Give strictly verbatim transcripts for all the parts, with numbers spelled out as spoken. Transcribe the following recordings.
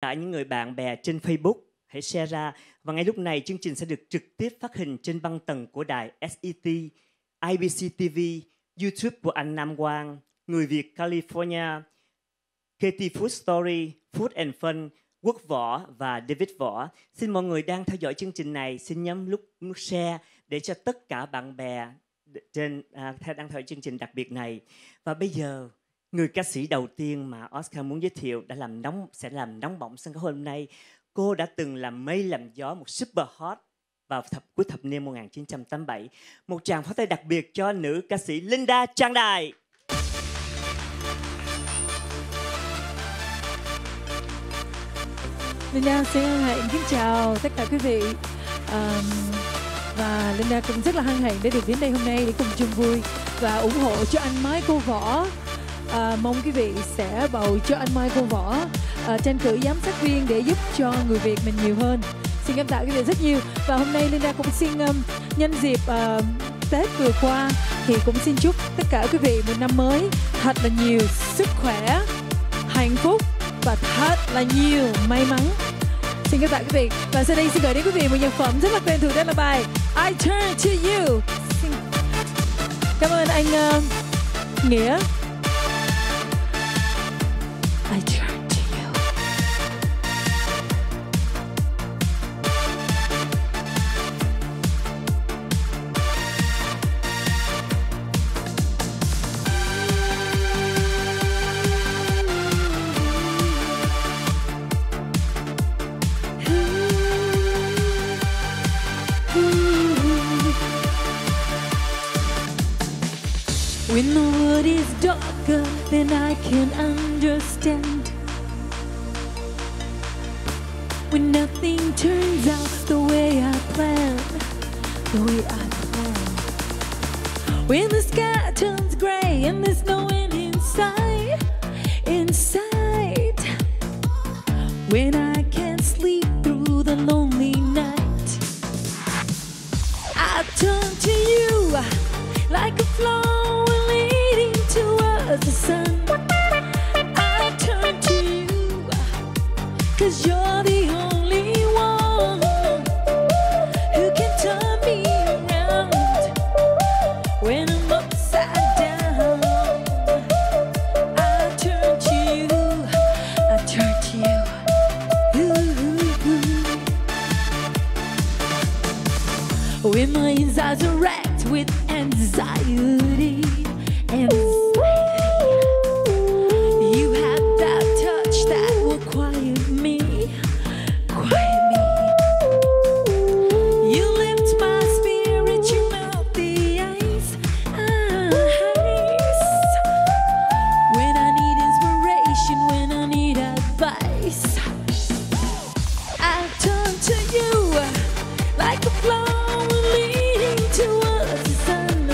Tại những người bạn bè trên Facebook, hãy share ra. Và ngay lúc này, chương trình sẽ được trực tiếp phát hình trên băng tần của đài ét e tê, i bê xê ti vi, YouTube của anh Nam Quang, Người Việt California, Katie Food Story, Food and Fun, Quốc Võ và David Võ. Xin mọi người đang theo dõi chương trình này, xin nhấn nút share để cho tất cả bạn bè trên à, đang theo dõi chương trình đặc biệt này. Và bây giờ, người ca sĩ đầu tiên mà Oscar muốn giới thiệu đã làm nóng sẽ làm nóng bỏng sân khấu hôm nay. Cô đã từng làm mây làm gió, một super hot vào thập cuối thập niên một nghìn chín trăm tám mươi bảy. Một tràng pháo tay đặc biệt cho nữ ca sĩ Linda Trang Đài. Linda xin hạnh kính chào tất cả quý vị. Um, và Linda cũng rất là hân hạnh để được đến đây hôm nay để cùng chung vui và ủng hộ cho anh Michael Võ. À, mong quý vị sẽ bầu cho anh Michael Võ à, tranh cử giám sát viên để giúp cho người Việt mình nhiều hơn. Xin cảm tạ quý vị rất nhiều. Và hôm nay Linda cũng xin um, nhân dịp uh, Tết vừa qua thì cũng xin chúc tất cả quý vị một năm mới thật là nhiều sức khỏe, hạnh phúc và thật là nhiều may mắn. Xin cảm tạ quý vị. Và sau đây xin gửi đến quý vị một nhạc phẩm rất là quen thuộc, đó là bài I Turn To You. Xin... Cảm ơn anh uh, Nghĩa. I turn to you. When the world is darker than I can understand, when nothing turns out the way I planned, the way I planned, when the sky turns gray and there's no one inside, inside, when I can't sleep through the lonely night, I turn to you like a flower leading towards the sun. I turn to you 'cause you're the only one who can turn me around when I'm upside down. I turn to you, I turn to you. Ooh. When my eyes are racked with anxiety, anxiety, you have that touch that will quiet me, quiet me. You lift my spirit, you melt the ice, ice. When I need inspiration, when I need advice, I turn to you like a flower leading towards the sun.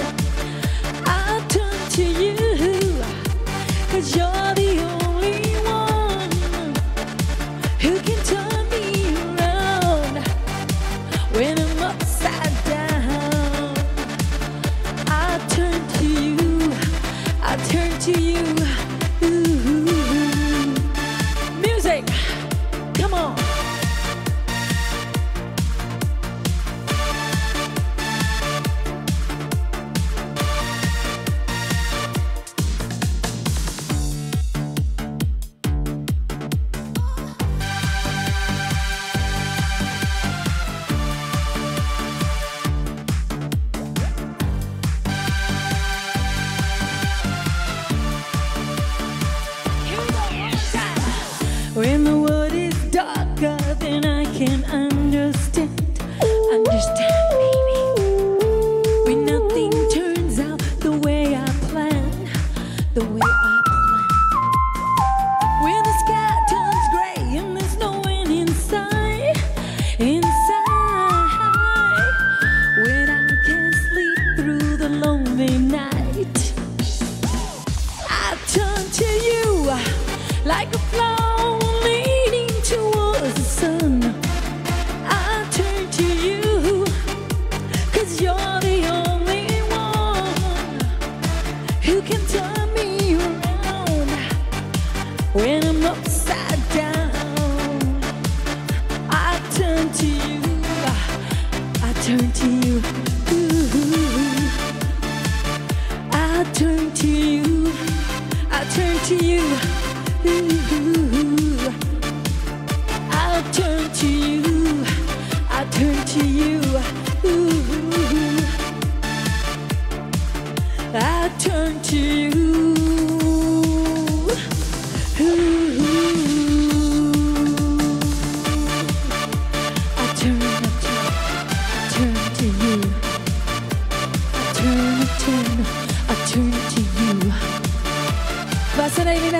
When I'm upside down, to you. Ooh, I'll turn to you. I'll turn to you. Ooh, I'll turn to you.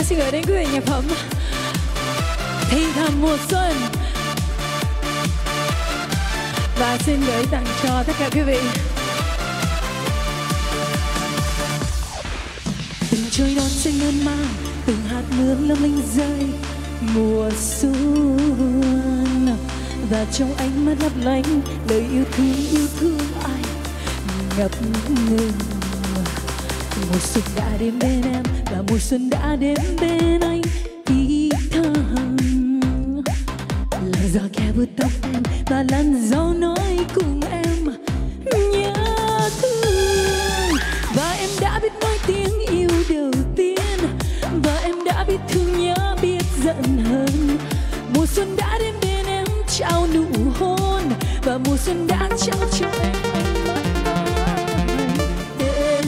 Xin gửi đến quý vị nhạc phẩm Thì Thầm Mùa Xuân và xin gửi tặng cho tất cả quý vị. Từng trôi đón trên non mang, từng hạt mưa lung linh rơi mùa xuân, và trong ánh mắt lấp lánh lời yêu thương yêu thương ai ngập ngừng. Mùa xuân đã đến bên em và mùa xuân đã đến bên anh. Thì thầm là gió khẽ vuốt tóc em và làn gió nói cùng em nhớ thương. Và em đã biết nói tiếng yêu đầu tiên, và em đã biết thương nhớ biết giận hơn. Mùa xuân đã đến bên em trao nụ hôn, và mùa xuân đã trao cho em ánh mắt để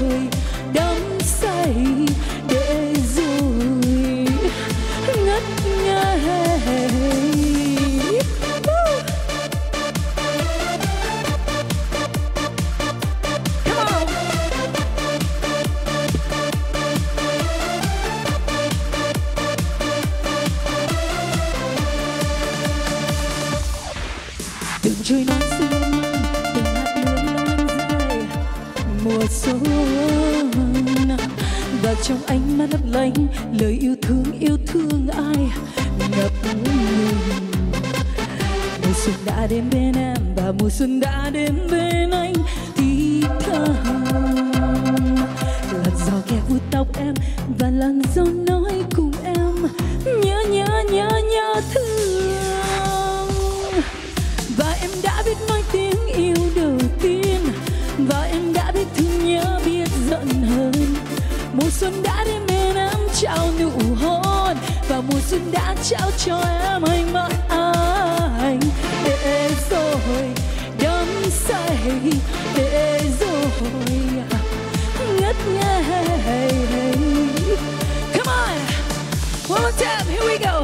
rồi đắm say, để rồi ngất ngây. Come on. Từng trôi nắng xinh măng, từng hạt mưa lăn rơi mùa xuân, và trong ánh mắt lấp lánh lời yêu thương yêu thương ai ngập ngừng. Mùa xuân đã đến bên em và mùa xuân đã đến bên anh. Thì thầm làn gió kẻ vuốt tóc em và làn gió nói cùng em nhớ nhớ nhớ nhớ thương. Và em đã biết nói tiếng yêu đầu tiên, và em đã biết thương nhớ biết giận hơn. Mùa xuân đã đến bên em trao nụ hôn, và mùa xuân đã trao cho em ánh mắt anh. Để rồi đắm say, để rồi ngất ngây. Come on, one more time, here we go.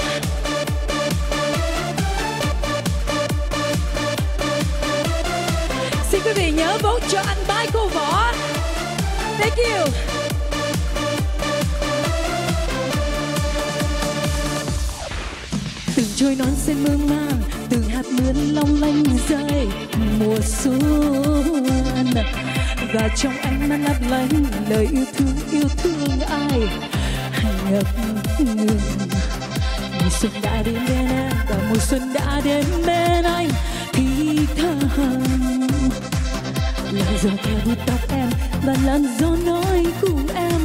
Xin quý vị nhớ vote cho anh Michael Võ. Thank you. Từng trôi nón sen mơ màng, từng hạt mưa long lanh rơi mùa xuân, và trong ánh mắt lấp lánh lời yêu thương yêu thương ai ngập ngừng. Mùa xuân đã đến bên em và mùa xuân đã đến bên anh. Thì thầm làn gió theo vuốt tóc em và làn gió nói cùng em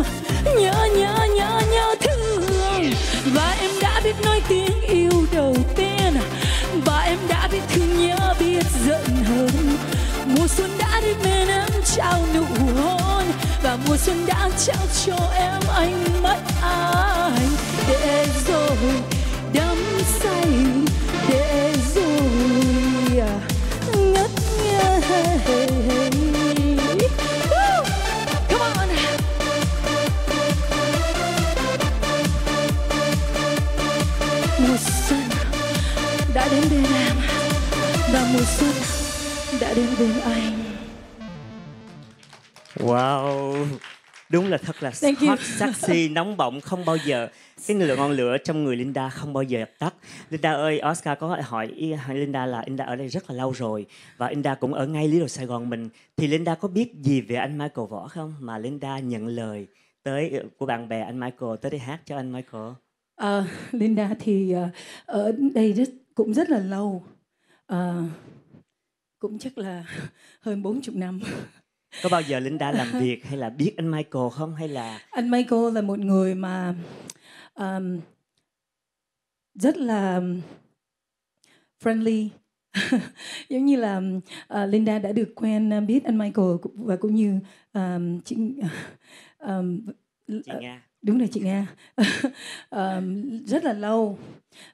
nhớ nhớ nhớ nhớ thương. Và em đã biết nói tiếng yêu đầu tiên, và em đã biết thương nhớ biết giận hơn. Mùa xuân đã đến bên em trao nụ hôn, và mùa xuân đã trao cho em ánh mắt anh. Để rồi đắm say, để rồi ngất ngây. Đến bên em và mùa xuân đã đến bên anh. Wow, đúng là thật là hot, sexy, nóng bỏng không bao giờ. Cái lửa ngọn lửa trong người Linda không bao giờ tắt. Linda ơi, Oscar có hỏi Linda là Linda ở đây rất là lâu rồi, và Linda cũng ở ngay Lý Đồ Sài Gòn mình. Thì Linda có biết gì về anh Michael Võ không mà Linda nhận lời tới của bạn bè anh Michael tới đây hát cho anh Michael? Uh, Linda thì uh, ở đây rất cũng rất là lâu, à, cũng chắc là hơn bốn mươi năm. Có bao giờ Linda làm việc hay là biết anh Michael không? Hay là anh Michael là một người mà um, rất là friendly. Giống như là uh, Linda đã được quen biết anh Michael, và cũng như um, chị, um, chị Nga. Đúng rồi chị Nga. um, rất là lâu.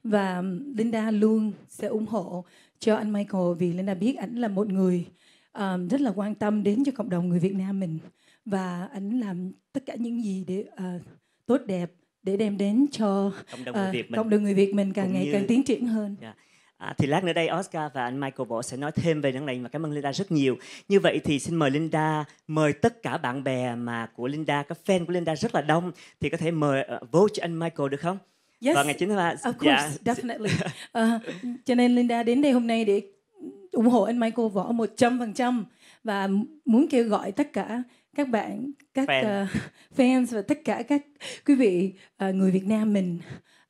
Và Linda luôn sẽ ủng hộ cho anh Michael, vì Linda biết ảnh là một người um, rất là quan tâm đến cho cộng đồng người Việt Nam mình. Và ảnh làm tất cả những gì để uh, tốt đẹp để đem đến cho cộng đồng, uh, người, Việt cộng đồng người Việt mình càng cũng ngày như... càng tiến triển hơn. Yeah. À, thì lát nữa đây Oscar và anh Michael Võ sẽ nói thêm về những này, và cảm ơn Linda rất nhiều. Như vậy thì xin mời Linda, mời tất cả bạn bè mà của Linda, các fan của Linda rất là đông, thì có thể mời uh, vote cho anh Michael được không? Yes, vào ngày chín tháng ba. Of course, yeah. Definitely. uh, cho nên Linda đến đây hôm nay để ủng hộ anh Michael Võ một trăm phần trăm, và muốn kêu gọi tất cả các bạn, các fan, uh, fans và tất cả các quý vị uh, người Việt Nam mình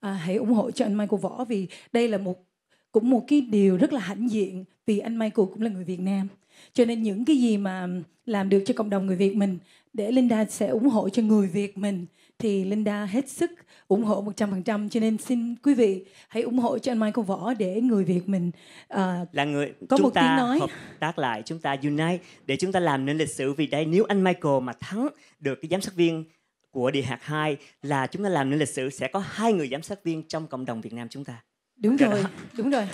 uh, hãy ủng hộ cho anh Michael Võ, vì đây là một cũng một cái điều rất là hãnh diện, vì anh Michael cũng là người Việt Nam. Cho nên những cái gì mà làm được cho cộng đồng người Việt mình, để Linda sẽ ủng hộ cho người Việt mình, thì Linda hết sức ủng hộ một trăm phần trăm. Cho nên xin quý vị hãy ủng hộ cho anh Michael Võ, để người Việt mình uh, là người có một tiếng nói, hợp tác lại, chúng ta unite để chúng ta làm nên lịch sử. Vì đây nếu anh Michael mà thắng được cái giám sát viên của Địa hạt hai, là chúng ta làm nên lịch sử, sẽ có hai người giám sát viên trong cộng đồng Việt Nam chúng ta. Đúng rồi, đúng rồi.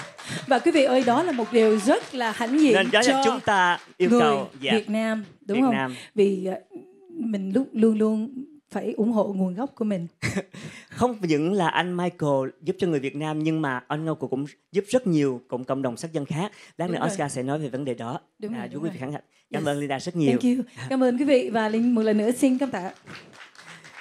Và quý vị ơi, đó là một điều rất là hãnh diện cho chúng ta yêu người cầu. Yeah. Việt Nam, đúng Việt không? Nam. Vì mình luôn luôn luôn phải ủng hộ nguồn gốc của mình. Không những là anh Michael giúp cho người Việt Nam, nhưng mà anh Ngô cũng giúp rất nhiều cộng cộng đồng sắc dân khác. Lát nữa Oscar sẽ nói về vấn đề đó. Đúng à, rồi, quý vị khẳng định. Cảm yes. ơn Linda rất nhiều. Thank you. Cảm ơn quý vị, và Linh một lần nữa xin cảm tạ.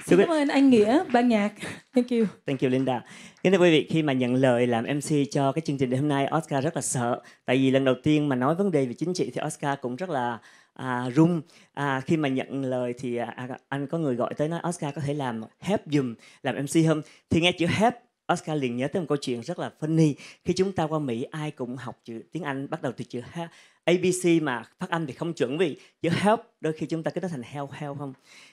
Xin cảm ơn anh Nghĩa, ban nhạc. Thank you. Thank you Linda. Kính thưa quý vị, khi mà nhận lời làm em xê cho cái chương trình hôm nay, Oscar rất là sợ. Tại vì lần đầu tiên mà nói vấn đề về chính trị thì Oscar cũng rất là à, run. À, khi mà nhận lời thì à, anh có người gọi tới nói Oscar có thể làm help dùm, làm em xê không? Thì nghe chữ help, Oscar liền nhớ tới một câu chuyện rất là funny. Khi chúng ta qua Mỹ, ai cũng học chữ tiếng Anh bắt đầu từ chữ ha. a bê xê mà phát âm thì không chuẩn, vì chữ help đôi khi chúng ta cứ nói thành help help không.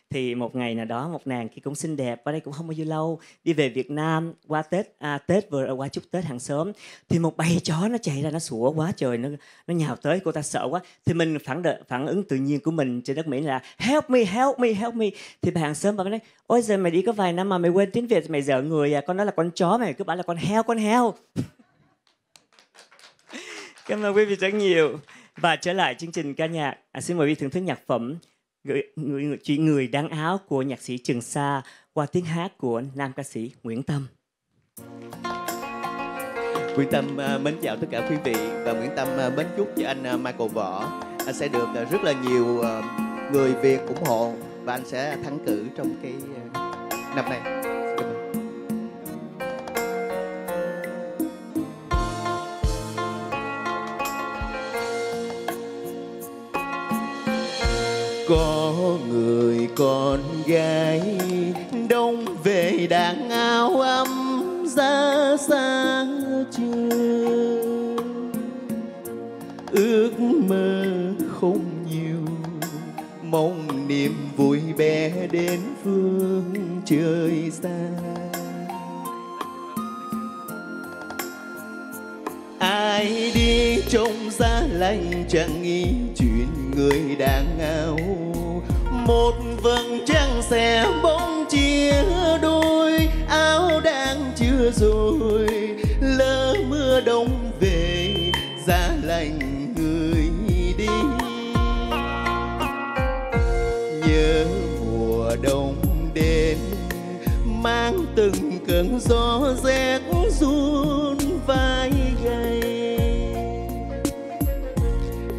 Thì một ngày nào đó, một nàng kia cũng xinh đẹp, qua đây cũng không bao nhiêu lâu, đi về Việt Nam qua Tết, à, Tết vừa qua chúc Tết hàng xóm, thì một bầy chó nó chạy ra, nó sủa quá trời, nó nó nhào tới, cô ta sợ quá. Thì mình phản đợi, phản ứng tự nhiên của mình trên đất Mỹ là help me, help me, help me. Thì bà hàng xóm bà mới nói ôi giời, mày đi có vài năm mà mày quên tiếng Việt, mày dở người à, con nói là con chó, mày cứ bảo là con heo, con heo. Cảm ơn quý vị rất nhiều. Và trở lại chương trình ca nhạc, à, xin mời quý vị thưởng thức nhạc phẩm Người, người, chuyện người đáng áo của nhạc sĩ Trường Sa qua tiếng hát của nam ca sĩ Nguyễn Tâm. Nguyễn Tâm uh, mến chào tất cả quý vị, và Nguyễn Tâm uh, mến chúc cho anh uh, Michael Võ anh sẽ được uh, rất là nhiều uh, người Việt ủng hộ, và anh sẽ thắng cử trong cái uh, năm nay. Có người con gái đông về đàn áo ấm ra xa trường, ước mơ không nhiều, mong niềm vui bé đến phương trời xa. Ai đi trong giá lạnh chẳng nghĩ chuyện người đàn áo, một vầng trăng sẽ bỗng chia đôi áo đang chưa rồi, lỡ mưa đông về giá lạnh người đi. Nhớ mùa đông đến mang từng cơn gió rét run vai gầy,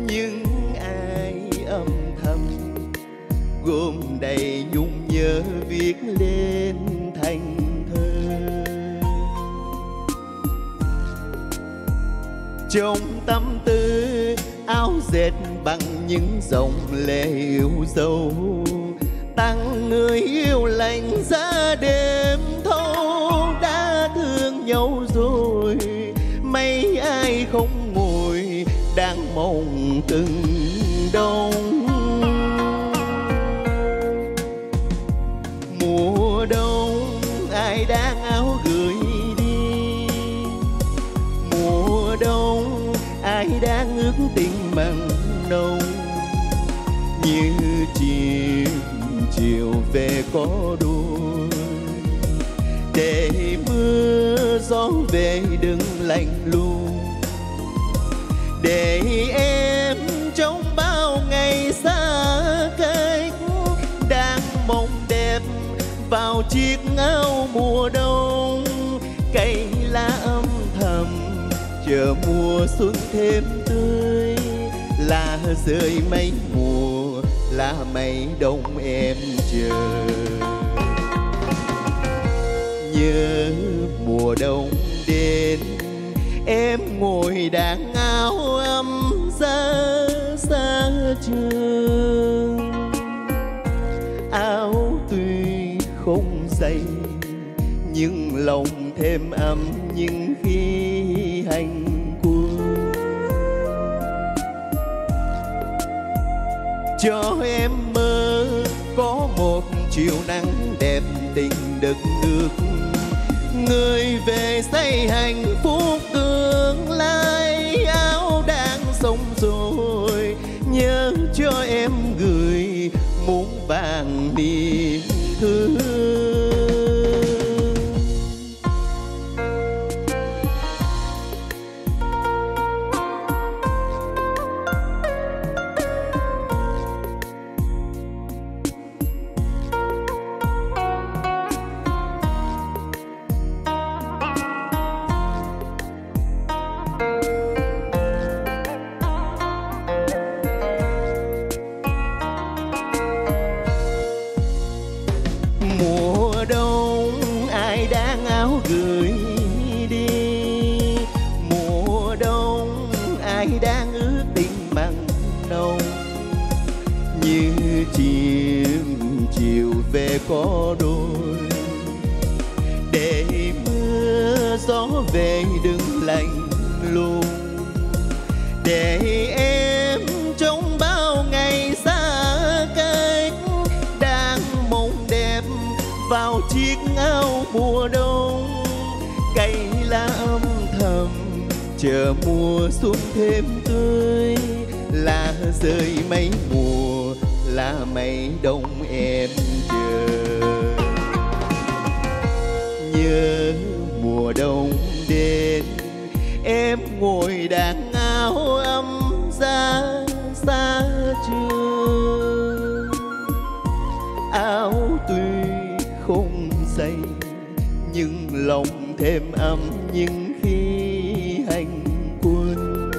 nhưng ai âm thầm gồm đầy nhung nhớ viết lên thành thơ. Trong tâm tư áo dệt bằng những dòng lệ yêu dấu, tặng người yêu lành giá đêm thâu. Đã thương nhau rồi mấy ai không ngồi đang mong từng đông. Mùa đông ai đang áo gửi đi, mùa đông ai đang ước tình bằng nồng, như chiều chiều về có đôi. để mưa gió về đừng lạnh lùng, để em trong bao ngày xa cách đang mộng đẹp vào chiếc áo mùa đông, cây lá âm thầm chờ mùa xuân thêm tươi, lá rơi mấy mùa lá mấy đông em chờ. Nhớ mùa đông đến em ngồi đàn áo ấm xa xa trường, áo tuy không dày nhưng lòng thêm ấm những khi hành quân. Cho em mơ có một chiều nắng đẹp tình đất nước, người về xây hạnh phúc tương lai, áo đang sống rồi nhớ cho em gửi muỗng vàng niềm thương. Có đôi để mưa gió về đừng lạnh lùng, để em trong bao ngày xa cách đang mộng đẹp vào chiếc áo mùa đông, cây lá âm thầm chờ mùa xuân thêm tươi, lá rơi mấy mùa lá mấy đông em chờ. Nhớ mùa đông đến em ngồi đàn áo ấm ra xa trường, áo tuy không dày nhưng lòng thêm ấm những khi hành quân.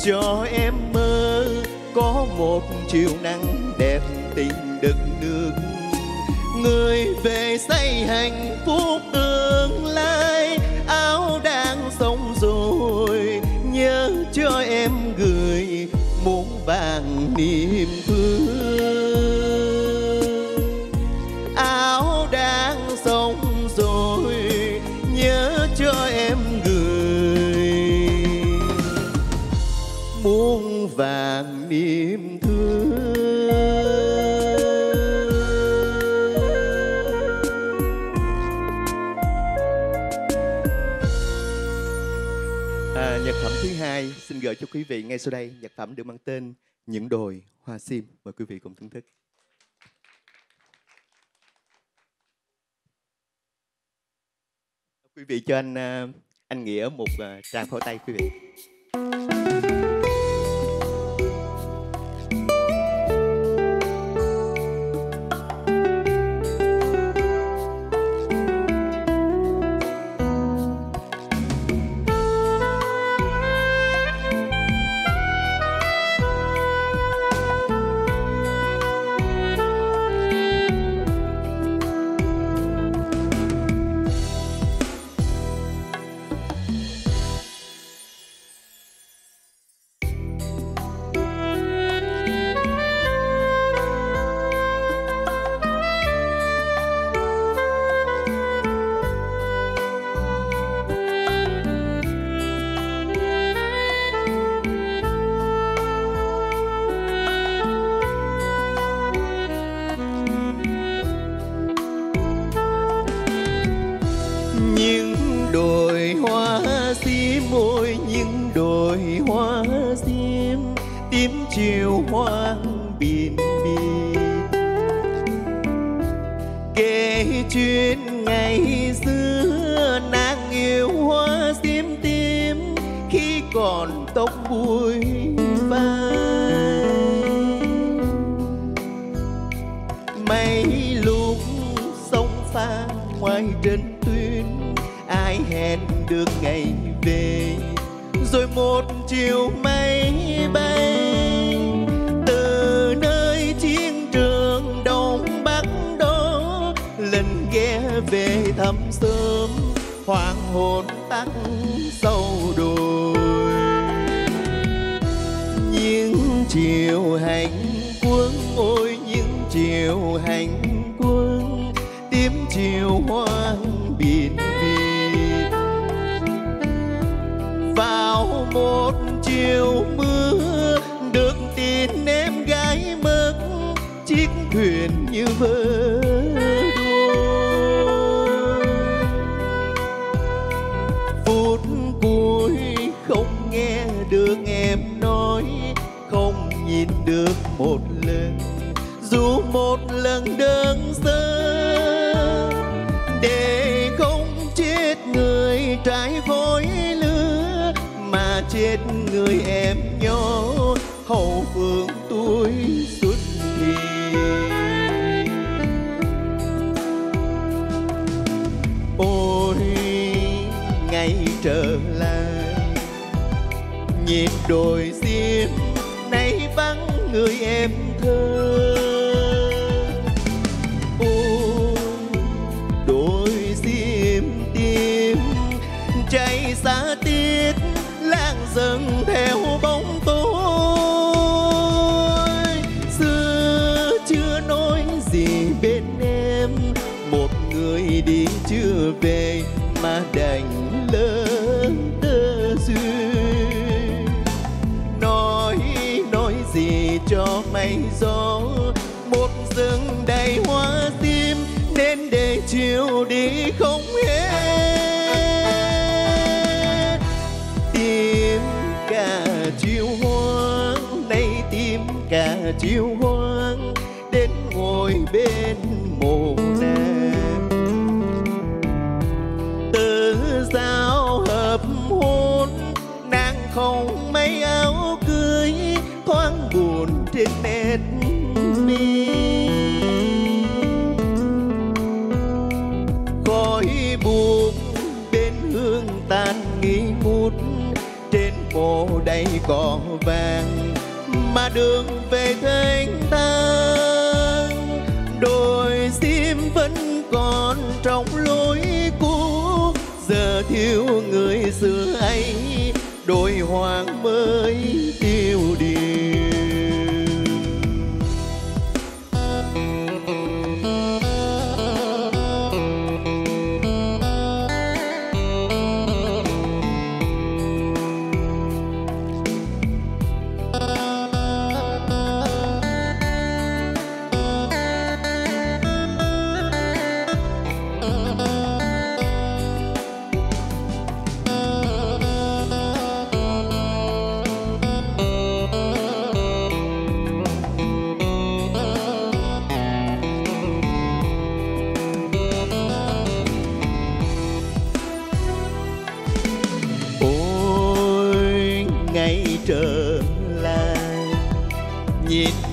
Cho em mơ có một chiều nắng đẹp tình đất nước, người về xây hạnh phúc tương lai, áo đang sống rồi nhớ cho em gửi muỗng vàng niềm thương, áo đang sống rồi nhớ cho em gửi muỗng vàng niềm thương. Nhạc phẩm thứ hai xin gửi cho quý vị ngay sau đây, nhạc phẩm được mang tên Những đồi hoa sim, mời quý vị cùng thưởng thức. Quý vị cho anh anh Nghĩa một tràng pháo tay quý vị. Chiều hoang biển biên kể chuyện ngày xưa nàng yêu hoa tím tím khi còn tóc bụi bay. Mấy lúc sông pha ngoài trên tuyến ai hẹn được ngày về, rồi một chiều mây bay từ nơi chiến trường Đông Bắc đó lần ghé về thăm sớm hoàng hôn tắt sâu đồi. Những chiều hành quân ôi những chiều hành quân tím chiều hoang biển biệt. Vào một chiều mưa được tin em gái mất, chiếc thuyền như vỡ đuôi. Phút cuối không nghe được em nói, không nhìn được một lần dù một lần đơn sơ, để không chết người trái khói lửa mà chết người em nhỏ hậu phương tôi suốt ngày. Ôi ngày trở lại nhịp đồi xiêm nay vắng người em thơ. Chạy xa tiết lang dần theo bóng tối. Xưa chưa nói gì bên em, một người đi chưa về mà đành lỡ tơ duyên. Nói nói gì cho mây gió, một rừng đầy hoa tim nên để chiều đi không hết. Cả chiều hoang đến ngồi bên mồ nàng, từ giao hợp hôn nàng không mấy áo cưới thoáng buồn trên nét mi. Khói buồn bên hương tan nghi ngút trên phố đầy cỏ vàng mà đường về thanh thang. Đồi sim vẫn còn trong lối cũ, giờ thiếu người xưa ấy đồi hoang mới tiêu điều.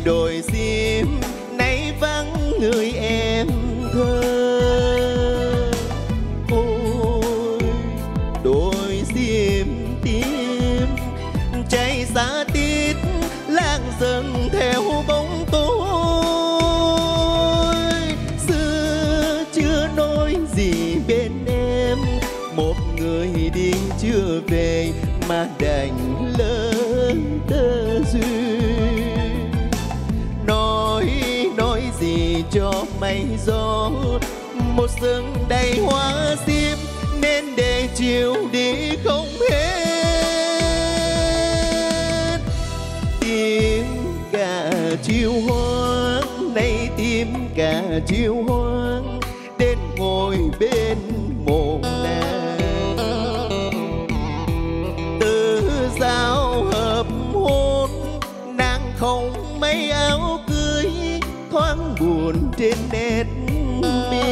Đồi sim nay vắng người em thơ. Ôi đồi sim tim cháy xa tít lang dần theo bóng tối. Xưa chưa nói gì bên em, một người đi chưa về mà đành lỡ tơ duyên. Nói nói gì cho mây gió, một rừng đầy hoa sim nên để chiều đi không hết. Tim cả chiều hoang nay tim cả chiều hoang đến ngồi bên mồ nàng, từ giao hợp hôn nàng không mấy áo cưới thoáng buồn trên nét mi.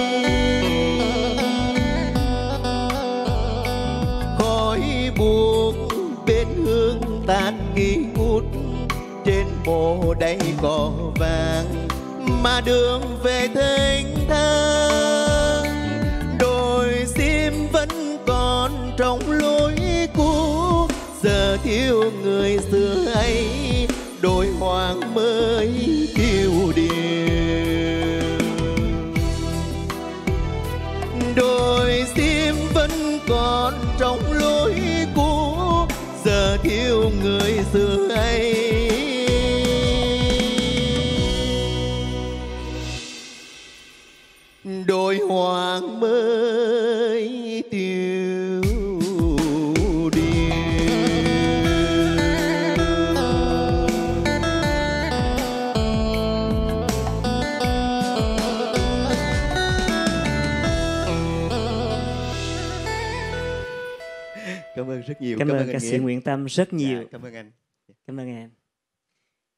tán nghi ngút. Trên mồ đầy cỏ vàng mà đường về thênh thang. Đồi sim vẫn còn trong lối cũ, giờ thiếu người xưa ấy, đồi hoang mới tiêu điều. Đồi sim vẫn còn trong lối cũ, giờ thiếu người xưa ấy. Đồi hoang mới tiêu điều. Cảm ơn rất nhiều. Cảm, cảm ơn ca sĩ Nguyễn Tâm rất nhiều. Dạ, cảm ơn anh. Cảm ơn em.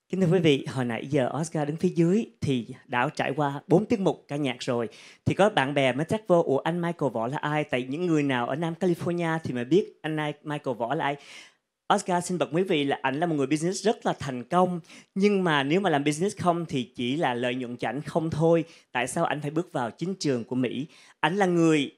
Kính thưa quý vị, hồi nãy giờ Oscar đứng phía dưới thì đã trải qua bốn tiết mục ca nhạc rồi. Thì có bạn bè mới chắc vô, ủa anh Michael Võ là ai? Tại những người nào ở Nam California thì mới biết anh Michael Võ là ai. Oscar xin bật quý vị là ảnh là một người business rất là thành công. Nhưng mà nếu mà làm business không thì chỉ là lợi nhuận cho ảnh không thôi. Tại sao ảnh phải bước vào chính trường của Mỹ? Ảnh là người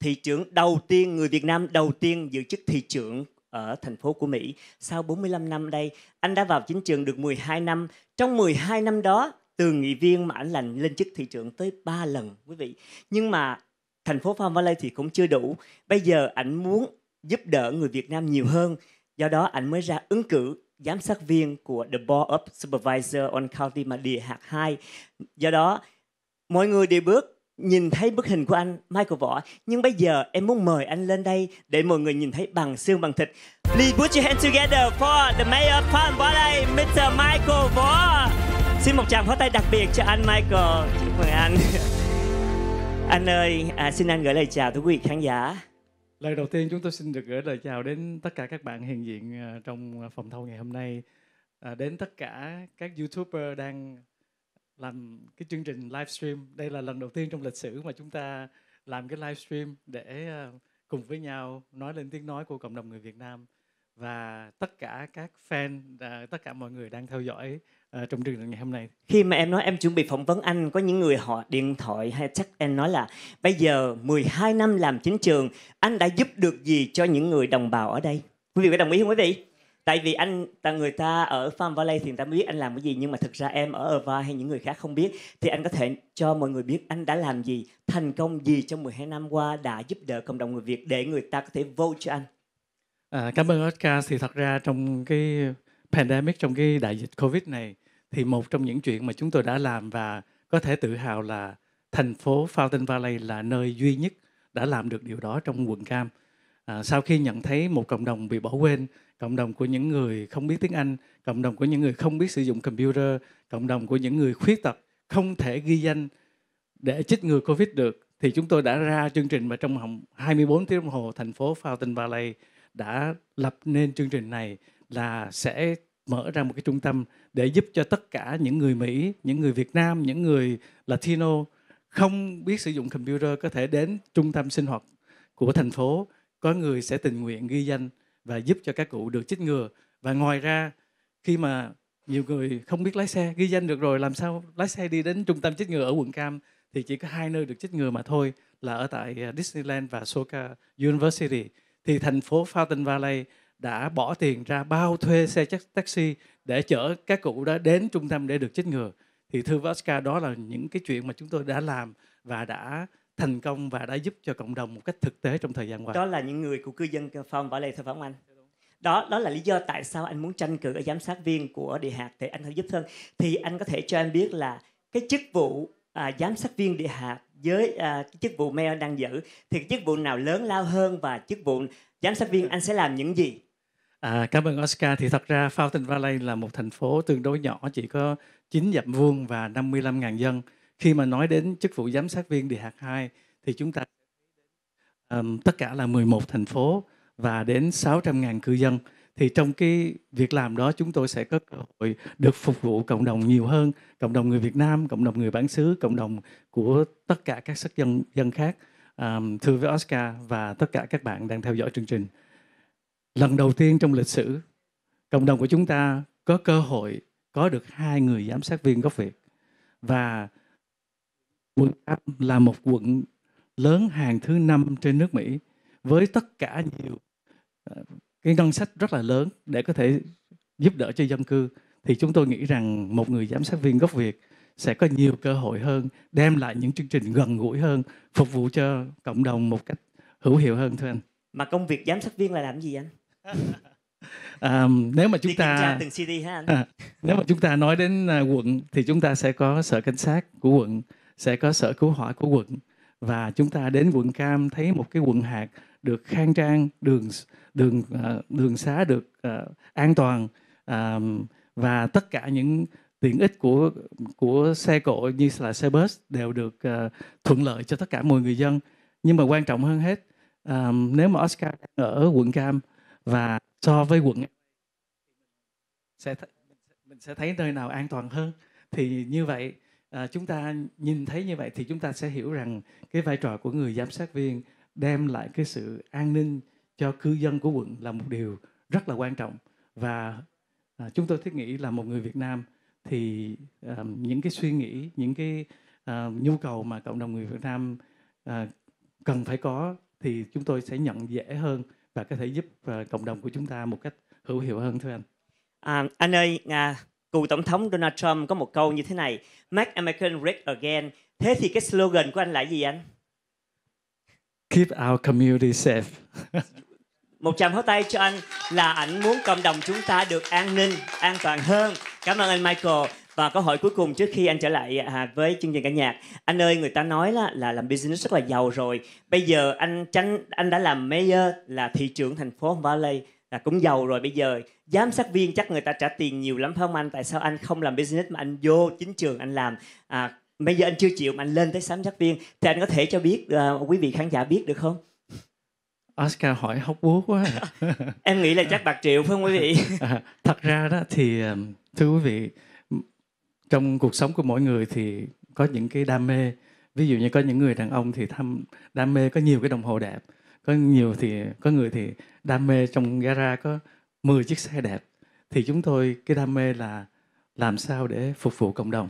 thị trưởng đầu tiên, người Việt Nam đầu tiên giữ chức thị trưởng ở thành phố của Mỹ. Sau bốn mươi lăm năm đây, anh đã vào chính trường được mười hai năm. Trong mười hai năm đó, từ nghị viên mà anh làm lên chức thị trưởng tới ba lần, quý vị. Nhưng mà thành phố Palm Valley thì cũng chưa đủ. Bây giờ anh muốn giúp đỡ người Việt Nam nhiều hơn. Do đó anh mới ra ứng cử giám sát viên của The Board of Supervisors on County mà địa hạt hai. Do đó, mọi người đều bước nhìn thấy bức hình của anh Michael Võ. Nhưng bây giờ em muốn mời anh lên đây để mọi người nhìn thấy bằng xương bằng thịt. Please put your hands together for the mayor of Palm Valley, mít tơ Michael Võ. Xin một tràng pháo tay đặc biệt cho anh Michael. Chúc mừng anh. Anh ơi, à, xin anh gửi lời chào tới quý vị khán giả. Lời đầu tiên chúng tôi xin được gửi lời chào đến tất cả các bạn hiện diện trong phòng thâu ngày hôm nay, à, đến tất cả các YouTuber đang làm cái chương trình livestream. Đây là lần đầu tiên trong lịch sử mà chúng ta làm cái livestream để cùng với nhau nói lên tiếng nói của cộng đồng người Việt Nam. Và tất cả các fan, tất cả mọi người đang theo dõi trong chương trình ngày hôm nay. Khi mà em nói em chuẩn bị phỏng vấn anh, có những người họ điện thoại hay text em nói là bây giờ mười hai năm làm chính trường, anh đã giúp được gì cho những người đồng bào ở đây? Quý vị có đồng ý không quý vị? Tại vì anh, ta người ta ở Palm Valley thì người ta biết anh làm cái gì, nhưng mà thực ra em ở Ava hay những người khác không biết. Thì anh có thể cho mọi người biết anh đã làm gì, thành công gì trong mười hai năm qua đã giúp đỡ cộng đồng người Việt để người ta có thể vote cho anh. À, cảm ơn Oscar. Thì thật ra trong cái pandemic, trong cái đại dịch Covid này, thì một trong những chuyện mà chúng tôi đã làm và có thể tự hào là thành phố Fountain Valley là nơi duy nhất đã làm được điều đó trong quận Cam. À, sau khi nhận thấy một cộng đồng bị bỏ quên, cộng đồng của những người không biết tiếng Anh, cộng đồng của những người không biết sử dụng computer, cộng đồng của những người khuyết tật không thể ghi danh để chích ngừa Covid được, thì chúng tôi đã ra chương trình và trong hai mươi bốn tiếng đồng hồ thành phố Fountain Valley đã lập nên chương trình này là sẽ mở ra một cái trung tâm để giúp cho tất cả những người Mỹ, những người Việt Nam, những người Latino không biết sử dụng computer có thể đến trung tâm sinh hoạt của thành phố. Có người sẽ tình nguyện ghi danh và giúp cho các cụ được chích ngừa. Và ngoài ra, khi mà nhiều người không biết lái xe, ghi danh được rồi, làm sao lái xe đi đến trung tâm chích ngừa ở quận Cam, thì chỉ có hai nơi được chích ngừa mà thôi, là ở tại Disneyland và Soka University. Thì thành phố Fountain Valley đã bỏ tiền ra bao thuê xe taxi để chở các cụ đó đến trung tâm để được chích ngừa. Thì thưa Oscar, đó là những cái chuyện mà chúng tôi đã làm và đã thành công và đã giúp cho cộng đồng một cách thực tế trong thời gian qua. Đó là những người của cư dân Palm Valley thôi phải không anh? Đó, đó là lý do tại sao anh muốn tranh cử ở giám sát viên của địa hạt để anh có giúp hơn. Thì anh có thể cho em biết là cái chức vụ à, giám sát viên địa hạt với à, cái chức vụ mayor đang giữ thì cái chức vụ nào lớn lao hơn và chức vụ giám sát viên anh sẽ làm những gì? À, cảm ơn Oscar. Thì thật ra Fountain Valley là một thành phố tương đối nhỏ, chỉ có chín dặm vuông và năm mươi lăm nghìn dân. Khi mà nói đến chức vụ giám sát viên địa hạt hai thì chúng ta um, tất cả là mười một thành phố và đến sáu trăm nghìn cư dân. Thì trong cái việc làm đó chúng tôi sẽ có cơ hội được phục vụ cộng đồng nhiều hơn, cộng đồng người Việt Nam, cộng đồng người bản xứ, cộng đồng của tất cả các sắc dân dân khác. Um, thưa với Oscar và tất cả các bạn đang theo dõi chương trình, lần đầu tiên trong lịch sử cộng đồng của chúng ta có cơ hội có được hai người giám sát viên gốc Việt. Và quận là một quận lớn hàng thứ năm trên nước Mỹ với tất cả nhiều cái ngân sách rất là lớn để có thể giúp đỡ cho dân cư, thì chúng tôi nghĩ rằng một người giám sát viên gốc Việt sẽ có nhiều cơ hội hơn, đem lại những chương trình gần gũi hơn, phục vụ cho cộng đồng một cách hữu hiệu hơn, thưa anh. Mà công việc giám sát viên là làm gì anh? À, nếu mà chúng ta từng city ha anh? À, nếu mà chúng ta nói đến quận thì chúng ta sẽ có sở cảnh sát của quận, sẽ có sở cứu hỏa của quận, và chúng ta đến quận Cam thấy một cái quận hạt được khang trang, đường đường đường xá được an toàn, và tất cả những tiện ích của của xe cộ như là xe bus đều được thuận lợi cho tất cả mọi người dân. Nhưng mà quan trọng hơn hết, nếu mà Oscar ở quận Cam và so với quận sẽ mình sẽ thấy nơi nào an toàn hơn, thì như vậy chúng ta nhìn thấy như vậy thì chúng ta sẽ hiểu rằng cái vai trò của người giám sát viên đem lại cái sự an ninh cho cư dân của quận là một điều rất là quan trọng. Và chúng tôi thiết nghĩ là một người Việt Nam thì những cái suy nghĩ, những cái nhu cầu mà cộng đồng người Việt Nam cần phải có thì chúng tôi sẽ nhận dễ hơn và có thể giúp cộng đồng của chúng ta một cách hữu hiệu hơn, thưa anh. À, anh ơi, à, cựu Tổng thống Donald Trump có một câu như thế này: Make America Great Again. Thế thì cái slogan của anh là gì anh? Keep our community safe. Một tràng pháo tay cho anh, là ảnh muốn cộng đồng chúng ta được an ninh, an toàn hơn. Cảm ơn anh Michael. Và câu hỏi cuối cùng trước khi anh trở lại à, với chương trình ca nhạc. Anh ơi, người ta nói là, là làm business rất là giàu rồi. Bây giờ anh tránh, anh đã làm mayor, là thị trưởng thành phố Valley, là cũng giàu rồi. Bây giờ giám sát viên chắc người ta trả tiền nhiều lắm phải không anh? Tại sao anh không làm business mà anh vô chính trường anh làm? À, bây giờ anh chưa chịu mà anh lên tới giám sát viên. Thì anh có thể cho biết, uh, quý vị khán giả biết được không? Oscar hỏi hóc búa quá. À. Em nghĩ là chắc bạc triệu phải không quý vị? À, thật ra đó thì thưa quý vị, trong cuộc sống của mỗi người thì có những cái đam mê. Ví dụ như có những người đàn ông thì tham đam mê có nhiều cái đồng hồ đẹp, có nhiều thì có người thì đam mê trong gara có mười chiếc xe đẹp. Thì chúng tôi cái đam mê là làm sao để phục vụ cộng đồng.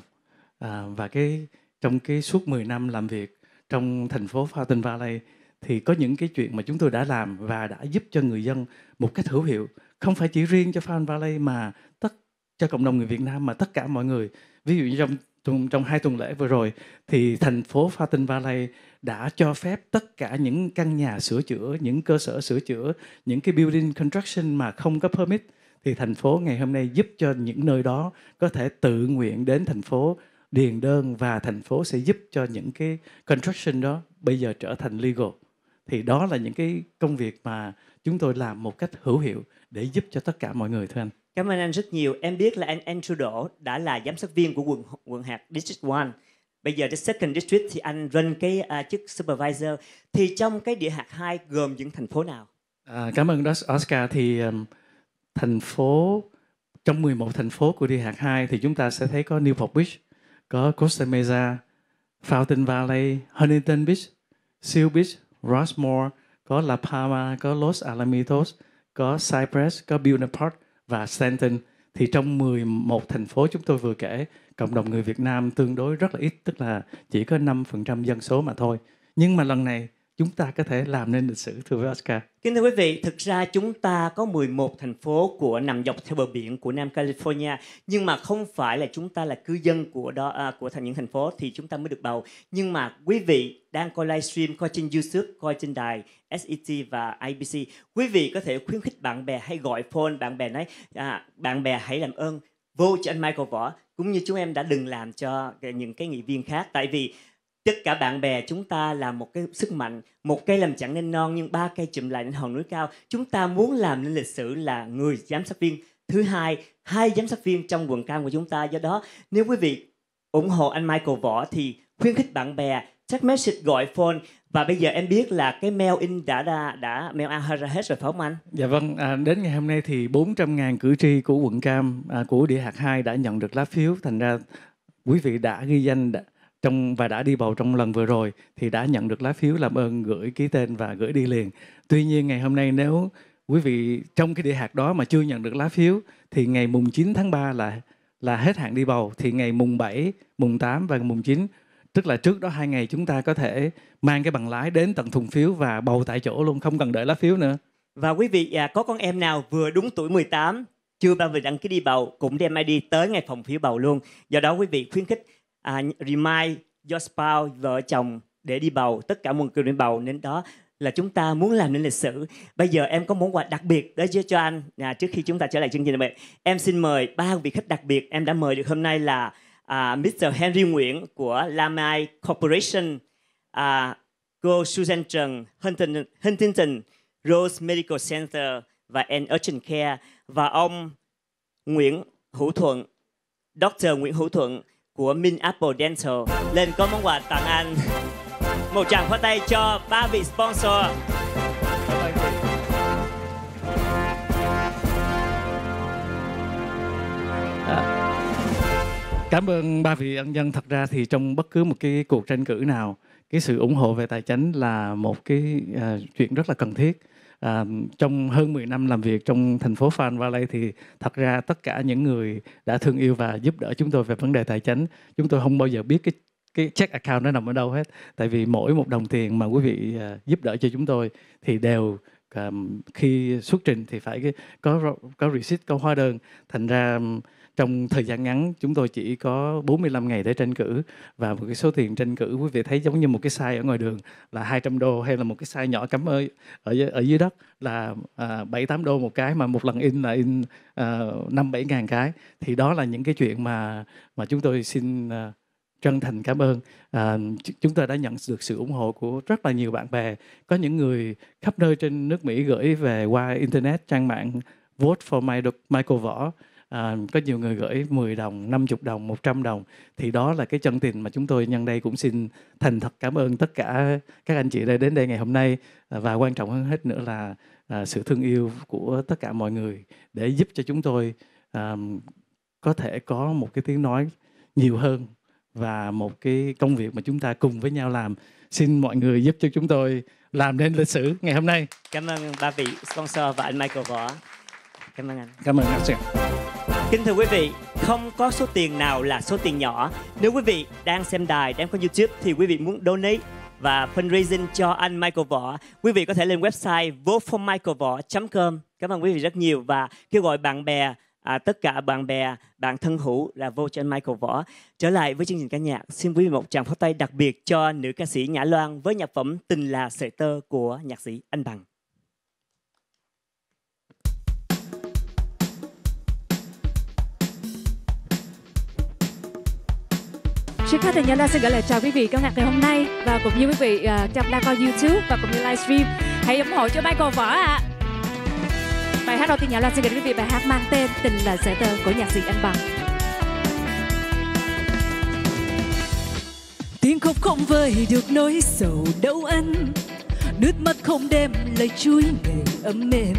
À, và cái trong cái suốt mười năm làm việc trong thành phố Fountain Valley thì có những cái chuyện mà chúng tôi đã làm và đã giúp cho người dân một cách hữu hiệu, không phải chỉ riêng cho Palm Valley mà tất cho cộng đồng người Việt Nam, mà tất cả mọi người. Ví dụ như trong trong, trong hai tuần lễ vừa rồi thì thành phố Fountain Valley đã cho phép tất cả những căn nhà sửa chữa, những cơ sở sửa chữa, những cái building construction mà không có permit, thì thành phố ngày hôm nay giúp cho những nơi đó có thể tự nguyện đến thành phố điền đơn, và thành phố sẽ giúp cho những cái construction đó bây giờ trở thành legal. Thì đó là những cái công việc mà chúng tôi làm một cách hữu hiệu để giúp cho tất cả mọi người, thưa anh. Cảm ơn anh rất nhiều. Em biết là anh Andrew Đỗ đã là giám sát viên của quận quận hạt District một. Bây giờ Second District thì anh run cái uh, chức supervisor. Thì trong cái địa hạt hai gồm những thành phố nào? À, cảm ơn Oscar. Thì um, thành phố, trong mười một thành phố của địa hạt hai thì chúng ta sẽ thấy có Newport Beach, có Costa Mesa, Fountain Valley, Huntington Beach, Seal Beach, Rossmoor, có La Palma, có Los Alamitos, có Cypress, có Buena Park và Stanton. Thì trong mười một thành phố chúng tôi vừa kể, cộng đồng người Việt Nam tương đối rất là ít, tức là chỉ có năm phần trăm dân số mà thôi. Nhưng mà lần này chúng ta có thể làm nên lịch sử, thưa với Oscar. Kính thưa quý vị, thực ra chúng ta có mười một thành phố của nằm dọc theo bờ biển của Nam California, nhưng mà không phải là chúng ta là cư dân của đó à, của thành những thành phố thì chúng ta mới được bầu. Nhưng mà quý vị đang coi livestream, coi trên YouTube, coi trên đài S E T và I B C, quý vị có thể khuyến khích bạn bè, hay gọi phone bạn bè nói à, bạn bè hãy làm ơn vô cho anh Michael Võ, cũng như chúng em đã đừng làm cho những cái nghị viên khác, tại vì tất cả bạn bè chúng ta là một cái sức mạnh. Một cây làm chẳng nên non, nhưng ba cây chụm lại nên hòn núi cao. Chúng ta muốn làm nên lịch sử là người giám sát viên thứ hai, hai giám sát viên trong quận Cam của chúng ta. Do đó, nếu quý vị ủng hộ anh Michael Võ thì khuyến khích bạn bè, text message, gọi phone. Và bây giờ em biết là cái mail in đã đã, đã mail out ra hết rồi phải không anh? Dạ vâng, à, đến ngày hôm nay thì bốn trăm nghìn cử tri của quận Cam, à, của địa hạt hai đã nhận được lá phiếu. Thành ra quý vị đã ghi danh đã... Trong, và đã đi bầu trong lần vừa rồi thì đã nhận được lá phiếu, làm ơn gửi ký tên và gửi đi liền. Tuy nhiên ngày hôm nay nếu quý vị trong cái địa hạt đó mà chưa nhận được lá phiếu thì ngày mùng chín tháng ba là là hết hạn đi bầu, thì ngày mùng bảy, mùng tám và mùng chín, tức là trước đó hai ngày chúng ta có thể mang cái bằng lái đến tận thùng phiếu và bầu tại chỗ luôn, không cần đợi lá phiếu nữa. Và quý vị à, có con em nào vừa đúng tuổi mười tám, chưa bao giờ đăng ký đi bầu, cũng đem i đê tới ngay phòng phiếu bầu luôn. Do đó quý vị khuyến khích à, remind your spouse, vợ chồng để đi bầu, tất cả mọi người đi bầu. Nên đó là chúng ta muốn làm nên lịch sử. Bây giờ em có món quà đặc biệt đối với cho anh à, trước khi chúng ta trở lại chương trình này. Em xin mời ba vị khách đặc biệt em đã mời được hôm nay là à, mít-tơ Henry Nguyễn của Lamai Corporation, à, cô Susan Trần Huntington, Huntington Rose Medical Center và An Urgent Care, và ông Nguyễn Hữu Thuận, Doctor Nguyễn Hữu Thuận của Min Apple Dental lên có món quà tặng anh. Một tràng pháo tay cho ba vị sponsor. Cảm ơn ba vị ân nhân. Thật ra thì trong bất cứ một cái cuộc tranh cử nào, cái sự ủng hộ về tài chính là một cái uh, chuyện rất là cần thiết. À, trong hơn mười năm làm việc trong thành phố Palm Valley thì thật ra tất cả những người đã thương yêu và giúp đỡ chúng tôi về vấn đề tài chính, chúng tôi không bao giờ biết cái cái check account nó nằm ở đâu hết. Tại vì mỗi một đồng tiền mà quý vị à, giúp đỡ cho chúng tôi thì đều à, khi xuất trình thì phải cái, có có receipt, có hóa đơn. Thành ra trong thời gian ngắn chúng tôi chỉ có bốn mươi lăm ngày để tranh cử, và một cái số tiền tranh cử quý vị thấy giống như một cái size ở ngoài đường là hai trăm đô, hay là một cái size nhỏ cắm ở, ở, ở dưới đất là à, bảy tám đô một cái, mà một lần in là in à, năm bảy ngàn cái. Thì đó là những cái chuyện mà mà chúng tôi xin à, chân thành cảm ơn. À, chúng tôi đã nhận được sự ủng hộ của rất là nhiều bạn bè. Có những người khắp nơi trên nước Mỹ gửi về qua Internet, trang mạng vote for Michael Võ. À, có nhiều người gửi mười đồng, năm mươi đồng, một trăm đồng. Thì đó là cái chân tình mà chúng tôi nhân đây cũng xin thành thật cảm ơn tất cả các anh chị đã đến đây ngày hôm nay. À, và quan trọng hơn hết nữa là à, sự thương yêu của tất cả mọi người để giúp cho chúng tôi à, có thể có một cái tiếng nói nhiều hơn và một cái công việc mà chúng ta cùng với nhau làm. Xin mọi người giúp cho chúng tôi làm nên lịch sử ngày hôm nay. Cảm ơn ba vị sponsor và anh Michael Võ. Cảm ơn anh. Cảm ơn anh. Kính thưa quý vị, không có số tiền nào là số tiền nhỏ. Nếu quý vị đang xem đài, đang có YouTube thì quý vị muốn donate và fundraising cho anh Michael Võ, quý vị có thể lên website vote for michael võ chấm com. Cảm ơn quý vị rất nhiều, và kêu gọi bạn bè, à, tất cả bạn bè, bạn thân hữu là vô cho anh Michael Võ. Trở lại với chương trình ca nhạc, xin quý vị một tràng pháo tay đặc biệt cho nữ ca sĩ Nhã Loan với nhạc phẩm Tình Là Sợi Tơ của nhạc sĩ Anh Bằng. Trước hết thì Nhã Loan xin gửi lời chào quý vị có mặt ngày hôm nay, và cũng như quý vị uh, chăm đang coi YouTube và cũng như livestream, hãy ủng hộ cho Michael Võ ạ. À. Bài hát đầu tiên Nhã Loan xin gửi quý vị bài hát mang tên Tình Là Sợi Tơ của nhạc sĩ Anh Bằng. Tiếng khóc không vơi được nỗi sầu đau anh, nước mắt không đem lời chuối ngày ấm mềm.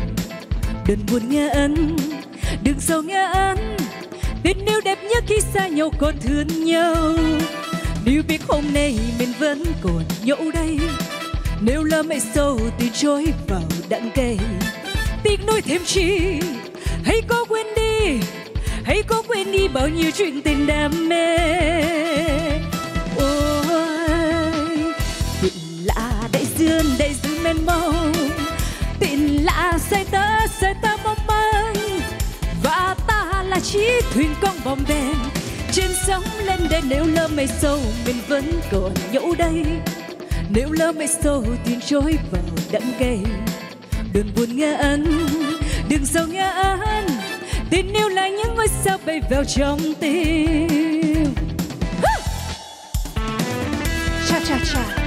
Đừng buồn nghe anh, đừng sầu nghe anh. Tình yêu đẹp nhất khi xa nhau còn thương nhau. Nếu biết hôm nay mình vẫn còn nhậu đây, nếu lỡ mây sâu từ chối vào đắng cay, tiếc nuối thêm chi. Hãy cố quên đi, hãy cố quên đi bao nhiêu chuyện tình đam mê. Ôi tình lạ đại dương, đại dương mênh mông. Tình lạ sợi tơ, sợi tơ mong manh. Và ta là chiếc thuyền con bồng bềnh trên sóng lên đây, nếu lỡ mây sâu mình vẫn còn nhậu đây, nếu lỡ mây sâu thuyền trôi vào đắng cay. Đừng buồn nghe anh, đừng sầu nghe anh. Tình yêu là những ngôi sao bay vào trong tim. Cha cha cha.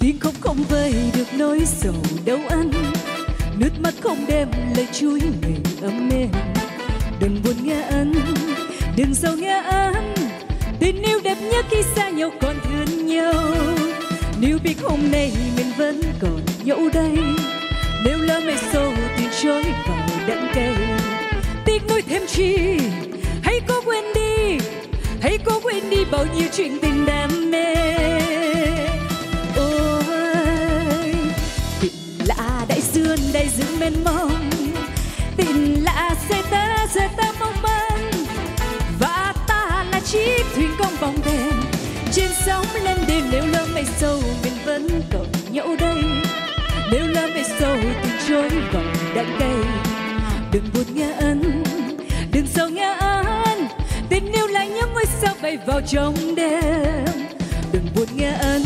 Tiếng khóc không vơi được nỗi sầu đau anh, nước mắt không đem lời chuối ngày ấm mềm. Đừng buồn nghe anh, đừng sầu nghe anh. Tình yêu đẹp nhất khi xa nhau còn thương nhau. Nếu biết hôm nay mình vẫn còn nhậu đây, nếu lỡ mây sâu thì trôi vào đắng cay. thêm chi. Hãy cố quên đi, hãy cố quên đi bao nhiêu chuyện tình đam mê. Ôi, tình lạ đại dương, đại dương mênh mông. Tình lạ sẽ ta, sẽ ta mong manh. Và ta là chiếc thuyền con vòng đèn. Trên sóng lên đêm nếu lỡ mây sâu mình vẫn còn nhậu đây. Nếu lỡ mây sâu tình trôi vòng đắng cay. Đừng buồn nghe ân, đừng sầu nghe ân. Tình yêu là những ngôi sao bay vào trong đêm. Đừng buồn nghe ân,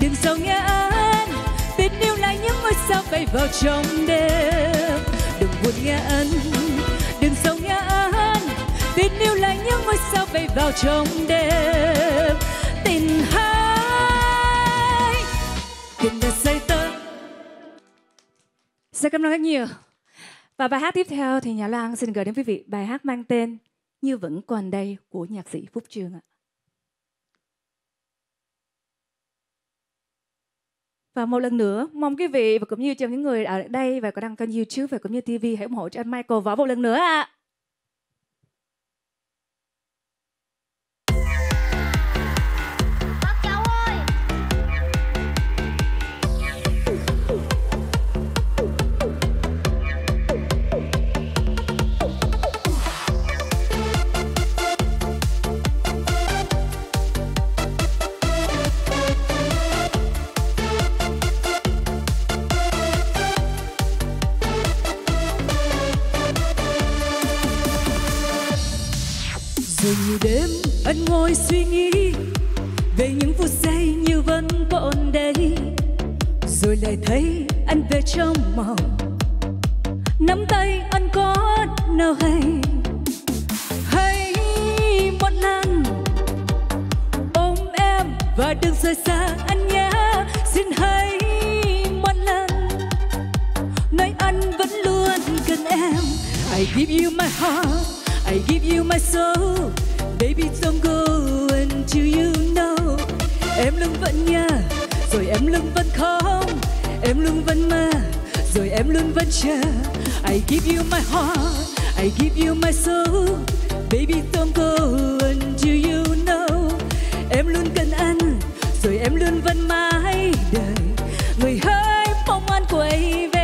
đừng sầu nghe ân. Tình yêu là những ngôi sao bay vào trong đêm. Đừng buồn nghe ân, đừng sầu nghe ân. Tình yêu là những ngôi sao bay vào trong đêm. Tình hãy tình đã say tơ. Xin cảm ơn rất nhiều. Và bài hát tiếp theo thì Nhã Loan xin gửi đến quý vị bài hát mang tên Như Vẫn Còn Đây của nhạc sĩ Phúc Trương ạ. Và một lần nữa, mong quý vị và cũng như cho những người ở đây và có đăng kênh YouTube và cũng như ti vi hãy ủng hộ cho anh Michael Võ một lần nữa ạ. À. Rồi nhiều đêm anh ngồi suy nghĩ về những phút giây như vẫn còn đây. Rồi lại thấy anh về trong mộng, nắm tay anh có nào hay. Hãy một lần ôm em và đừng rời xa anh nhé. Xin hãy một lần nói anh vẫn luôn cần em. I give you my heart, I give you my soul, baby don't go until you know. Em lưng vẫn nhà, rồi em lưng vẫn không. Em lưng vẫn mơ, rồi em lưng vẫn chờ. I give you my heart, I give you my soul, baby don't go until you know. Em luôn cần anh, rồi em luôn vẫn mãi đời. Người hãy mong anh quay về.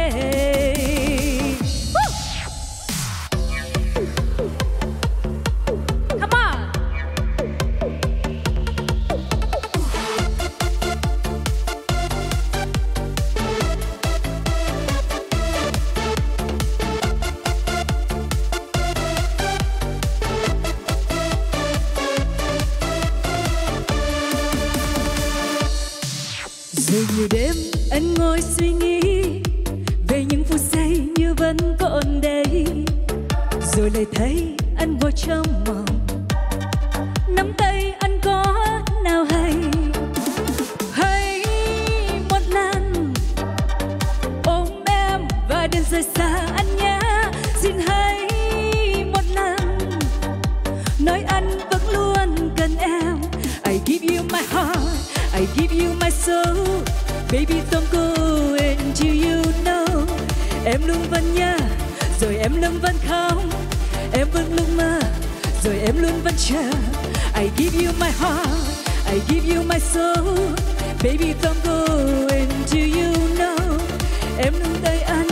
Nhiều đêm anh ngồi suy nghĩ về những phút giây như vẫn còn đây. Rồi lại thấy anh vô trong mộng, nắm tay anh có nào hay. Hãy một lần ôm em và đừng rời xa anh nhé. Xin hãy một lần nói anh vẫn luôn cần em. I give you my heart, I give you my soul, baby don't go until you know. Em luôn vẫn nhớ, rồi em luôn vẫn không. Em vẫn luôn mơ, rồi em luôn vẫn chờ. I give you my heart, I give you my soul, baby don't go until you know. Em luôn tay anh,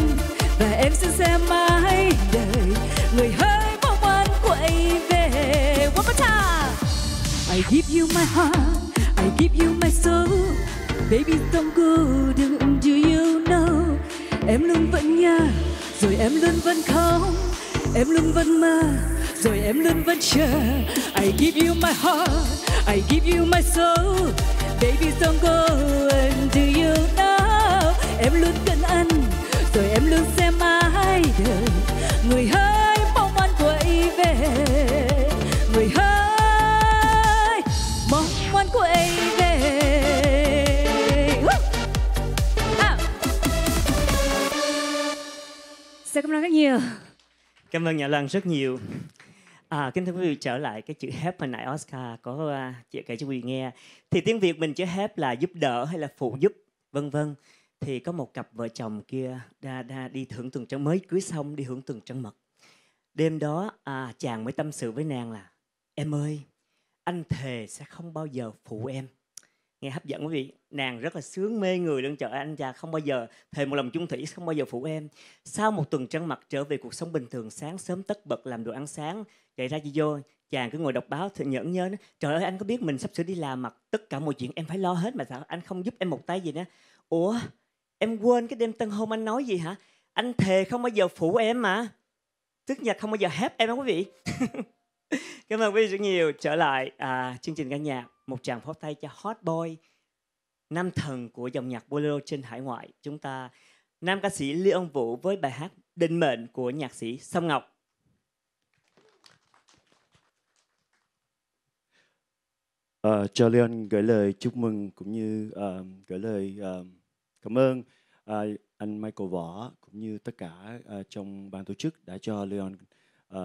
và em sẽ xem mãi đời. Người hỡi mong anh quay về. One more time. I give you my heart, I give you my soul, baby don't go until you know. Em luôn vẫn nhớ, rồi em luôn vẫn không. Em luôn vẫn mơ, rồi em luôn vẫn chờ. I give you my heart, I give you my soul, baby don't go until you know. Em luôn cần anh, rồi em luôn sẽ mãi đời. Người hãy mong anh quay về. Người hãy mong anh quay về. Xin cảm ơn rất nhiều. Cảm ơn Nhã Loan rất nhiều. À, kính thưa quý vị, trở lại cái chữ help hồi nãy Oscar có uh, chị kể cho quý vị nghe. Thì tiếng Việt mình chữ help là giúp đỡ hay là phụ giúp, vân vân. Thì có một cặp vợ chồng kia đã, đã đi hưởng tuần trăng, mới cưới xong đi hưởng tuần trăng mật. Đêm đó à, chàng mới tâm sự với nàng là: em ơi, anh thề sẽ không bao giờ phụ em. Nghe hấp dẫn quý vị, nàng rất là sướng mê người luôn. Trời ơi, anh chàng không bao giờ thề một lòng chung thủy không bao giờ phụ em. Sau một tuần trăng mặt trở về cuộc sống bình thường, sáng sớm tất bật làm đồ ăn sáng, chạy ra chi vô, chàng cứ ngồi đọc báo thì nhẫn nhớ nó. Trời ơi, anh có biết mình sắp sửa đi làm mặt tất cả mọi chuyện em phải lo hết mà sao anh không giúp em một tay gì nữa. Ủa, em quên cái đêm tân hôn anh nói gì hả? Anh thề không bao giờ phụ em mà. Tức nhật không bao giờ hép em đó quý vị. Cảm ơn quý vị rất nhiều. Trở lại à, chương trình ca nhạc, một tràng pháo tay cho Hot Boy, nam thần của dòng nhạc bolero trên hải ngoại chúng ta, nam ca sĩ Leon Vũ với bài hát Định Mệnh của nhạc sĩ Song Ngọc. Uh, cho Leon gửi lời chúc mừng cũng như uh, gửi lời uh, cảm ơn uh, anh Michael Võ cũng như tất cả uh, trong ban tổ chức đã cho Leon uh,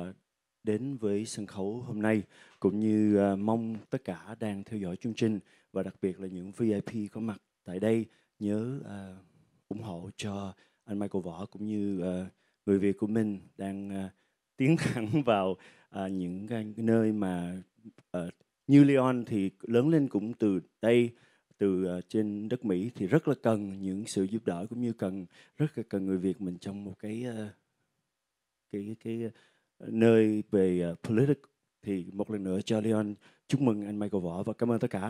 đến với sân khấu hôm nay, cũng như uh, mong tất cả đang theo dõi chương trình và đặc biệt là những vê i pê có mặt tại đây nhớ uh, ủng hộ cho anh Michael Võ cũng như uh, người Việt của mình đang uh, tiến thẳng vào uh, những uh, nơi mà uh, như Leon thì lớn lên cũng từ đây, từ uh, trên đất Mỹ thì rất là cần những sự giúp đỡ cũng như cần rất là cần người Việt mình trong một cái uh, cái cái uh, nơi về uh, politics. Thì một lần nữa cho Leon chúc mừng anh Michael Võ và cảm ơn tất cả.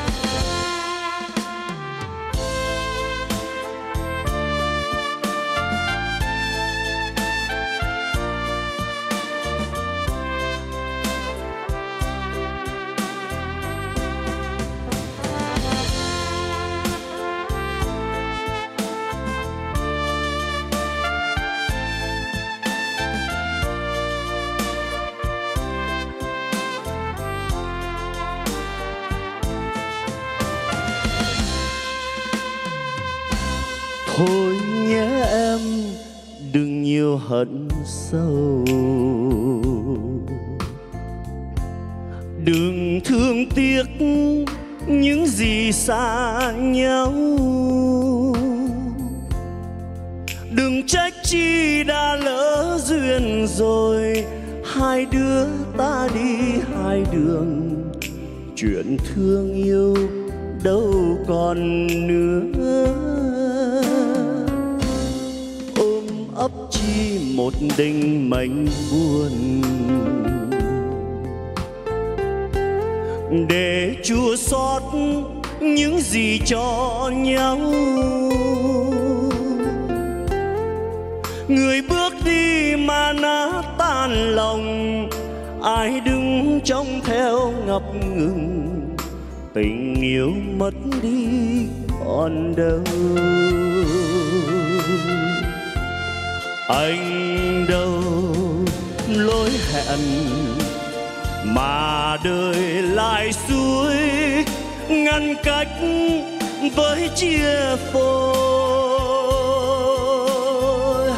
Hận sâu đừng thương tiếc những gì xa nhau, đừng trách chi đã lỡ duyên rồi. Hai đứa ta đi hai đường, chuyện thương yêu đâu còn nữa. Ấp chi một đình mệnh buồn để chua xót những gì cho nhau. Người bước đi mà nát tan lòng, ai đứng trong theo ngập ngừng. Tình yêu mất đi còn đâu, anh đâu lối hẹn mà đời lại xuôi ngăn cách với chia phôi.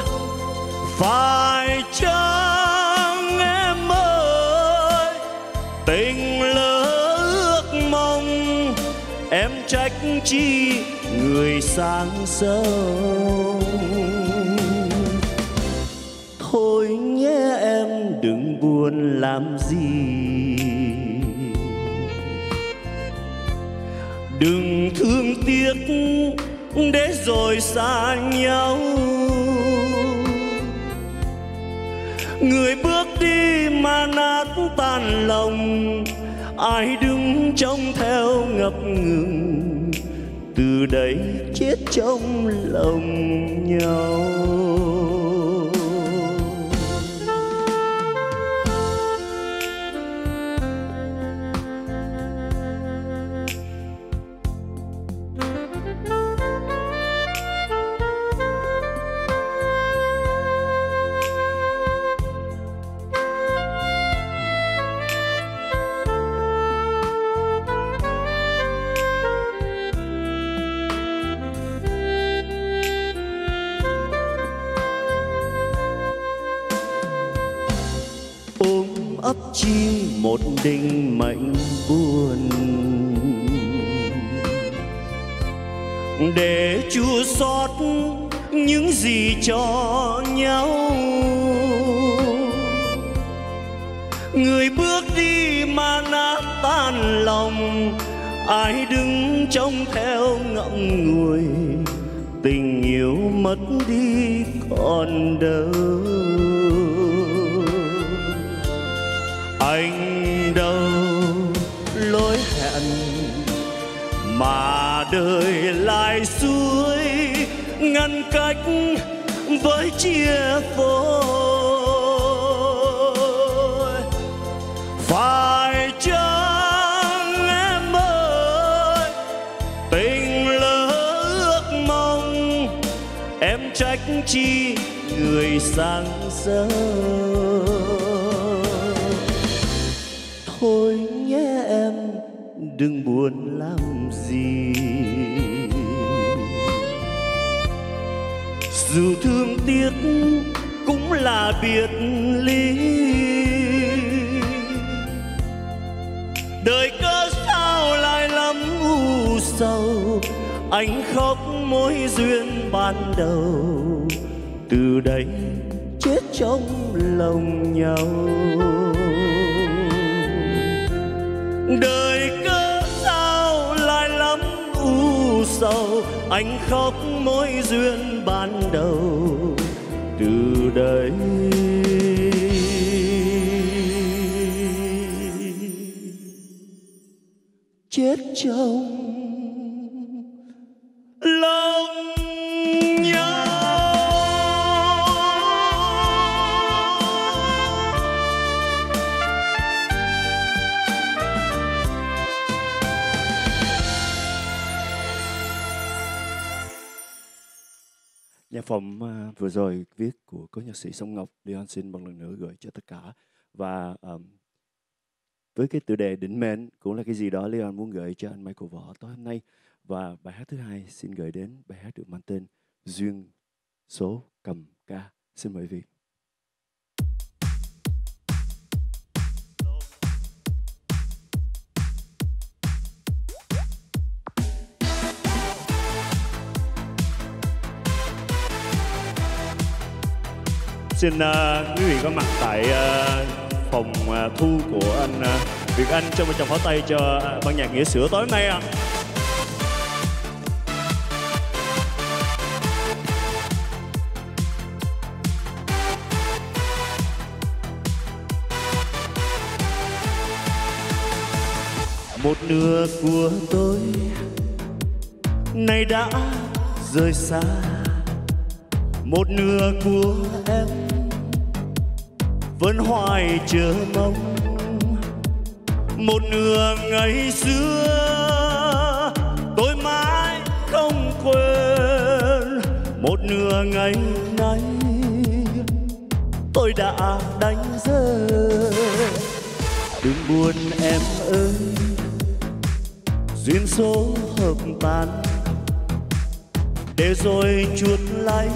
Phải chăng em ơi, tình lỡ ước mong, em trách chi người sáng sâu. Thôi nhé em đừng buồn làm gì, đừng thương tiếc để rồi xa nhau. Người bước đi mà nát tan lòng, ai đứng trông theo ngập ngừng. Từ đây chết trong lòng nhau. Chi một đình mệnh buồn để chua xót những gì cho nhau. Người bước đi mà nát tan lòng, ai đứng trông theo ngậm ngùi. Tình yêu mất đi còn đâu, anh đâu lối hẹn mà đời lại xuôi ngăn cách với chia phôi. Phải chăng em ơi, tình lỡ ước mong, em trách chi người sang giờ. Thôi nhé em, đừng buồn làm gì, dù thương tiếc cũng là biệt ly. Đời cớ sao lại lắm u sầu, anh khóc mối duyên ban đầu. Từ đây chết trong lòng nhau. Đời cớ sao lại lắm u sầu, anh khóc mối duyên ban đầu. Từ đây chết trong lòng nhau. Nhạc phẩm vừa rồi viết của cố nhạc sĩ Song Ngọc, Leon xin một lần nữa gửi cho tất cả. Và um, với cái tựa đề Đỉnh Mến cũng là cái gì đó Leon muốn gửi cho anh Michael Võ tối hôm nay. Và bài hát thứ hai xin gửi đến bài hát được mang tên Duyên Số Cầm Ca. Xin mời quý vị. Xin uh, quý vị có mặt tại uh, phòng uh, thu của anh uh, Việt Anh, cho một tràng pháo tay cho uh, ban nhạc Nghĩa Sữa tối nay ạ. À. Một nửa của tôi nay đã rời xa, một nửa của em vẫn hoài chờ mong. Một nửa ngày xưa tôi mãi không quên, một nửa ngày nay tôi đã đánh rơi. Đừng buồn em ơi, duyên số hợp tan để rồi chuột lấy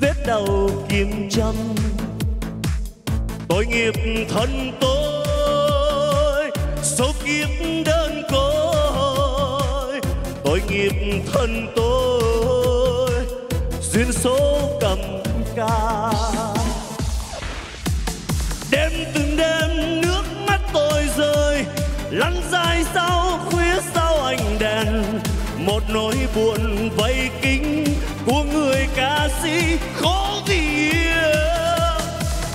vết đầu kim châm. Tội nghiệp thân tôi số kiếp đơn côi, tội nghiệp thân tôi duyên số cầm ca. Đêm từng đêm nước mắt tôi rơi lăn dài sau khuya sau ánh đèn. Một nỗi buồn vây kín của người ca sĩ khó vì yêu.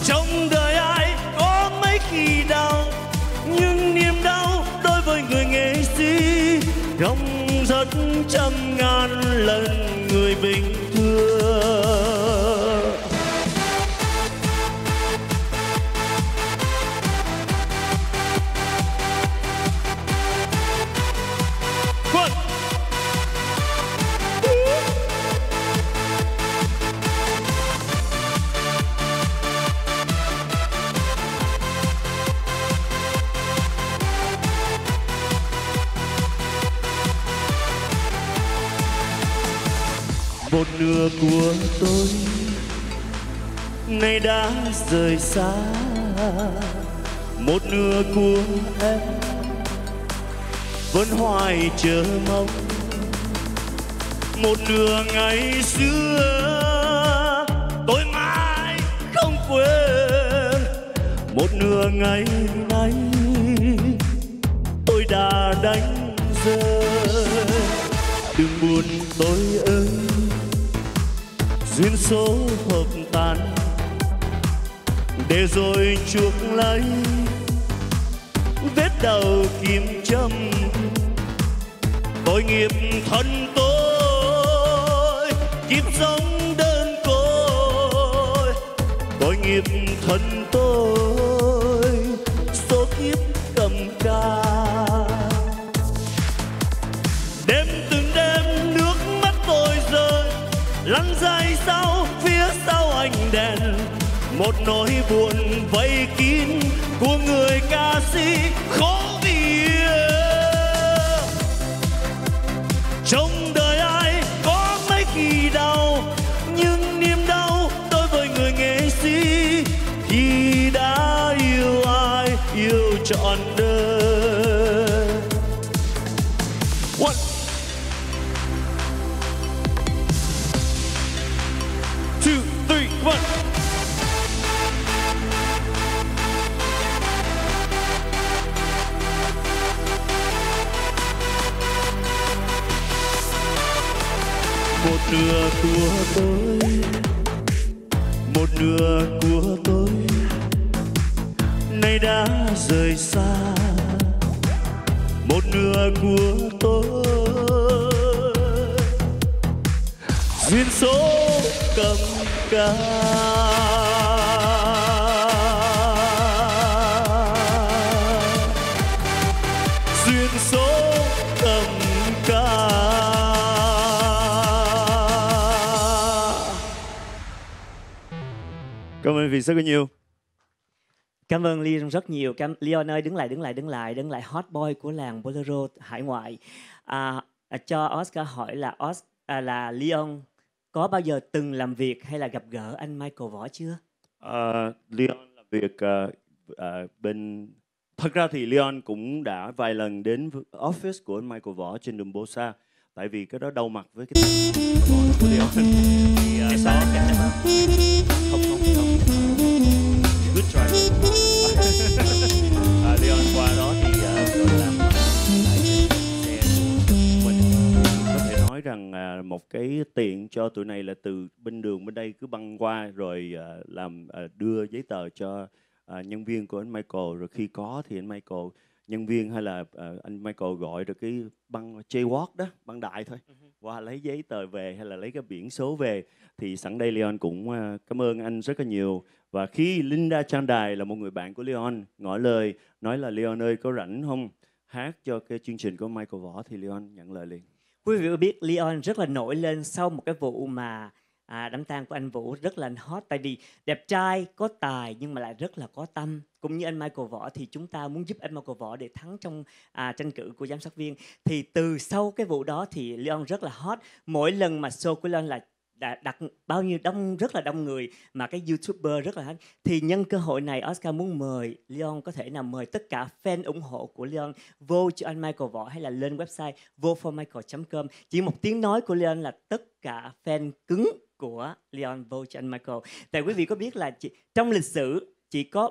Trong đời ai có mấy khi đau, nhưng niềm đau đối với người nghệ sĩ rộng rất trăm ngàn lần người bình thường. Một nửa của tôi nay đã rời xa, một nửa của em vẫn hoài chờ mong. một nửa ngày xưa tôi mãi không quên, một nửa ngày nay tôi đã đánh rơi. Đừng buồn tôi ơi, duyên số hợp tan, để rồi chuộc lấy vết đầu kim châm tội nghiệp thân tôi, kiếp sống đơn côi tội nghiệp thân tôi, số kiếp cầm ca. Đêm từng đêm nước mắt tôi rơi, lăn dài sau phía sau ánh đèn, một nỗi buồn vây kín của người ca sĩ khổ vì yêu. Trong đời ai có mấy khi đau, nhưng niềm đau đối với người nghệ sĩ khi đã yêu ai yêu trọn đời. One, two, three, one. Một nửa của tôi, một nửa của tôi nay đã rời xa, một nửa của tôi duyên số cầm ca. Cảm ơn vì rất nhiều. Cảm ơn Leon rất nhiều. Cảm... Leon ơi, đứng lại, đứng lại, đứng lại, đứng lại. Hot boy của làng Bolero hải ngoại. À, cho Oscar hỏi là Os... à, là Leon có bao giờ từng làm việc hay là gặp gỡ anh Michael Võ chưa? À, Leon làm việc à, à, bên. Thật ra thì Leon cũng đã vài lần đến office của anh Michael Võ trên đường Bosa, tại vì cái đó đầu mặt với cái của Leon. Thì, à, sau không không không good try. À, Leon qua đó thì à, tôi làm để mình có thể nói rằng à, một cái tiện cho tụi này là từ bên đường bên đây cứ băng qua rồi à, làm à, đưa giấy tờ cho à, nhân viên của anh Michael, rồi khi có thì anh Michael nhân viên hay là à, anh Michael gọi được cái băng jaywalk đó, băng đại thôi, qua lấy giấy tờ về hay là lấy cái biển số về. Thì sẵn đây Leon cũng uh, cảm ơn anh rất là nhiều. Và khi Linda Trang Đài là một người bạn của Leon ngỏ lời nói là Leon ơi có rảnh không hát cho cái chương trình của Michael Võ, thì Leon nhận lời liền. Quý vị biết Leon rất là nổi lên sau một cái vụ mà à, đám tang của anh Vũ rất là hot, tại vì đẹp trai, có tài nhưng mà lại rất là có tâm. Cũng như anh Michael Võ thì chúng ta muốn giúp anh Michael Võ để thắng trong à, tranh cử của giám sát viên. Thì từ sau cái vụ đó thì Leon rất là hot. Mỗi lần mà show của Leon là đã đặt bao nhiêu đông, rất là đông người mà cái YouTuber rất là hot. Thì nhân cơ hội này Oscar muốn mời Leon, có thể là mời tất cả fan ủng hộ của Leon vô cho anh Michael Võ hay là lên website vote for michael chấm com. Chỉ một tiếng nói của Leon là tất cả fan cứng của Leon vô cho anh Michael. Tại quý vị có biết là chỉ, trong lịch sử chỉ có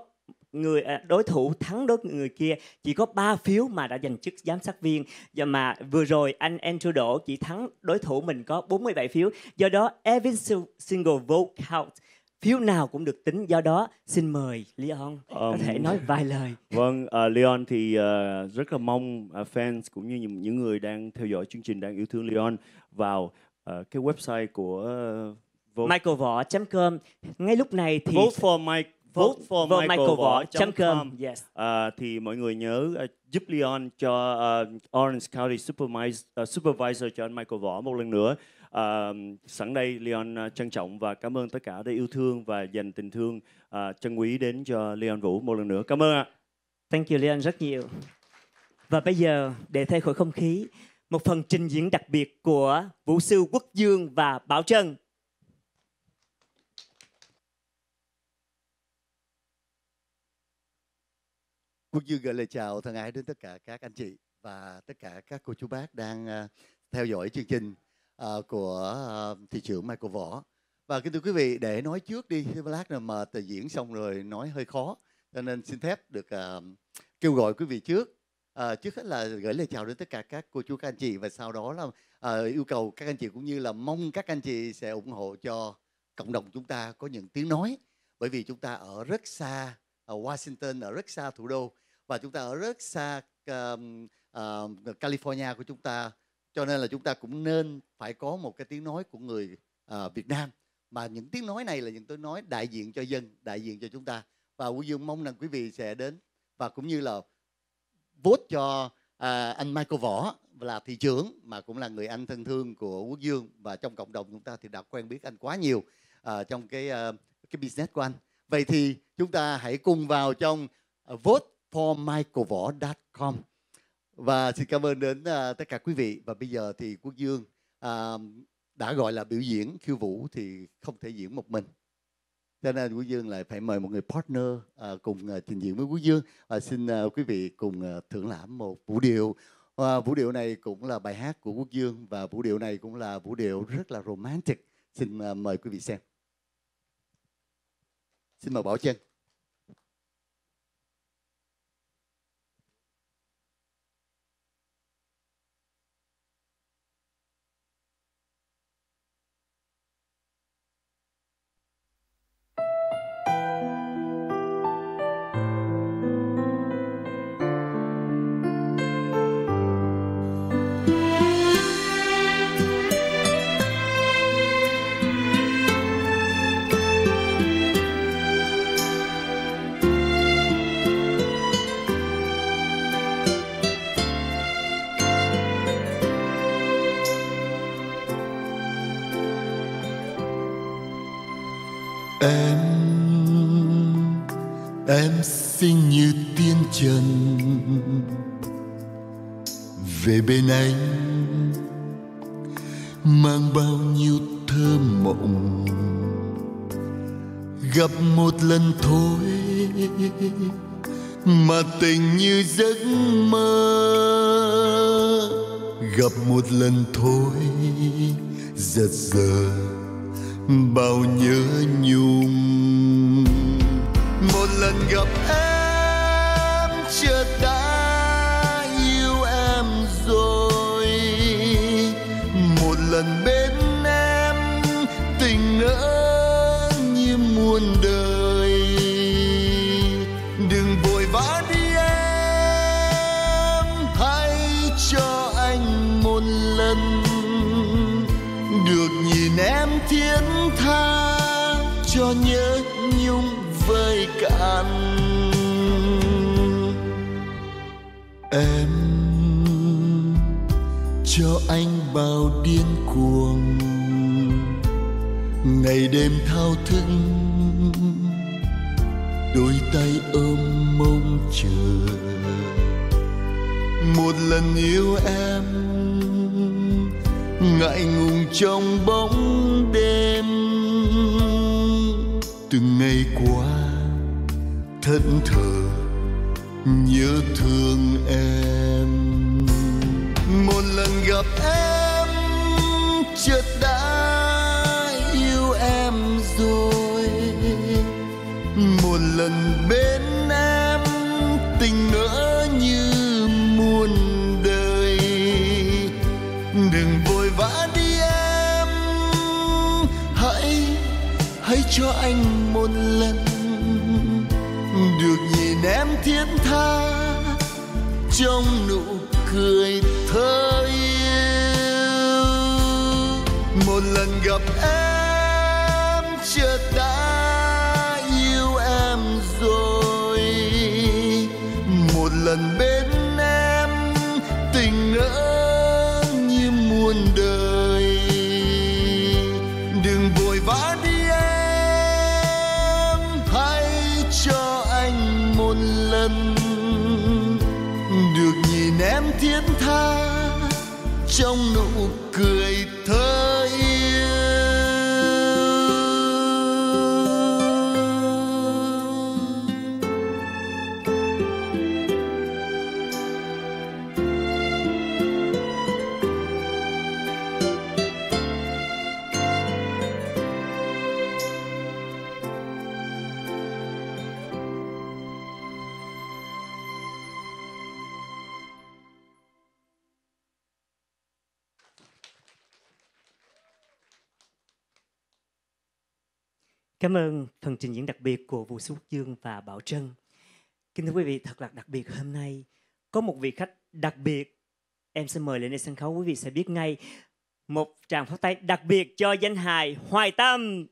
người đối thủ thắng đối người kia chỉ có ba phiếu mà đã giành chức giám sát viên, và mà vừa rồi anh Andrew Đỗ chỉ thắng đối thủ mình có bốn mươi bảy phiếu. Do đó every single vote counts, phiếu nào cũng được tính. Do đó xin mời Leon um, có thể nói vài lời. Vâng, uh, Leon thì uh, rất là mong uh, fans cũng như những người đang theo dõi chương trình, đang yêu thương Leon vào uh, cái website của uh, vote... michael võ chấm com ngay lúc này thì vote for Mike. vote for michael võ chấm com. Yes. À, thì mọi người nhớ uh, giúp Leon cho uh, Orange County Supervisor, uh, Supervisor cho anh Michael Võ một lần nữa. Uh, sẵn đây Leon uh, trân trọng và cảm ơn tất cả đã yêu thương và dành tình thương uh, trân quý đến cho Leon Vũ một lần nữa. Cảm ơn ạ. Thank you Leon rất nhiều. Và bây giờ để thay khỏi không khí, một phần trình diễn đặc biệt của vũ sư Quốc Dương và Bảo Trân. Quốc Dương gửi lời chào thân ái đến tất cả các anh chị và tất cả các cô chú bác đang theo dõi chương trình. uh, của uh, thị trưởng Michael Võ. Và kính thưa quý vị, để nói trước đi, lát nào mà tờ diễn xong rồi nói hơi khó, cho nên xin phép được uh, kêu gọi quý vị trước. Uh, trước hết là gửi lời chào đến tất cả các cô chú, các anh chị, và sau đó là uh, yêu cầu các anh chị cũng như là mong các anh chị sẽ ủng hộ cho cộng đồng chúng ta có những tiếng nói. Bởi vì chúng ta ở rất xa ở Washington, ở rất xa thủ đô, và chúng ta ở rất xa um, uh, California của chúng ta, cho nên là chúng ta cũng nên phải có một cái tiếng nói của người uh, Việt Nam. Mà những tiếng nói này là những tiếng nói đại diện cho dân, đại diện cho chúng ta. Và Quốc Dương mong rằng quý vị sẽ đến và cũng như là vote cho uh, anh Michael Võ là thị trưởng, mà cũng là người anh thân thương của Quốc Dương. Và trong cộng đồng chúng ta thì đã quen biết anh quá nhiều uh, trong cái uh, cái business của anh. Vậy thì chúng ta hãy cùng vào trong uh, vote for michael võ chấm com. Và xin cảm ơn đến uh, tất cả quý vị. Và bây giờ thì Quốc Dương uh, đã gọi là biểu diễn khiêu vũ thì không thể diễn một mình, cho nên Quốc Dương lại phải mời một người partner uh, cùng uh, trình diễn với Quốc Dương. uh, Xin uh, quý vị cùng uh, thưởng lãm một vũ điệu. uh, Vũ điệu này cũng là bài hát của Quốc Dương, và vũ điệu này cũng là vũ điệu rất là romantic. Xin uh, mời quý vị xem. Xin mời Bảo Trân. Em, em xinh như tiên trần, về bên anh mang bao nhiêu thơ mộng. Gặp một lần thôi mà tình như giấc mơ, gặp một lần thôi giật giờ bao nhớ nhung. Một lần gặp em chợt đã yêu em rồi, một lần bên em tình nỡ như muôn đời. Đừng vội vã đi em, hãy cho anh một lần được nhìn em thiên tha, cho nhớ nhung vơi cạn. Em cho anh bao điên cuồng, ngày đêm thao thức đôi tay ôm mong chờ. Một lần yêu em ngại ngùng trong bóng đêm, từng ngày qua thẫn thờ nhớ thương em. Một lần gặp em chợt đã yêu em rồi, một lần bên em tình ngỡ như muôn đời. Đừng vội vã đi em, hãy hãy cho anh một lần được nhìn em thiết tha trong nụ cười thơ yêu. Một lần gặp em chợt đã yêu em rồi, một lần bên em tình nỡ muôn đời. Đừng vội vã đi em, hãy cho anh một lần được nhìn em thiết tha trong nụ cười thơ yêu. Cảm ơn phần trình diễn đặc biệt của Vũ Quốc Dương và Bảo Trân. Kính thưa quý vị, thật là đặc biệt hôm nay có một vị khách đặc biệt em sẽ mời lên đây sân khấu, quý vị sẽ biết ngay. Một tràng pháo tay đặc biệt cho danh hài Hoài Tâm.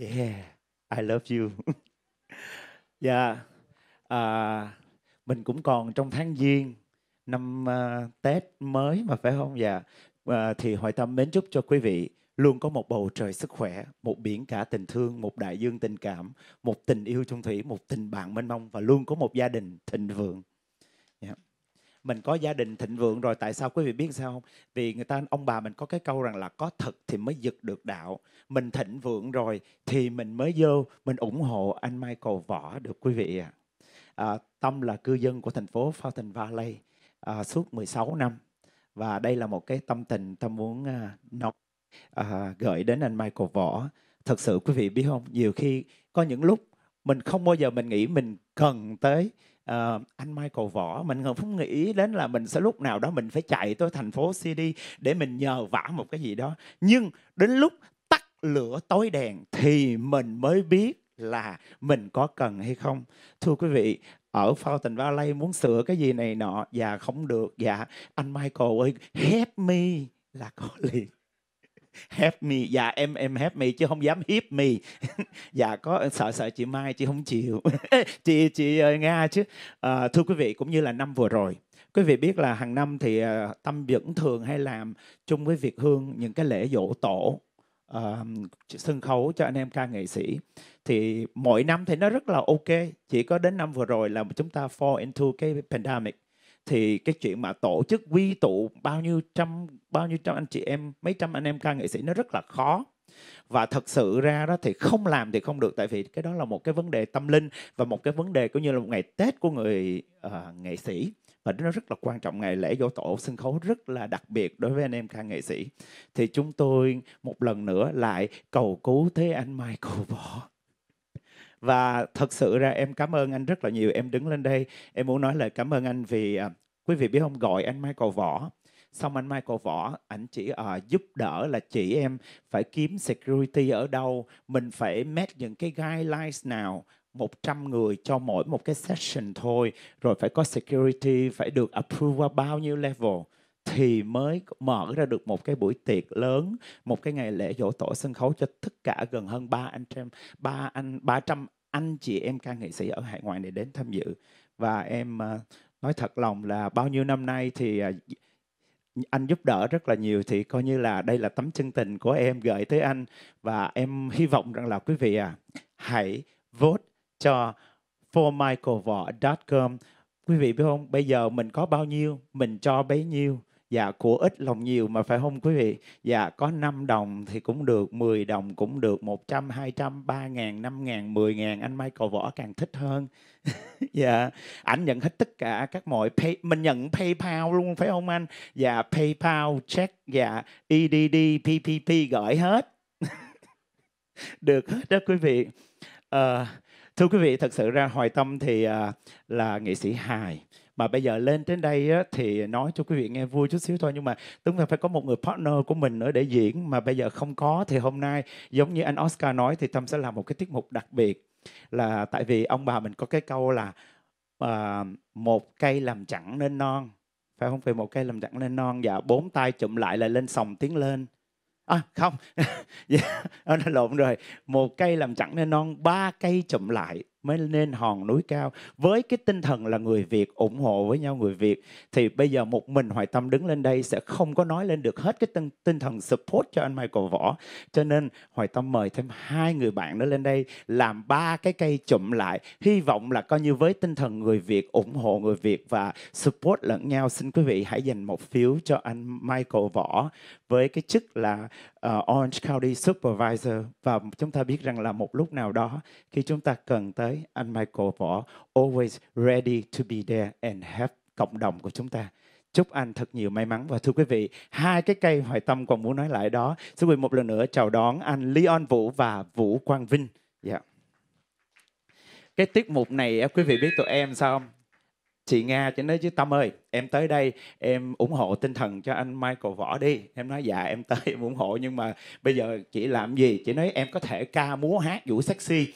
Yeah, I love you. Yeah, uh, mình cũng còn trong tháng Giêng năm uh, Tết mới mà phải không? Dạ. Yeah. Uh, thì Hoài Tâm mến chúc cho quý vị luôn có một bầu trời sức khỏe, một biển cả tình thương, một đại dương tình cảm, một tình yêu chung thủy, một tình bạn mênh mông và luôn có một gia đình thịnh vượng. Yeah. Mình có gia đình thịnh vượng rồi, tại sao quý vị biết sao không? Vì người ta, ông bà mình có cái câu rằng là có thật thì mới giật được đạo. Mình thịnh vượng rồi thì mình mới vô, mình ủng hộ anh Michael Võ được quý vị ạ. À. À, Tâm là cư dân của thành phố Fountain Valley à, suốt mười sáu năm. Và đây là một cái tâm tình Tâm muốn à, nói, à, gửi đến anh Michael Võ. Thật sự quý vị biết không, nhiều khi có những lúc mình không bao giờ mình nghĩ mình cần tới Uh, anh Michael Võ. Mình không nghĩ đến là mình sẽ lúc nào đó mình phải chạy tới thành phố xê đê để mình nhờ vả một cái gì đó. Nhưng đến lúc tắt lửa tối đèn thì mình mới biết là mình có cần hay không. Thưa quý vị, ở Fountain Valley muốn sửa cái gì này nọ, dạ không được, dạ anh Michael ơi help me là có liền. Help me, dạ em em help me chứ không dám hiếp me. Dạ có sợ sợ chị Mai chị không chịu. Chị chị Nga chứ. À, thưa quý vị, cũng như là năm vừa rồi, quý vị biết là hàng năm thì uh, Tâm vẫn thường hay làm chung với Việt Hương những cái lễ dỗ tổ uh, sân khấu cho anh em ca nghệ sĩ. Thì mỗi năm thì nó rất là ok, chỉ có đến năm vừa rồi là chúng ta fall into cái pandemic. Thì cái chuyện mà tổ chức quy tụ bao nhiêu trăm, bao nhiêu trăm anh chị em, mấy trăm anh em ca nghệ sĩ nó rất là khó. Và thật sự ra đó thì không làm thì không được, tại vì cái đó là một cái vấn đề tâm linh và một cái vấn đề cũng như là một ngày Tết của người uh, nghệ sĩ. Và nó rất là quan trọng, ngày lễ dỗ tổ sân khấu rất là đặc biệt đối với anh em ca nghệ sĩ. Thì chúng tôi một lần nữa lại cầu cứu thế anh Michael Võ. Và thật sự ra em cảm ơn anh rất là nhiều. Em đứng lên đây, em muốn nói lời cảm ơn anh vì uh, quý vị biết không, gọi anh Michael Võ. Xong anh Michael Võ, anh chỉ uh, giúp đỡ là chỉ em phải kiếm security ở đâu, mình phải match những cái guidelines nào, một trăm người cho mỗi một cái session thôi, rồi phải có security, phải được approve qua bao nhiêu level thì mới mở ra được một cái buổi tiệc lớn, một cái ngày lễ dỗ tổ sân khấu cho tất cả gần hơn ba trăm anh chị em ca nghệ sĩ ở hải ngoại này đến tham dự. Và em nói thật lòng là bao nhiêu năm nay thì anh giúp đỡ rất là nhiều, thì coi như là đây là tấm chân tình của em gửi tới anh. Và em hy vọng rằng là quý vị à, hãy vote cho for michael võ chấm com. Quý vị biết không, bây giờ mình có bao nhiêu mình cho bấy nhiêu. Dạ, của ít lòng nhiều mà phải không quý vị? Dạ, có năm đồng thì cũng được, mười đồng cũng được, một trăm, hai trăm, ba ngàn, năm ngàn, mười ngàn. Anh Michael Võ càng thích hơn. Dạ, ảnh nhận hết tất cả các mọi pay, mình nhận PayPal luôn phải không anh? Dạ, PayPal, check, dạ, e đê đê, pê pê pê gửi hết. Được hết đó quý vị. Ờ... Uh, Thưa quý vị, thật sự ra Hoài Tâm thì uh, là nghệ sĩ hài. Mà bây giờ lên đến đây á, thì nói cho quý vị nghe vui chút xíu thôi. Nhưng mà đúng là phải có một người partner của mình nữa để diễn. Mà bây giờ không có thì hôm nay giống như anh Oscar nói thì Tâm sẽ làm một cái tiết mục đặc biệt. Là tại vì ông bà mình có cái câu là uh, một cây làm chẳng nên non. Phải không? Phải một cây làm chẳng nên non. Dạ, bốn tay chụm lại là lên sòng tiến lên. À, không, yeah, nó lộn rồi. Một cây làm chẳng nên non, ba cây chụm lại mới nên hòn núi cao. Với cái tinh thần là người Việt ủng hộ với nhau người Việt, thì bây giờ một mình Hoài Tâm đứng lên đây sẽ không có nói lên được hết cái tinh, tinh thần support cho anh Michael Võ. Cho nên Hoài Tâm mời thêm hai người bạn nữa lên đây làm ba cái cây chụm lại. Hy vọng là coi như với tinh thần người Việt ủng hộ người Việt và support lẫn nhau, xin quý vị hãy dành một phiếu cho anh Michael Võ với cái chức là uh, Orange County Supervisor. Và chúng ta biết rằng là một lúc nào đó khi chúng ta cần tới anh Michael Võ, always ready to be there and help cộng đồng của chúng ta. Chúc anh thật nhiều may mắn. Và thưa quý vị, hai cái cây Hoài Tâm còn muốn nói lại đó. Xin quý vị một lần nữa chào đón anh Leon Vũ và Vũ Quang Vinh. Yeah. Cái tiết mục này quý vị biết tụi em sao không? Chị Nga chỉ nói chứ Tâm ơi, em tới đây em ủng hộ tinh thần cho anh Michael Võ đi. Em nói dạ em tới em ủng hộ, nhưng mà bây giờ chị làm gì? Chị nói em có thể ca múa hát vũ sexy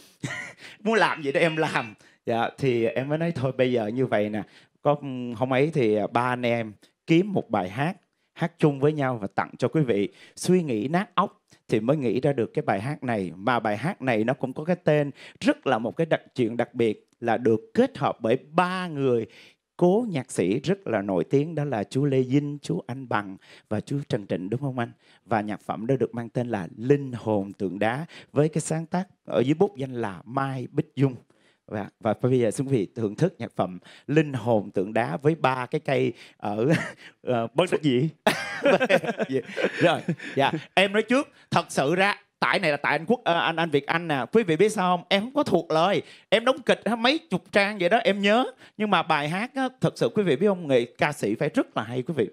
muốn làm gì đó em làm. Dạ, thì em mới nói thôi bây giờ như vậy nè, có hôm ấy thì ba anh em kiếm một bài hát, hát chung với nhau và tặng cho quý vị. Suy nghĩ nát óc thì mới nghĩ ra được cái bài hát này. Mà bài hát này nó cũng có cái tên rất là một cái đặc, chuyện đặc biệt là được kết hợp bởi ba người cố nhạc sĩ rất là nổi tiếng, đó là chú Lê Vinh, chú Anh Bằng và chú Trần Trịnh, đúng không anh? Và nhạc phẩm đó được mang tên là Linh Hồn Tượng Đá với cái sáng tác ở dưới bút danh là Mai Bích Dung. Và, và bây giờ xin quý vị thưởng thức nhạc phẩm Linh Hồn Tượng Đá với ba cái cây ở uh, bất đắc dĩ. Rồi, dạ, em nói trước, thật sự ra tại này là tại anh Quốc, anh anh Việt Anh nè. Quý vị biết sao không? Em không có thuộc lời. Em đóng kịch mấy chục trang vậy đó em nhớ. Nhưng mà bài hát á, thật sự quý vị biết không, nghệ ca sĩ phải rất là hay quý vị.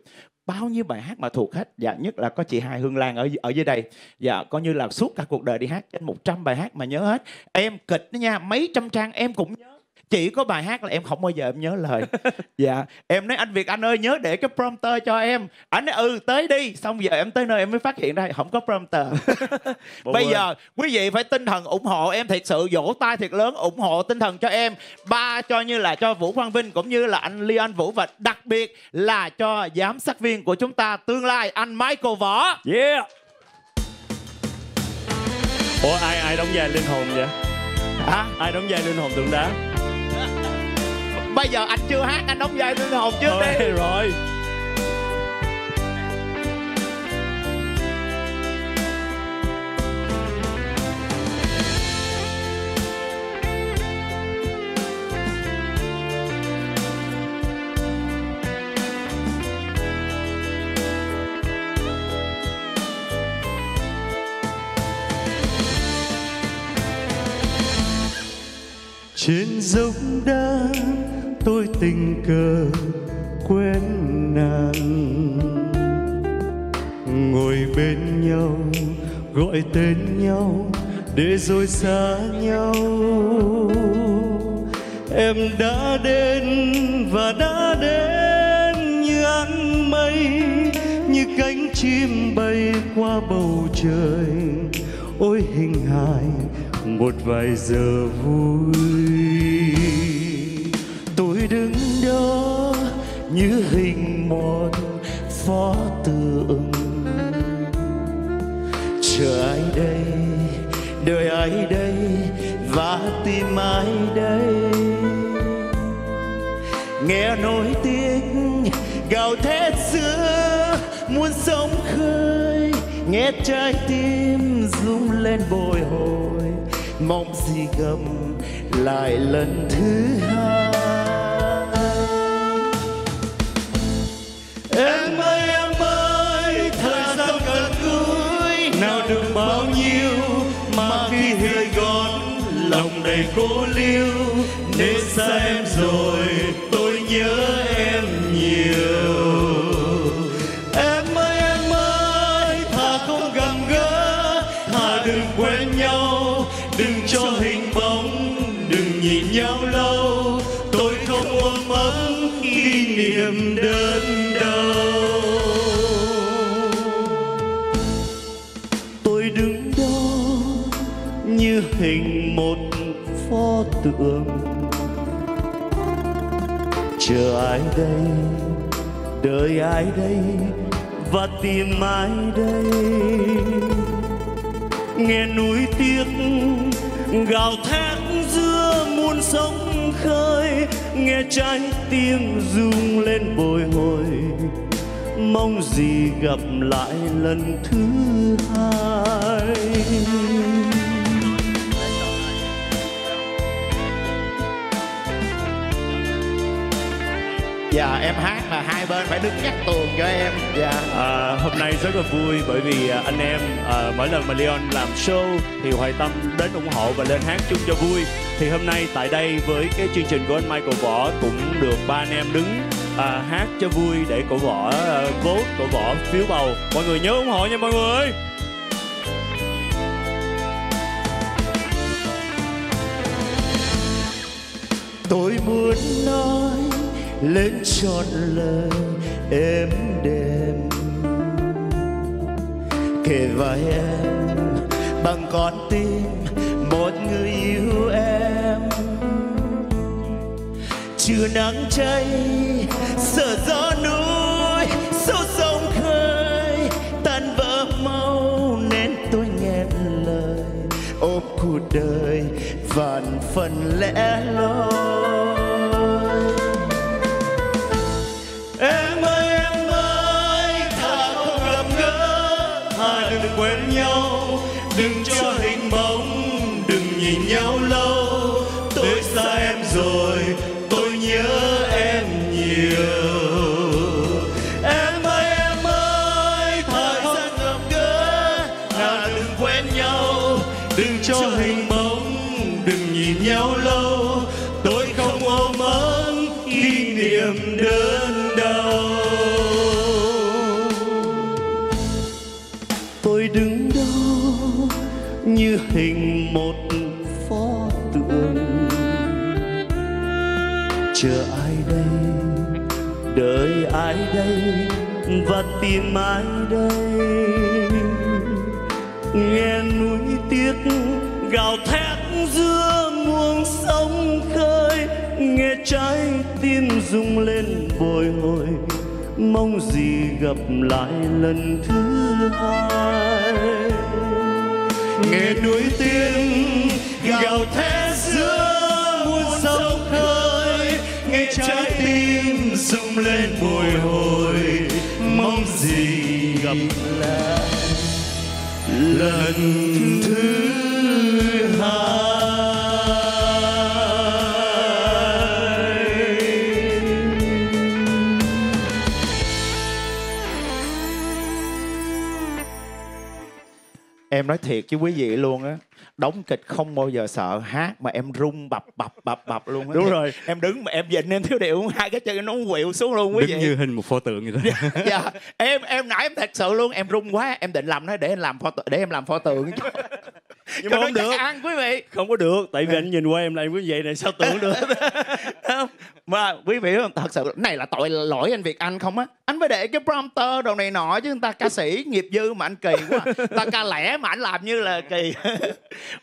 Bao nhiêu bài hát mà thuộc hết. Dạ, nhất là có chị Hai Hương Lan ở ở dưới đây. Dạ, coi như là suốt cả cuộc đời đi hát trên một trăm bài hát mà nhớ hết. Em kịch đó nha, mấy trăm trang em cũng nhớ. Chỉ có bài hát là em không bao giờ em nhớ lời. Dạ, em nói anh Việt Anh ơi nhớ để cái prompter cho em. Anh nói ừ tới đi. Xong giờ em tới nơi em mới phát hiện ra không có prompter. Bây giờ quý vị phải tinh thần ủng hộ em thiệt sự, vỗ tay thiệt lớn ủng hộ tinh thần cho em. Ba cho như là cho Vũ Quang Vinh cũng như là anh Leon Vũ và đặc biệt là cho giám sát viên của chúng ta tương lai anh Michael Võ. Yeah. Ủa ai ai đóng vai Linh Hồn vậy? Hả? Ai đóng vai Linh Hồn Tượng Đá? Bây giờ anh chưa hát, anh đóng vai Linh Hồn trước rồi, đi. Rồi. Trên dốc đá tôi tình cờ quen nàng, ngồi bên nhau gọi tên nhau để rồi xa nhau. Em đã đến và đã đến như áng mây, như cánh chim bay qua bầu trời. Ôi hình hài một vài giờ vui, tôi đứng đó như hình một pho tượng. Chờ ai đây, đời ai đây và tim ai đây. Nghe nổi tiếng gào thét giữa muốn sóng khơi, nghe trái tim rung lên bồi hồi. Mong gì gầm lại lần thứ hai. Em ơi em ơi, thời gian gần cuối, nào được bao nhiêu mà khi hơi gòn lòng đầy cô liêu. Nên xa em rồi tôi nhớ em nhiều. Em ơi em ơi, thà không gặm gỡ, thà đừng quên nhau, đừng cho hình bóng, đừng nhìn nhau lâu. Tôi không ôm ấm kỷ niệm đơn đau. Tôi đứng đó như hình một pho tượng. Chờ ai đây, đợi ai đây và tìm ai đây. Nghe núi tiếc gào thét giữa muôn sóng khơi, nghe trái tim rung lên bồi hồi. Mong gì gặp lại lần thứ hai. Dạ em hát là hai bên phải đứng nhắc tuồng cho em. Dạ à, hôm nay rất là vui bởi vì anh em à, mỗi lần mà Leon làm show thì Hoài Tâm đến ủng hộ và lên hát chung cho vui. Thì hôm nay tại đây với cái chương trình của anh Michael Võ cũng được ba anh em đứng à, hát cho vui để cổ Võ à, vote, cổ Võ phiếu bầu. Mọi người nhớ ủng hộ nha mọi người. Tôi muốn nói lên trọn lời êm đềm, kể vai em bằng con tim một người yêu em. Trưa nắng cháy sợ gió núi sâu sông khơi tan vỡ mau, nên tôi nghẹn lời ôm cuộc đời vạn phần lẻ loi. Em ơi em ơi, thà không làm ngỡ, thà đừng quên nhau, đừng cho hình bóng, đừng nhìn nhau lâu. Tôi xa em rồi, tôi nhớ em nhiều. Em ơi em ơi, thà không làm ngỡ, thà đừng quên nhau, đừng cho hình bóng, đừng nhìn nhau lâu. Tôi không ôm ấm kỷ niệm đơn. Như hình một pho tượng chờ ai đây, đợi ai đây và tìm ai đây. Nghe núi tiếc gào thét giữa muôn sóng khơi, nghe trái tim rung lên bồi hồi mong gì gặp lại lần thứ hai. Nghe núi tiếng gào thét giữa muôn sông khơi, nghe trái tim rung lên bồi hồi mong gì gặp lại lần thứ hai. Em nói thiệt với quý vị luôn á, đóng kịch không bao giờ sợ, hát mà em rung bập bập bập bập luôn á. Đúng rồi, em đứng mà em vịnh em thiếu điệu, hai cái chân nó quẹo xuống luôn quý vị. Đứng như hình một pho tượng vậy đó. Dạ, em em nãy em thật sự luôn, em rung quá, em định làm nói để em làm pho tượng, để em làm pho tượng. Nhưng mà không được, ăn quý vị không có được, tại vì anh nhìn qua em lại quý vị này sao tưởng được. Mà quý vị thật sự này là tội lỗi anh Việt Anh không á, anh phải để cái prompter đồ này nọ chứ, người ta ca sĩ nghiệp dư mà anh kỳ quá, người ta ca lẻ mà anh làm như là kỳ.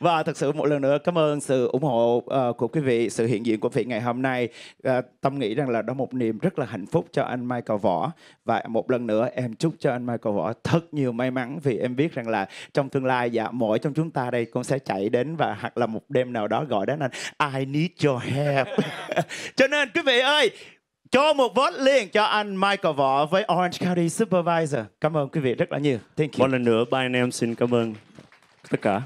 Và thật sự một lần nữa cảm ơn sự ủng hộ uh, của quý vị, sự hiện diện của vị ngày hôm nay. uh, Tâm nghĩ rằng là đó một niềm rất là hạnh phúc cho anh Michael Võ. Và một lần nữa em chúc cho anh Michael Võ thật nhiều may mắn, vì em biết rằng là trong tương lai dạ mỗi trong chúng ta đây cũng sẽ chạy đến và hoặc là một đêm nào đó gọi đến anh I need your help. Cho nên quý vị ơi, cho một vote liền cho anh Michael Võ với Orange County Supervisor. Cảm ơn quý vị rất là nhiều. Thank you. Một lần nữa ba anh em xin cảm ơn tất cả.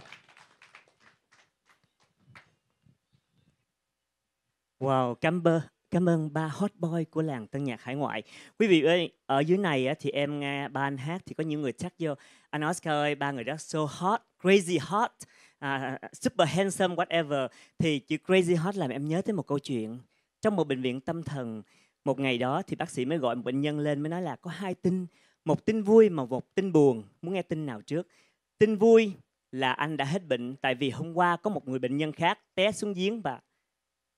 Wow, cảm ơn, cảm ơn ba hot boy của làng tân nhạc hải ngoại. Quý vị ơi, ở dưới này thì em nghe ba anh hát thì có nhiều người chắc vô anh Oscar ơi, ba người đó so hot, crazy hot, uh, super handsome whatever. Thì chữ crazy hot làm em nhớ tới một câu chuyện. Trong một bệnh viện tâm thần, một ngày đó thì bác sĩ mới gọi một bệnh nhân lên mới nói là có hai tin, một tin vui mà một tin buồn. Muốn nghe tin nào trước? Tin vui là anh đã hết bệnh, tại vì hôm qua có một người bệnh nhân khác té xuống giếng và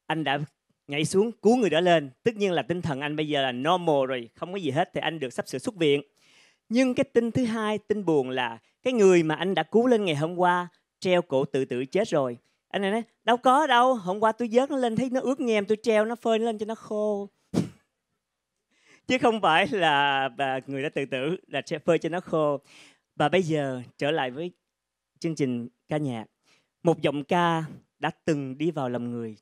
anh đã nhảy xuống cứu người đó lên. Tất nhiên là tinh thần anh bây giờ là normal rồi, không có gì hết, thì anh được sắp sửa xuất viện. Nhưng cái tin thứ hai, tin buồn là cái người mà anh đã cứu lên ngày hôm qua treo cổ tự tử chết rồi. Anh này nói, đâu có đâu, hôm qua tôi vớt nó lên thấy nó ướt nhem, tôi treo nó phơi nó lên cho nó khô. Chứ không phải là bà người đã tự tử, là phơi cho nó khô. Và bây giờ trở lại với chương trình ca nhạc. Một giọng ca đã từng đi vào lòng người.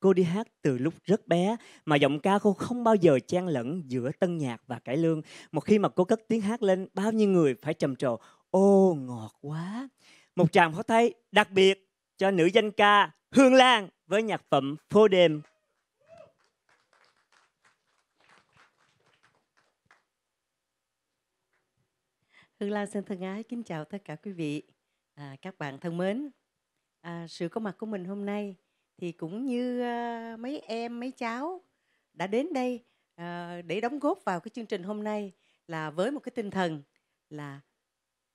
Cô đi hát từ lúc rất bé, mà giọng ca cô không bao giờ chen lẫn giữa tân nhạc và cải lương. Một khi mà cô cất tiếng hát lên, bao nhiêu người phải trầm trồ, ô ngọt quá. Một tràng pháo tay đặc biệt cho nữ danh ca Hương Lan với nhạc phẩm Phố Đêm. Hương Lan xin thân ái kính chào tất cả quý vị, à, các bạn thân mến. À, sự có mặt của mình hôm nay thì cũng như uh, mấy em mấy cháu đã đến đây uh, để đóng góp vào cái chương trình hôm nay là với một cái tinh thần là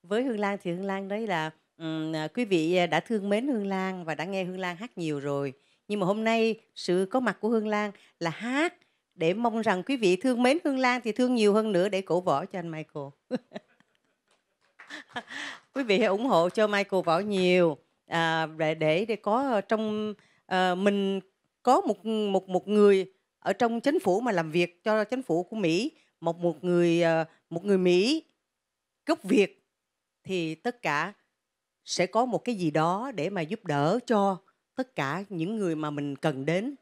với Hương Lan thì Hương Lan đấy là Um, quý vị đã thương mến Hương Lan và đã nghe Hương Lan hát nhiều rồi. Nhưng mà hôm nay sự có mặt của Hương Lan là hát để mong rằng quý vị thương mến Hương Lan thì thương nhiều hơn nữa để cổ võ cho anh Michael. Quý vị hãy ủng hộ cho Michael Võ nhiều à, để để có trong à, mình có một một một người ở trong chính phủ mà làm việc cho chính phủ của Mỹ, một một người một người Mỹ gốc Việt thì tất cả sẽ có một cái gì đó để mà giúp đỡ cho tất cả những người mà mình cần đến.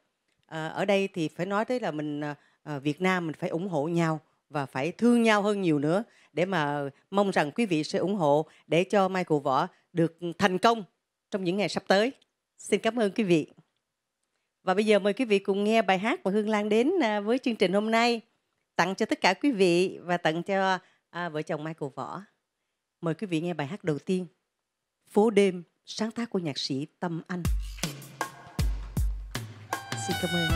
À, ở đây thì phải nói tới là mình à, Việt Nam mình phải ủng hộ nhau và phải thương nhau hơn nhiều nữa để mà mong rằng quý vị sẽ ủng hộ để cho Michael Võ được thành công trong những ngày sắp tới. Xin cảm ơn quý vị. Và bây giờ mời quý vị cùng nghe bài hát của Hương Lan đến với chương trình hôm nay, tặng cho tất cả quý vị và tặng cho à, vợ chồng Michael Võ. Mời quý vị nghe bài hát đầu tiên, Phố Đêm, sáng tác của nhạc sĩ Tâm Anh. Xin cảm ơn.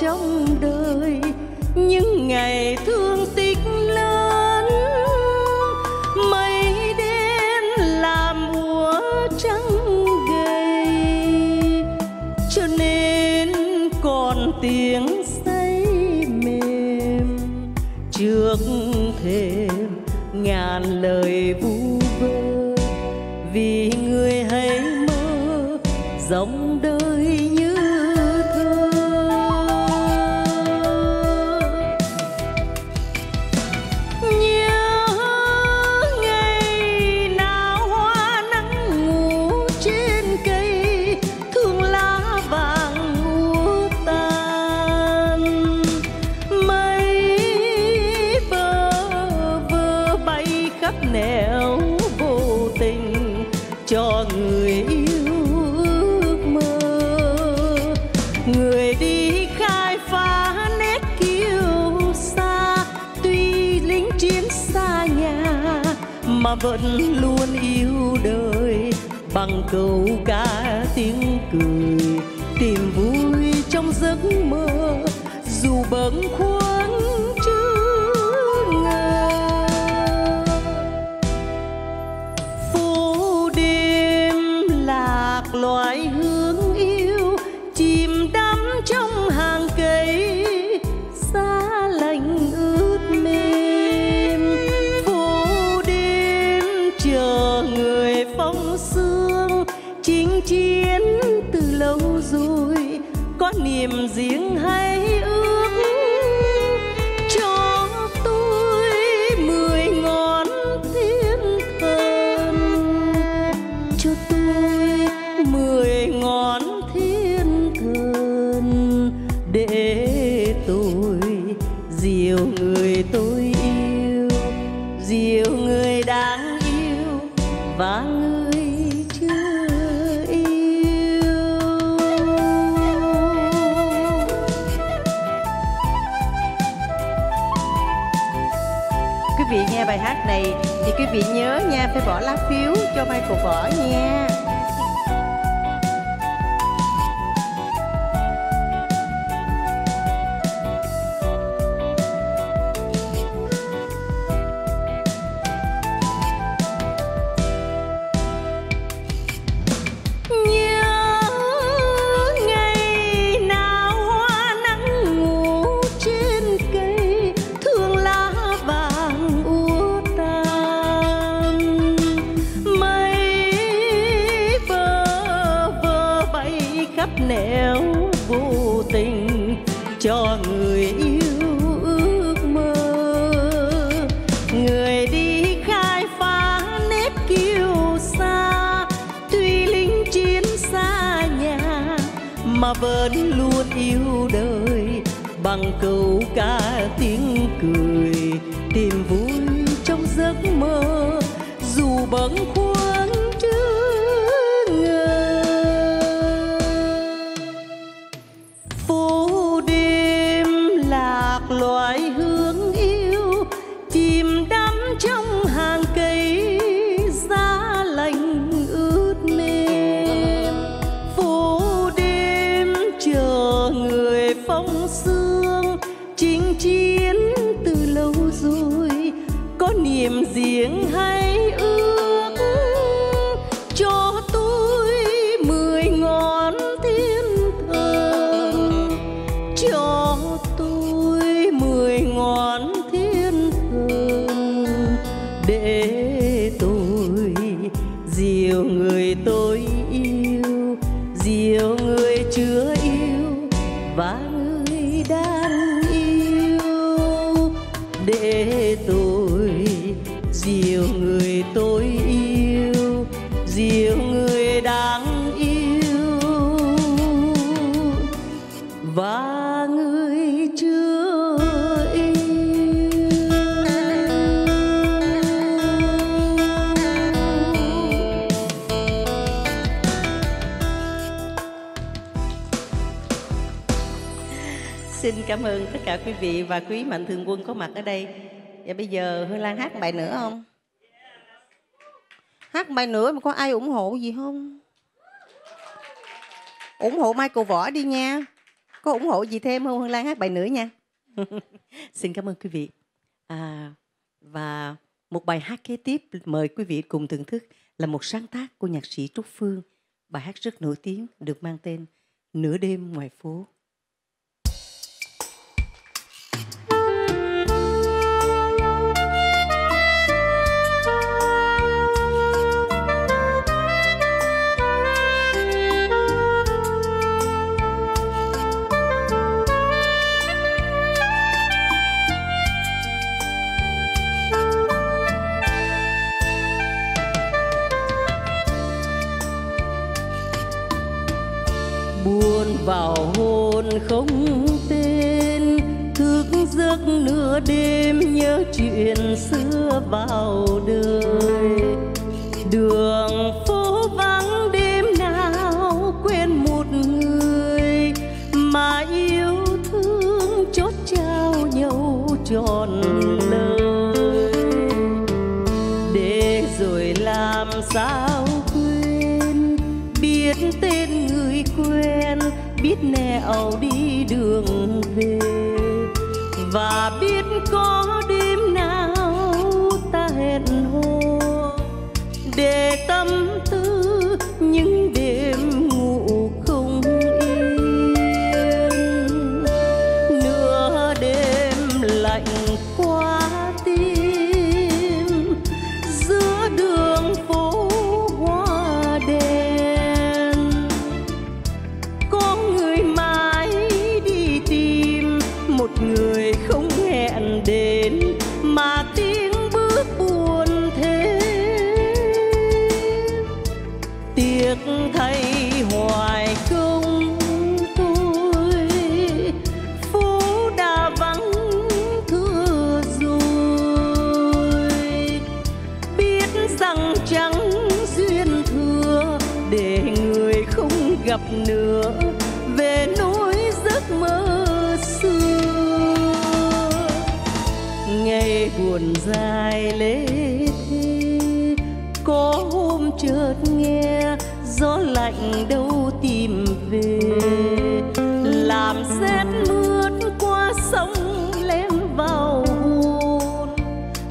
Trong đời những ngày thương tích lớn, mây đen làm úa trắng gầy, cho nên còn tiếng say mềm trước thềm ngàn lời vu vơ, vì người hãy mơ giống đời như vẫn luôn yêu đời, bằng câu ca tiếng cười tìm vui trong giấc mơ, dù bâng khuâng chưa ngờ. Phố đêm lạc loài hướng yêu, chìm đắm trong hàng cây xa lạnh ướt mê. Chiến từ lâu rồi có niềm riêng hay ước, cho tôi mười ngón thiên thần, cho tôi mười ngón thiên thần để tôi dìu người tôi yêu, dìu người đáng yêu và bài hát này thì quý vị nhớ nha, phải bỏ lá phiếu cho Michael Võ nha. Cho người yêu ước mơ, người đi khai phá nét kiêu xa, tuy lính chiến xa nhà mà vẫn luôn yêu đời. hoàng cầu ca tiếng cười, tìm vui trong giấc mơ dù bâng khuâng chưa ngờ. Phố đêm lạc loài hương yêu, chìm đắm trong hàng cây giá lạnh ướt mềm. Phố đêm chờ người phong sương, chinh chiến từ lâu rồi có niềm riêng hay ước. Cho tôi mười ngón thiên thần, cho tôi mười ngón thiên thần, để tôi dìu người tôi yêu, dìu người chưa yêu và người đang yêu, để tôi dìu người tôi yêu, dìu người đáng yêu và người chưa yêu. Xin cảm ơn tất cả quý vị và quý mạnh thường quân có mặt ở đây. Dạ bây giờ Hương Lan hát bài nữa không? Hát bài nữa mà có ai ủng hộ gì không? Ủng hộ Michael Võ đi nha. Có ủng hộ gì thêm không? Hương Lan hát bài nữa nha. Xin cảm ơn quý vị. à, Và một bài hát kế tiếp mời quý vị cùng thưởng thức là một sáng tác của nhạc sĩ Trúc Phương. Bài hát rất nổi tiếng được mang tên Nửa đêm ngoài phố. Vào hồn không tên, thức giấc nửa đêm nhớ chuyện xưa vào đời. Đường phố vắng đêm nào quên một người mà yêu thương chốt trao nhau trọn lời. Để rồi làm sao quên, biết tên người quen, biết nẻo đi đường về, và biết có đêm nào ta hẹn hò để tâm tư những đêm ngủ không yên. Nửa đêm lạnh quá tim, giữa đường phố hoa đèn có người không hẹn đến mà tiếng bước buồn thế. Tiếc thay hoài công tôi, phố đã vắng thưa rồi. Biết rằng chẳng duyên thừa để người không gặp nữa về nỗi giấc mơ xưa. Ngày buồn dài lê thê, có hôm chợt nghe gió lạnh đâu tìm về, làm rét mướt qua sông lén vào hồn,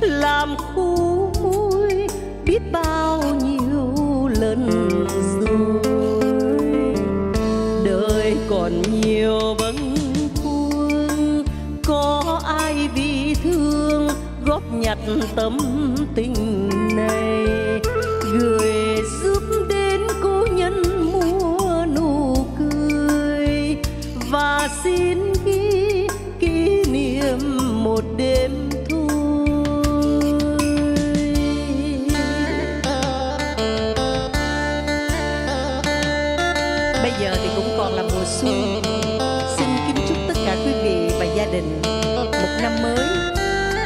làm khu mũi biết bao nhiêu lần rồi. Đời còn nhiều bâng khuâng, có ai vì thương góp nhặt tấm tình này, gửi giúp đến cố nhân mua nụ cười, và xin ghi kỷ niệm một đêm thôi. Bây giờ thì cũng còn là mùa xuân. Xin kính chúc tất cả quý vị và gia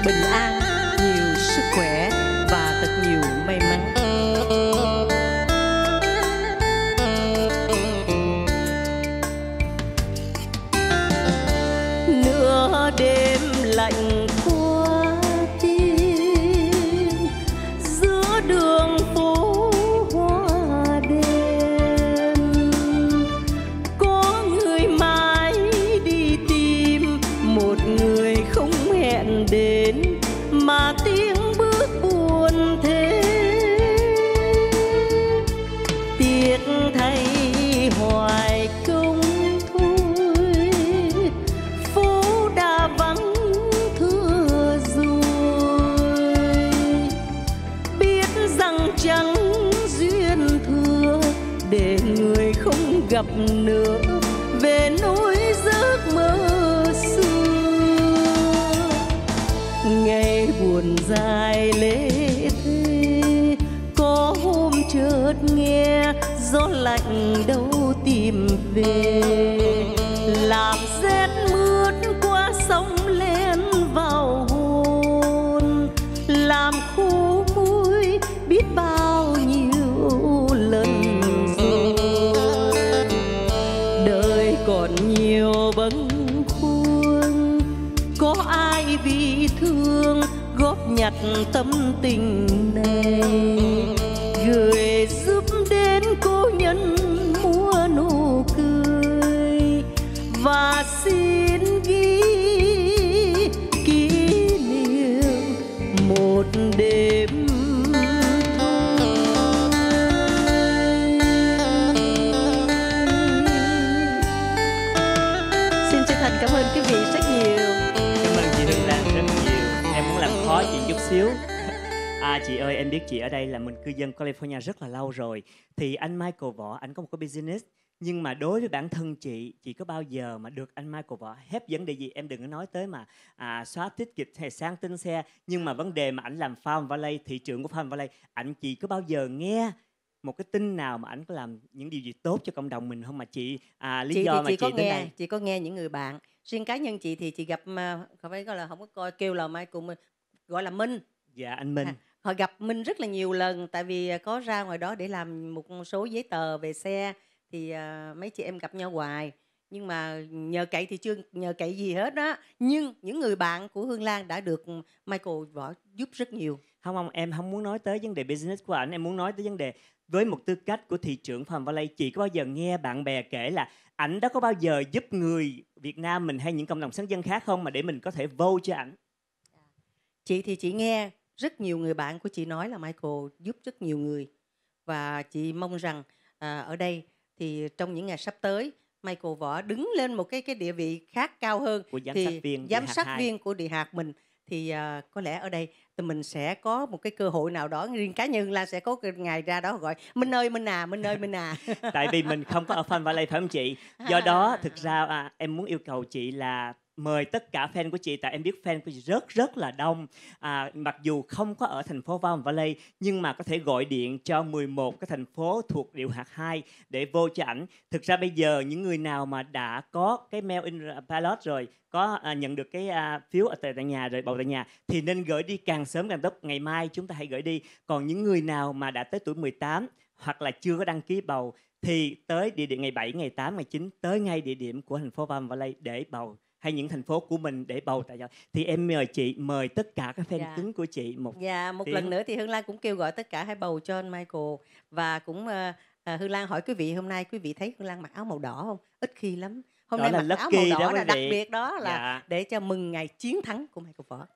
bình an, nhiều sức khỏe và thật nhiều may mắn. Nửa đêm lạnh mà tiếng bước buồn thế, tiếc thay hoài công thôi, phố đã vắng thưa rồi. Biết rằng chẳng duyên thừa để người không gặp nữa về nỗi giấc mơ xưa. Ngày buồn dài lễ thế, có hôm chợt nghe gió lạnh đâu tìm về, làm rét mướt qua sông lên vào hồn, làm khô mũi biết bao nhiêu lần rồi. Đời còn nhiều bâng khuâng, có ai bị thương góp nhặt tâm tình này, gửi giúp đến cô nhân mua nụ cười và xin ghi kỷ niệm một đêm. Xin chân thành cảm ơn quý vị rất nhiều. Cảm ơn chị Hương Lan rất nhiều. Khó chị chút xíu. À chị ơi, em biết chị ở đây là mình cư dân California rất là lâu rồi. Thì anh Michael Võ, anh có một cái business. Nhưng mà đối với bản thân chị, chị có bao giờ mà được anh Michael Võ hết vấn đề gì? Em đừng có nói tới mà à, xóa tiết kiệm hay sang tên xe. Nhưng mà vấn đề mà anh làm Palm Valley, thị trường của Palm Valley, anh chị có bao giờ nghe một cái tin nào mà anh có làm những điều gì tốt cho cộng đồng mình không mà chị? À, lý chị do thì mà chị, chị có nghe này... Chị có nghe những người bạn. Riêng cá nhân chị thì chị gặp không phải gọi là không có coi kêu là Michael mình, gọi là Minh. Dạ anh Minh. À, họ gặp Minh rất là nhiều lần, tại vì có ra ngoài đó để làm một số giấy tờ về xe thì uh, mấy chị em gặp nhau hoài. Nhưng mà nhờ cậy thì chưa nhờ cậy gì hết đó. Nhưng những người bạn của Hương Lan đã được Michael Võ giúp rất nhiều. Không không, em không muốn nói tới vấn đề business của ảnh, em muốn nói tới vấn đề với một tư cách của thị trưởng Palm Valley. Chị có bao giờ nghe bạn bè kể là ảnh đã có bao giờ giúp người Việt Nam mình hay những cộng đồng sáng dân khác không mà để mình có thể vote cho ảnh? Chị thì chị nghe rất nhiều người bạn của chị nói là Michael giúp rất nhiều người. Và chị mong rằng à, ở đây thì trong những ngày sắp tới Michael Võ đứng lên một cái cái địa vị khác cao hơn, của giám sát viên, giám sát viên của địa hạt mình. Thì à, có lẽ ở đây thì mình sẽ có một cái cơ hội nào đó. Riêng cá nhân là sẽ có ngày ra đó gọi Minh ơi Minh à, Minh ơi Minh à. Tại vì mình không có ở Palm Valley phải không chị? Do đó thực ra à, em muốn yêu cầu chị là mời tất cả fan của chị, tại em biết fan của chị rất rất là đông. À, mặc dù không có ở thành phố Palm Valley nhưng mà có thể gọi điện cho mười một cái thành phố thuộc điệu hạt hai để vô cho ảnh. Thực ra bây giờ những người nào mà đã có cái mail in ballot rồi, có à, nhận được cái à, phiếu ở tại, tại nhà rồi, bầu tại nhà thì nên gửi đi càng sớm càng tốt. Ngày mai chúng ta hãy gửi đi. Còn những người nào mà đã tới tuổi mười tám hoặc là chưa có đăng ký bầu thì tới địa điểm ngày bảy, ngày tám, ngày chín, tới ngay địa điểm của thành phố Palm Valley để bầu, hay những thành phố của mình để bầu tại. Thì em mời chị, mời tất cả các fan dạ. cứng của chị một dạ, một tiếng. Lần nữa thì Hương Lan cũng kêu gọi tất cả hãy bầu cho anh Michael. Và cũng uh, Hương Lan hỏi quý vị hôm nay quý vị thấy Hương Lan mặc áo màu đỏ không? Ít khi lắm. Hôm đó nay mặc áo màu đỏ đó là đặc biệt đó là dạ. để cho mừng ngày chiến thắng của Michael Võ.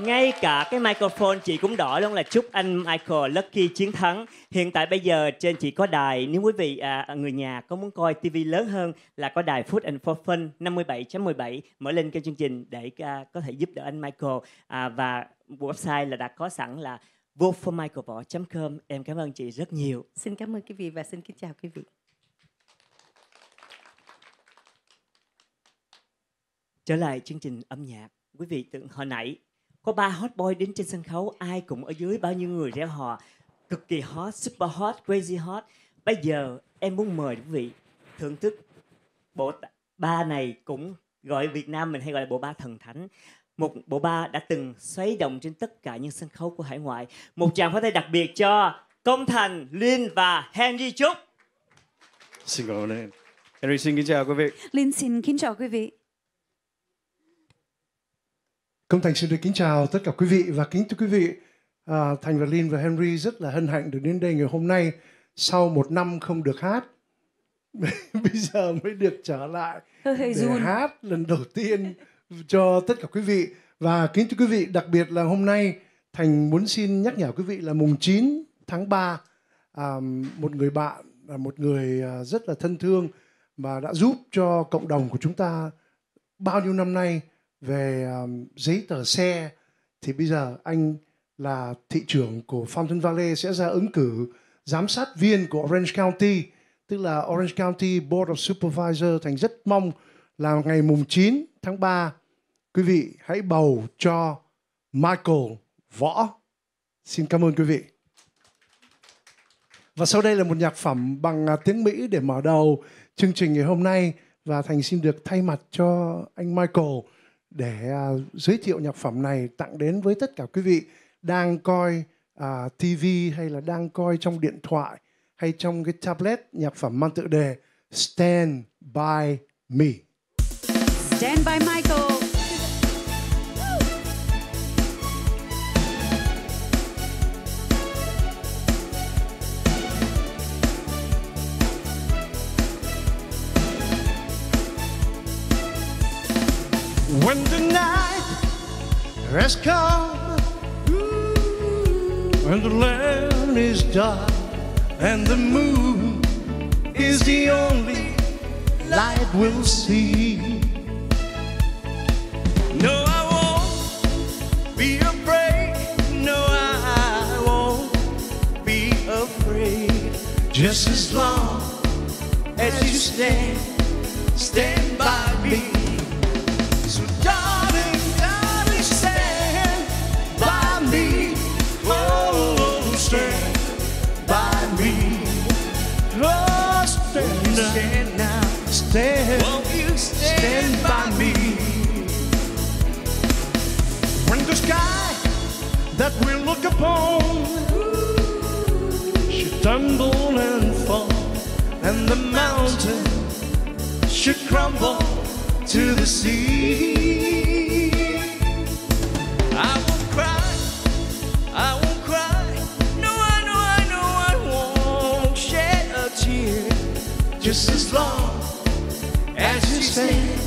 Ngay cả cái microphone chị cũng đỏ luôn, là chúc anh Michael Lucky chiến thắng. Hiện tại bây giờ trên chị có đài, nếu quý vị à, người nhà có muốn coi ti vi lớn hơn là có đài Food and For Fun năm mươi bảy chấm mười bảy, mở lên kênh chương trình để à, có thể giúp đỡ anh Michael. À, và website là đã có sẵn là vote for michael võ chấm com. Em cảm ơn chị rất nhiều. Xin cảm ơn quý vị và xin kính chào quý vị. Trở lại chương trình âm nhạc, quý vị tưởng hồi nãy có ba hot boy đến trên sân khấu, ai cũng ở dưới bao nhiêu người reo hò, cực kỳ hot, super hot, crazy hot. Bây giờ em muốn mời quý vị thưởng thức bộ ba này, cũng gọi Việt Nam mình hay gọi là bộ ba thần thánh. một bộ ba đã từng xoáy động trên tất cả những sân khấu của hải ngoại. Một tràng pháo tay đặc biệt cho Công Thành, Linh và Henry Trúc. Xin cảm ơn em. Henry xin kính chào quý vị. Linh xin kính chào quý vị. Công Thành xin được kính chào tất cả quý vị và kính thưa quý vị. À, Thành và Linh và Henry rất là hân hạnh được đến đây ngày hôm nay. Sau một năm không được hát, bây giờ mới được trở lại để hát lần đầu tiên cho tất cả quý vị. Và kính thưa quý vị, đặc biệt là hôm nay Thành muốn xin nhắc nhở quý vị là mùng chín tháng ba, à, một người bạn, một người rất là thân thương mà đã giúp cho cộng đồng của chúng ta bao nhiêu năm nay về um, giấy tờ xe, thì bây giờ anh là thị trưởng của Fountain Valley sẽ ra ứng cử giám sát viên của Orange County, tức là Orange County Board of Supervisors. Thành rất mong là ngày mùng chín tháng ba quý vị hãy bầu cho Michael Võ. Xin cảm ơn quý vị. Và sau đây là một nhạc phẩm bằng tiếng Mỹ để mở đầu chương trình ngày hôm nay, và Thành xin được thay mặt cho anh Michael để uh, giới thiệu nhạc phẩm này tặng đến với tất cả quý vị đang coi uh, ti vi hay là đang coi trong điện thoại hay trong cái tablet. Nhạc phẩm mang tựa đề Stand By Me. Stand By Michael. When the night has come, when the land is dark and the moon is the only light we'll see, no, I won't be afraid. No, I won't be afraid. Just as long as you stand, stand by me. So darling, darling, stand by me. Oh, stand by me. Oh, stand, stand now, stand. Won't you stand, stand by me? When the sky that we look upon, ooh, should tumble and fall, and the mountain should crumble to the sea, I won't cry, I won't cry. No, I know, I know, I won't shed a tear. Just as long as you stand,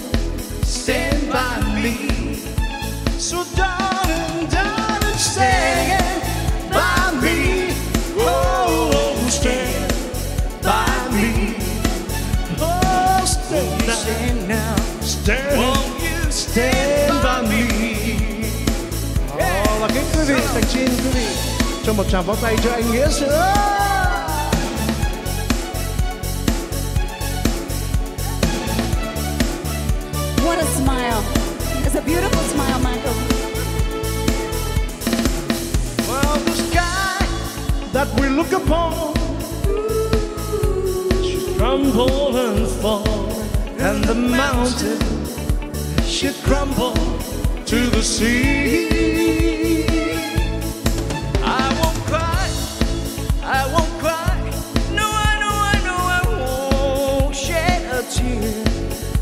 stand by me. So darling, darling, stand by me. Oh, stand by me. Oh, stand now. Stand, won't you stand by me? Oh, và kính quý vị, Thành xin quý vị cho một tràng pháo tay cho anh Nghĩa Sữa. What a smile! It's a beautiful smile, Michael. Well, the sky that we look upon should crumble and fall, and the mountain should crumble to the sea. I won't cry, I won't cry. No, I know, I know, I won't shed a tear.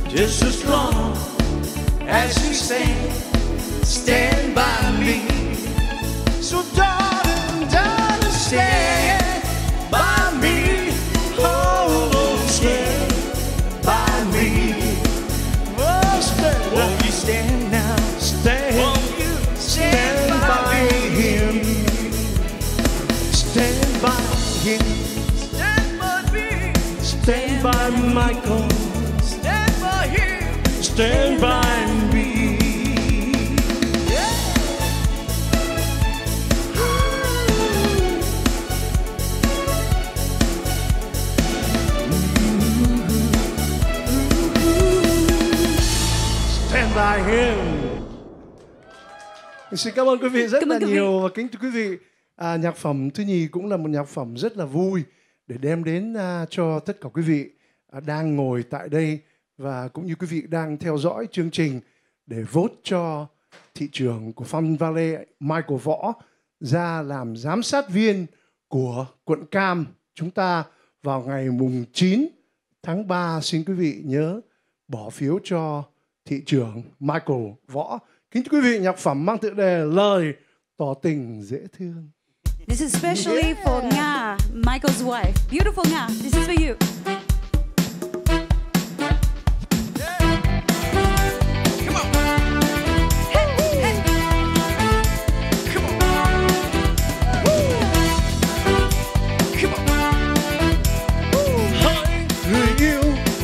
Just as long as you stand, stand by me. So darling, darling, stand by me. Oh, oh, stand by me. Oh, stand. Won't you stand now? Stand. Won't you stand, stand by, by him? Stand by him. Stand by me. Stand by Michael. Stand by him. Stand by me. By him. Xin cảm ơn quý vị rất cảm là nhiều. Và kính thưa quý vị, à, nhạc phẩm thứ nhì cũng là một nhạc phẩm rất là vui để đem đến à, cho tất cả quý vị à, đang ngồi tại đây và cũng như quý vị đang theo dõi chương trình để vote cho thị trưởng của Palm Valley Michael Võ ra làm giám sát viên của quận Cam chúng ta vào ngày mùng chín tháng ba. Xin quý vị nhớ bỏ phiếu cho thị trưởng Michael Võ. Kính thưa quý vị, nhạc phẩm mang tựa đề Lời Tỏ Tình Dễ Thương. This is especially yeah. for Nga, Michael's wife. Beautiful Nga, this is for you.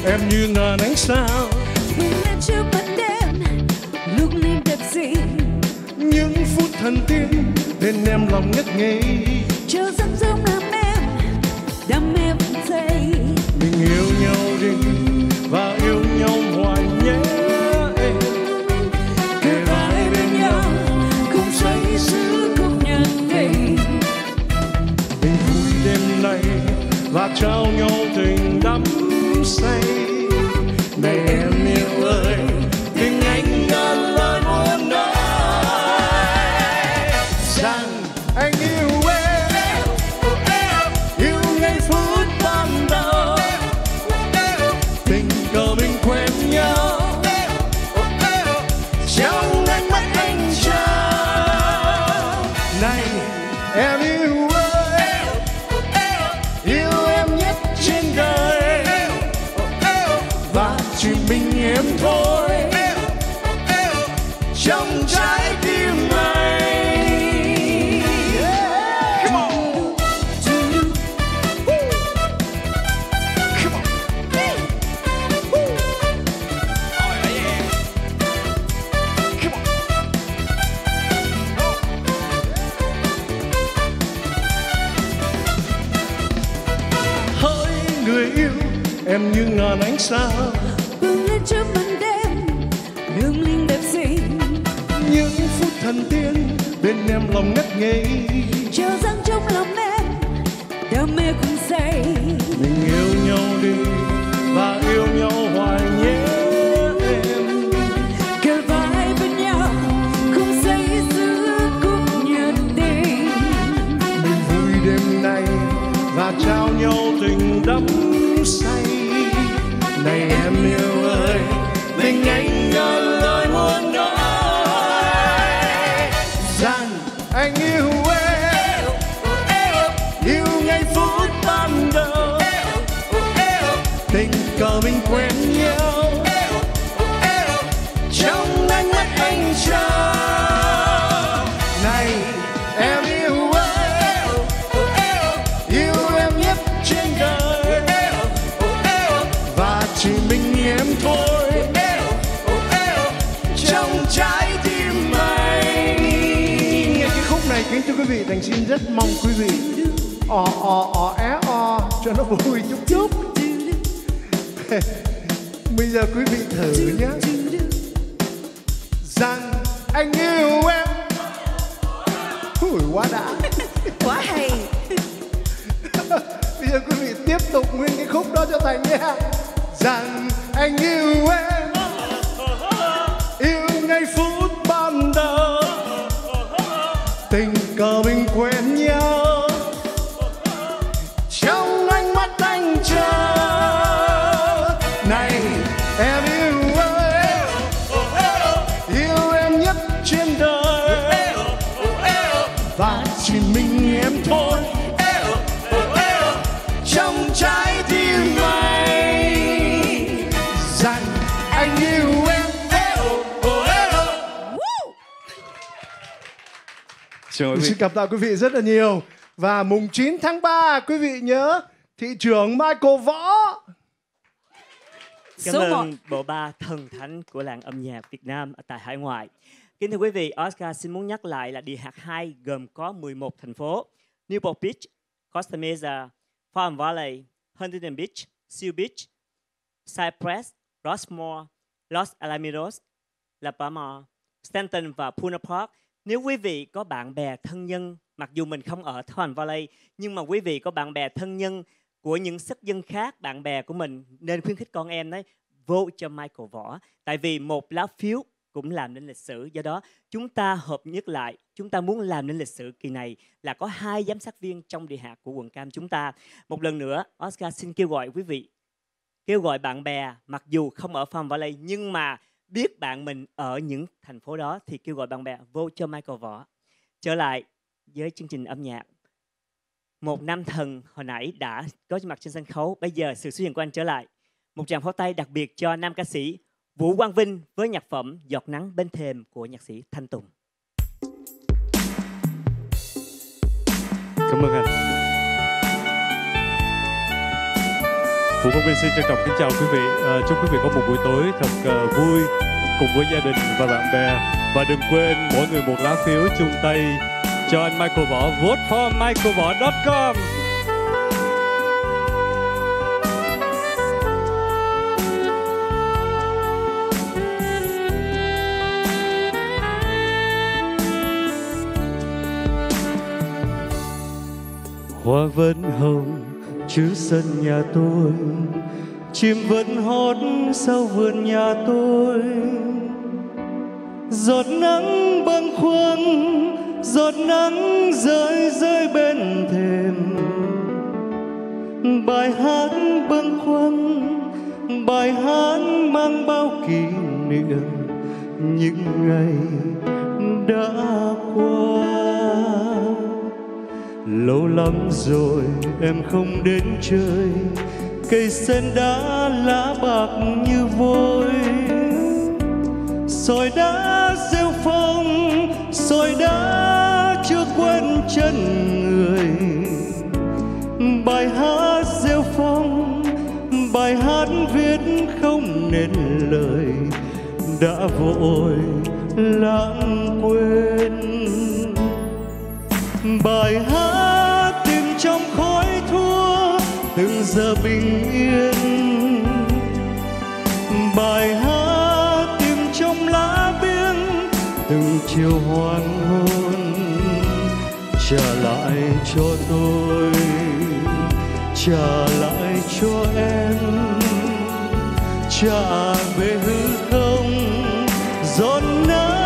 Em như ngàn ánh sao lên trước bật đêm, lúc này đẹp gì những phút thần tiên bên em lòng ngất ngây, chờ giấc giấc làm em đam mê vẫn say. Mình yêu nhau đi và yêu nhau hoài nhé, kề vai bên nhau không say sưa khúc nhạc tình. Mình vui đêm nay và trao nhau tình đắm say. Này em yêu ơi, tình anh ngàn lời muốn nói rằng anh yêu em, em yêu ngay phút ban đầu. Tình cờ mình quen nhau trong ánh mắt anh trao. Này em yêu ơi, yêu em nhất trên đời, chỉ mình em thôi trong trái tim này. Yeah. Come on. Come on. Oh, yeah. Come on. Oh. Hỡi người yêu, em như ngàn ánh sao trước màn đêm đường linh đẹp xinh, những phút thần tiên bên em lòng ngất ngây, chờ rằng trong lòng em đam mê cũng say. Mình yêu nhau đi và yêu nhau hoài nhé, em kề vai bên nhau không say giữa khúc nhạc tình. Mình vui đêm nay và trao nhau tình đắm say. Này em yêu ơi, tình anh ngờ lời muốn nói rằng anh yêu em, yêu ngay phút ban đầu. Tình cờ mình quen nhau trong ánh mắt anh trao. Này em yêu ơi, yêu em nhất trên đời, chỉ mình em thôi trong trái tim anh. Nghe cái khúc này kính thưa quý vị, Thành xin rất mong quý vị o o o é o cho nó vui chút chút. Bây giờ quý vị thử nhé, rằng anh yêu em. Ui quá đã, quá hay. Bây giờ quý vị tiếp tục nguyên cái khúc đó cho Thành nhé. Rằng anh yêu em, yêu ngay phút ban đầu. Tình cờ mình quen nhau trong ánh mắt anh chờ. Này em yêu em, yêu em nhất trên đời, và chỉ mình em thôi trong trái tim này. Anh yêu em. Mình xin cảm tạ quý vị rất là nhiều. Và mùng chín tháng ba, quý vị nhớ thị trưởng Michael Võ. Cảm ơn bộ ba thần thánh của làng âm nhạc Việt Nam tại hải ngoại. Kính thưa quý vị, Oscar xin muốn nhắc lại là địa hạt hai gồm có mười một thành phố: Newport Beach, Costa Mesa, Palm Valley, Huntington Beach, Seal Beach, Cypress, Rossmoor, Los Alamitos, La Palma, Stanton và Buena Park. Nếu quý vị có bạn bè thân nhân, mặc dù mình không ở Palm Valley, nhưng mà quý vị có bạn bè thân nhân của những sắc dân khác, bạn bè của mình, nên khuyến khích con em đấy, vote cho Michael Võ. Tại vì một lá phiếu cũng làm nên lịch sử. Do đó, chúng ta hợp nhất lại, chúng ta muốn làm nên lịch sử kỳ này là có hai giám sát viên trong địa hạt của quận Cam chúng ta. Một lần nữa, Oscar xin kêu gọi quý vị, kêu gọi bạn bè, mặc dù không ở Palm Valley, nhưng mà biết bạn mình ở những thành phố đó thì kêu gọi bạn bè vô cho Michael Võ. Trở lại với chương trình âm nhạc. Một nam thần hồi nãy đã có mặt trên sân khấu, bây giờ sự xuất hiện của anh trở lại. Một tràng pháo tay đặc biệt cho nam ca sĩ Vũ Quang Vinh với nhạc phẩm Giọt nắng bên thềm của nhạc sĩ Thanh Tùng. Cảm ơn anh. Vũ Quang Vinh xin trân trọng kính chào quý vị. À, chúc quý vị có một buổi tối thật uh, vui cùng với gia đình và bạn bè. Và đừng quên mỗi người một lá phiếu chung tay cho anh Michael Võ. vote for michael võ chấm com. Hoa vẫn hồng chứ sân nhà tôi, chim vẫn hót sau vườn nhà tôi. Giọt nắng bâng khuâng, giọt nắng rơi rơi bên thềm. Bài hát bâng khuâng, bài hát mang bao kỷ niệm những ngày đã qua. Lâu lắm rồi em không đến chơi, cây sen đã lá bạc như vôi. Sỏi đá rêu phong, sỏi đá chưa quên chân người. Bài hát rêu phong, bài hát viết không nên lời, đã vội lãng quên. Bài hát tìm trong khói thua từng giờ bình yên. Bài hát tìm trong lá biếng từng chiều hoàng hôn. Trả lại cho tôi, trả lại cho em, trả về hư không gió nắng.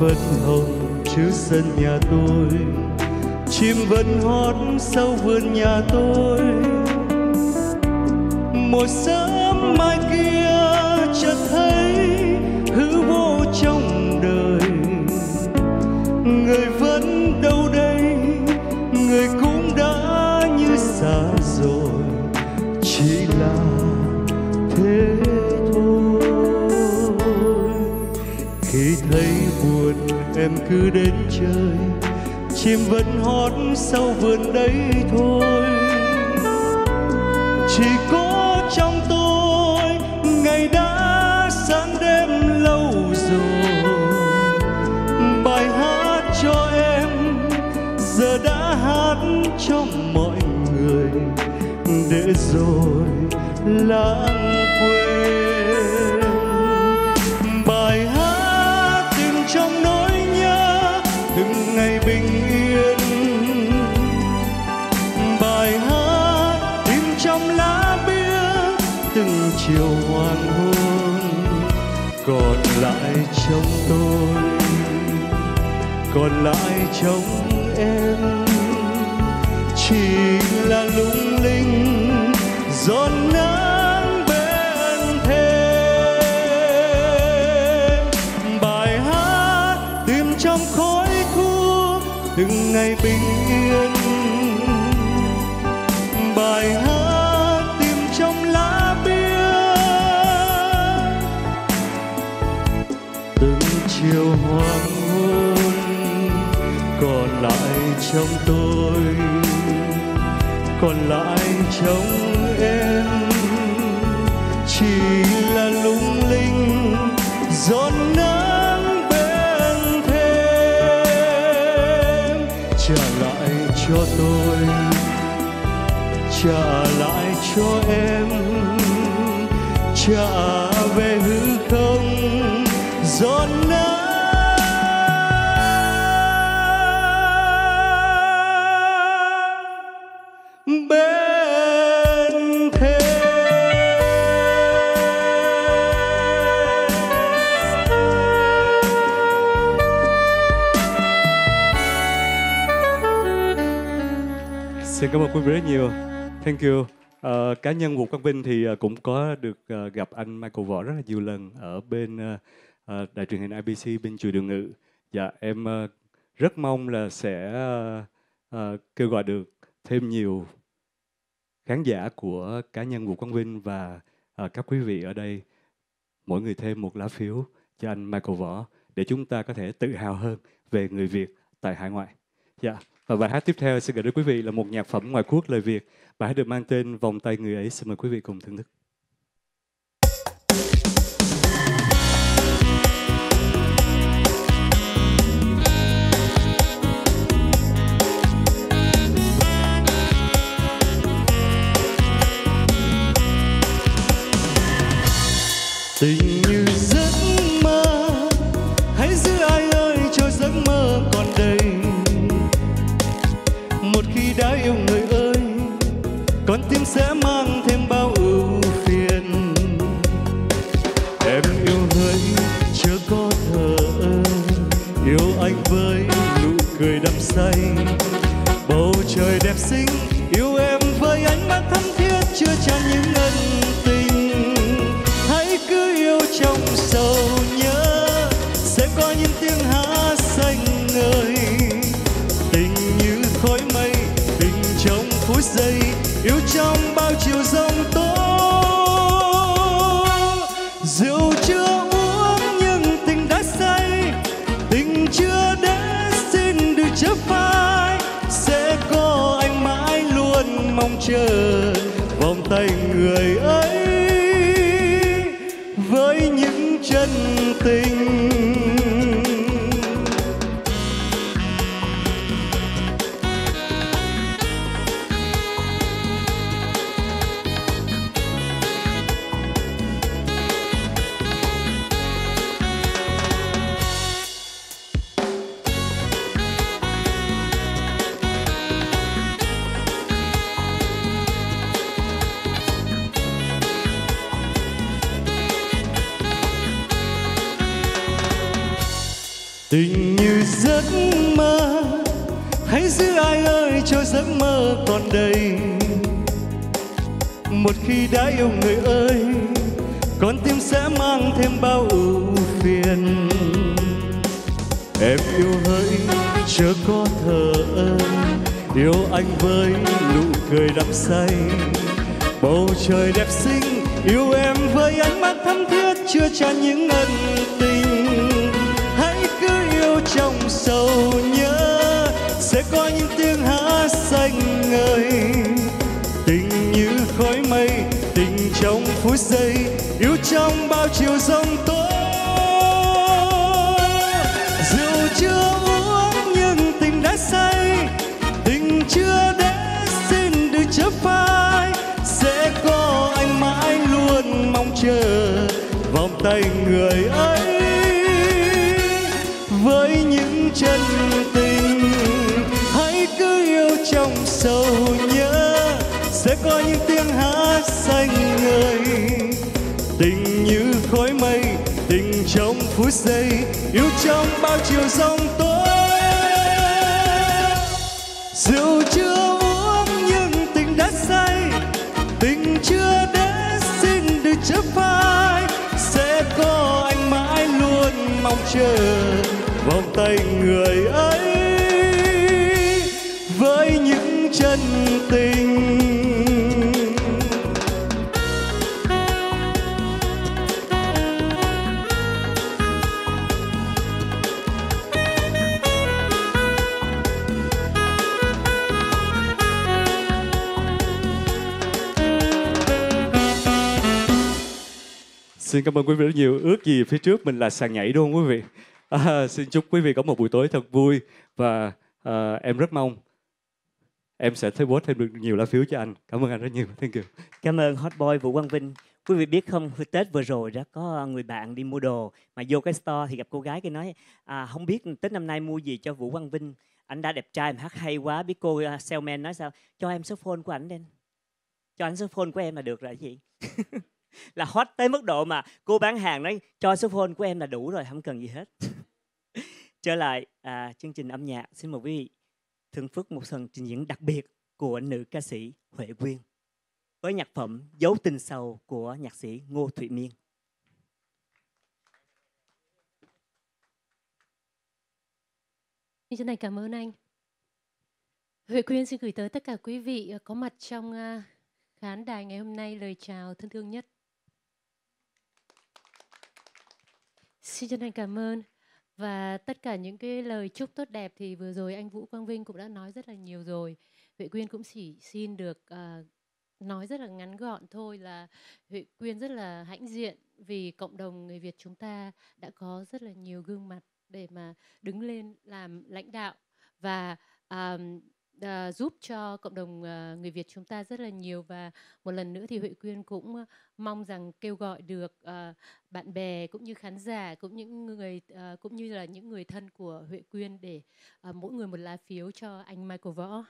Vẫn hồng chứ sân nhà tôi, chim vẫn hót sau vườn nhà tôi. Một sớm mai kia chợt thấy hữu vô trong đời. Người vẫn đâu đây, người cũng đã như xa rồi, chỉ là thế thôi. Khi thấy em cứ đến chơi, chim vẫn hót sau vườn đấy thôi. Chỉ có trong tôi ngày đã sáng đêm lâu rồi. Bài hát cho em giờ đã hát cho mọi người, để rồi lãng quên. Bài hát tìm trong nỗi ngày bình yên. Bài hát tìm trong lá bia từng chiều hoàng hôn. Còn lại trong tôi, còn lại trong em, chỉ là lung linh giọt nắng bên thềm. Bài hát tìm trong khói từng ngày bình yên. Bài hát tìm trong lá bia từng chiều hoàng hôn. Còn lại trong tôi, còn lại trong em, chỉ là lung linh giọt nắng bên thêm. Trả lại cho tôi, trả lại cho em, trả về hư không giọt nắng. Xin cảm ơn quý vị rất nhiều. Thank you. Uh, cá nhân Vũ Quang Vinh thì cũng có được uh, gặp anh Michael Võ rất là nhiều lần ở bên uh, uh, đài truyền hình i bê xê bên chùa Đường Ngự. Dạ, em uh, rất mong là sẽ uh, uh, kêu gọi được thêm nhiều khán giả của cá nhân Vũ Quang Vinh và uh, các quý vị ở đây. Mỗi người thêm một lá phiếu cho anh Michael Võ để chúng ta có thể tự hào hơn về người Việt tại hải ngoại. Dạ. Và bài hát tiếp theo xin gửi đến quý vị là một nhạc phẩm ngoại quốc lời Việt. Bài hát được mang tên Vòng tay người ấy. Xin mời quý vị cùng thưởng thức. Tình như giấc mơ, hãy giữ ai ơi cho giấc mơ còn đây. Một khi đã yêu người ơi, con tim sẽ mang thêm bao ưu phiền. Em yêu hỡi chớ có thờ ơ, yêu anh với nụ cười đắm say. Bầu trời đẹp xinh, yêu em với ánh mắt thắm thiết chứa chan những ân tình. Hãy cứ yêu trong sầu nhớ, sẽ có những tiếng hát xanh ngời. Giây, yêu trong bao chiều giông tố, rượu chưa uống nhưng tình đã say, tình chưa đến xin đừng chấp phai, sẽ có anh mãi luôn mong chờ vòng tay người ấy với những chân tình. Tình như giấc mơ, hãy giữ ai ơi cho giấc mơ còn đây. Một khi đã yêu người ơi, con tim sẽ mang thêm bao ưu phiền. Em yêu hỡi chớ có thờ ơ, yêu anh với nụ cười đắm say. Bầu trời đẹp xinh, yêu em với ánh mắt thắm thiết chứa chan những ân tình. Trong sầu nhớ sẽ có những tiếng hát xanh ngời, tình như khói mây, tình trong phút giây, yêu trong bao chiều giông tố. Rượu chưa uống nhưng tình đã say, tình chưa để xin được chớp phai, sẽ có anh mãi luôn mong chờ vòng tay người ấy với những chân tình. Hãy cứ yêu trong sầu nhớ, sẽ có những tiếng hát xanh ngời, tình như khói mây, tình trong phút giây, yêu trong bao chiều giông tố. Rượu chưa uống nhưng tình đã say, tình chưa đến xin được chấp phai, sẽ có anh mãi luôn mong chờ vòng tay người ấy với những chân tình. Xin cảm ơn quý vị rất nhiều. Ước gì phía trước mình là sàn nhảy đúng không quý vị? À, xin chúc quý vị có một buổi tối thật vui. Và à, em rất mong em sẽ thấy vote thêm được nhiều lá phiếu cho anh. Cảm ơn anh rất nhiều. Thank you. Cảm ơn Hot Boy Vũ Quang Vinh. Quý vị biết không, Tết vừa rồi đã có người bạn đi mua đồ. Mà vô cái store thì gặp cô gái kia nói à, không biết Tết năm nay mua gì cho Vũ Quang Vinh. Anh đã đẹp trai mà hát hay quá. Biết cô uh, salesman nói sao? Cho em số phone của anh đi. Cho anh số phone của em là được rồi chị. Là hot tới mức độ mà cô bán hàng nói cho số phone của em là đủ rồi, không cần gì hết. Trở lại à, chương trình âm nhạc, xin mời quý vị thưởng thức một phần trình diễn đặc biệt của nữ ca sĩ Huệ Quyên với nhạc phẩm Dấu tình sầu của nhạc sĩ Ngô Thụy Miên. Như thế này, cảm ơn anh. Huệ Quyên xin gửi tới tất cả quý vị có mặt trong khán đài ngày hôm nay lời chào thân thương nhất. Xin chân thành cảm ơn. Và tất cả những cái lời chúc tốt đẹp thì vừa rồi anh Vũ Quang Vinh cũng đã nói rất là nhiều rồi. Huệ Quyên cũng chỉ xin được uh, nói rất là ngắn gọn thôi là Huệ Quyên rất là hãnh diện vì cộng đồng người Việt chúng ta đã có rất là nhiều gương mặt để mà đứng lên làm lãnh đạo và uh, Uh, giúp cho cộng đồng uh, người Việt chúng ta rất là nhiều. Và một lần nữa thì Huệ Quyên cũng uh, mong rằng kêu gọi được uh, bạn bè cũng như khán giả cũng những người uh, cũng như là những người thân của Huệ Quyên để uh, mỗi người một lá phiếu cho anh Michael Võ.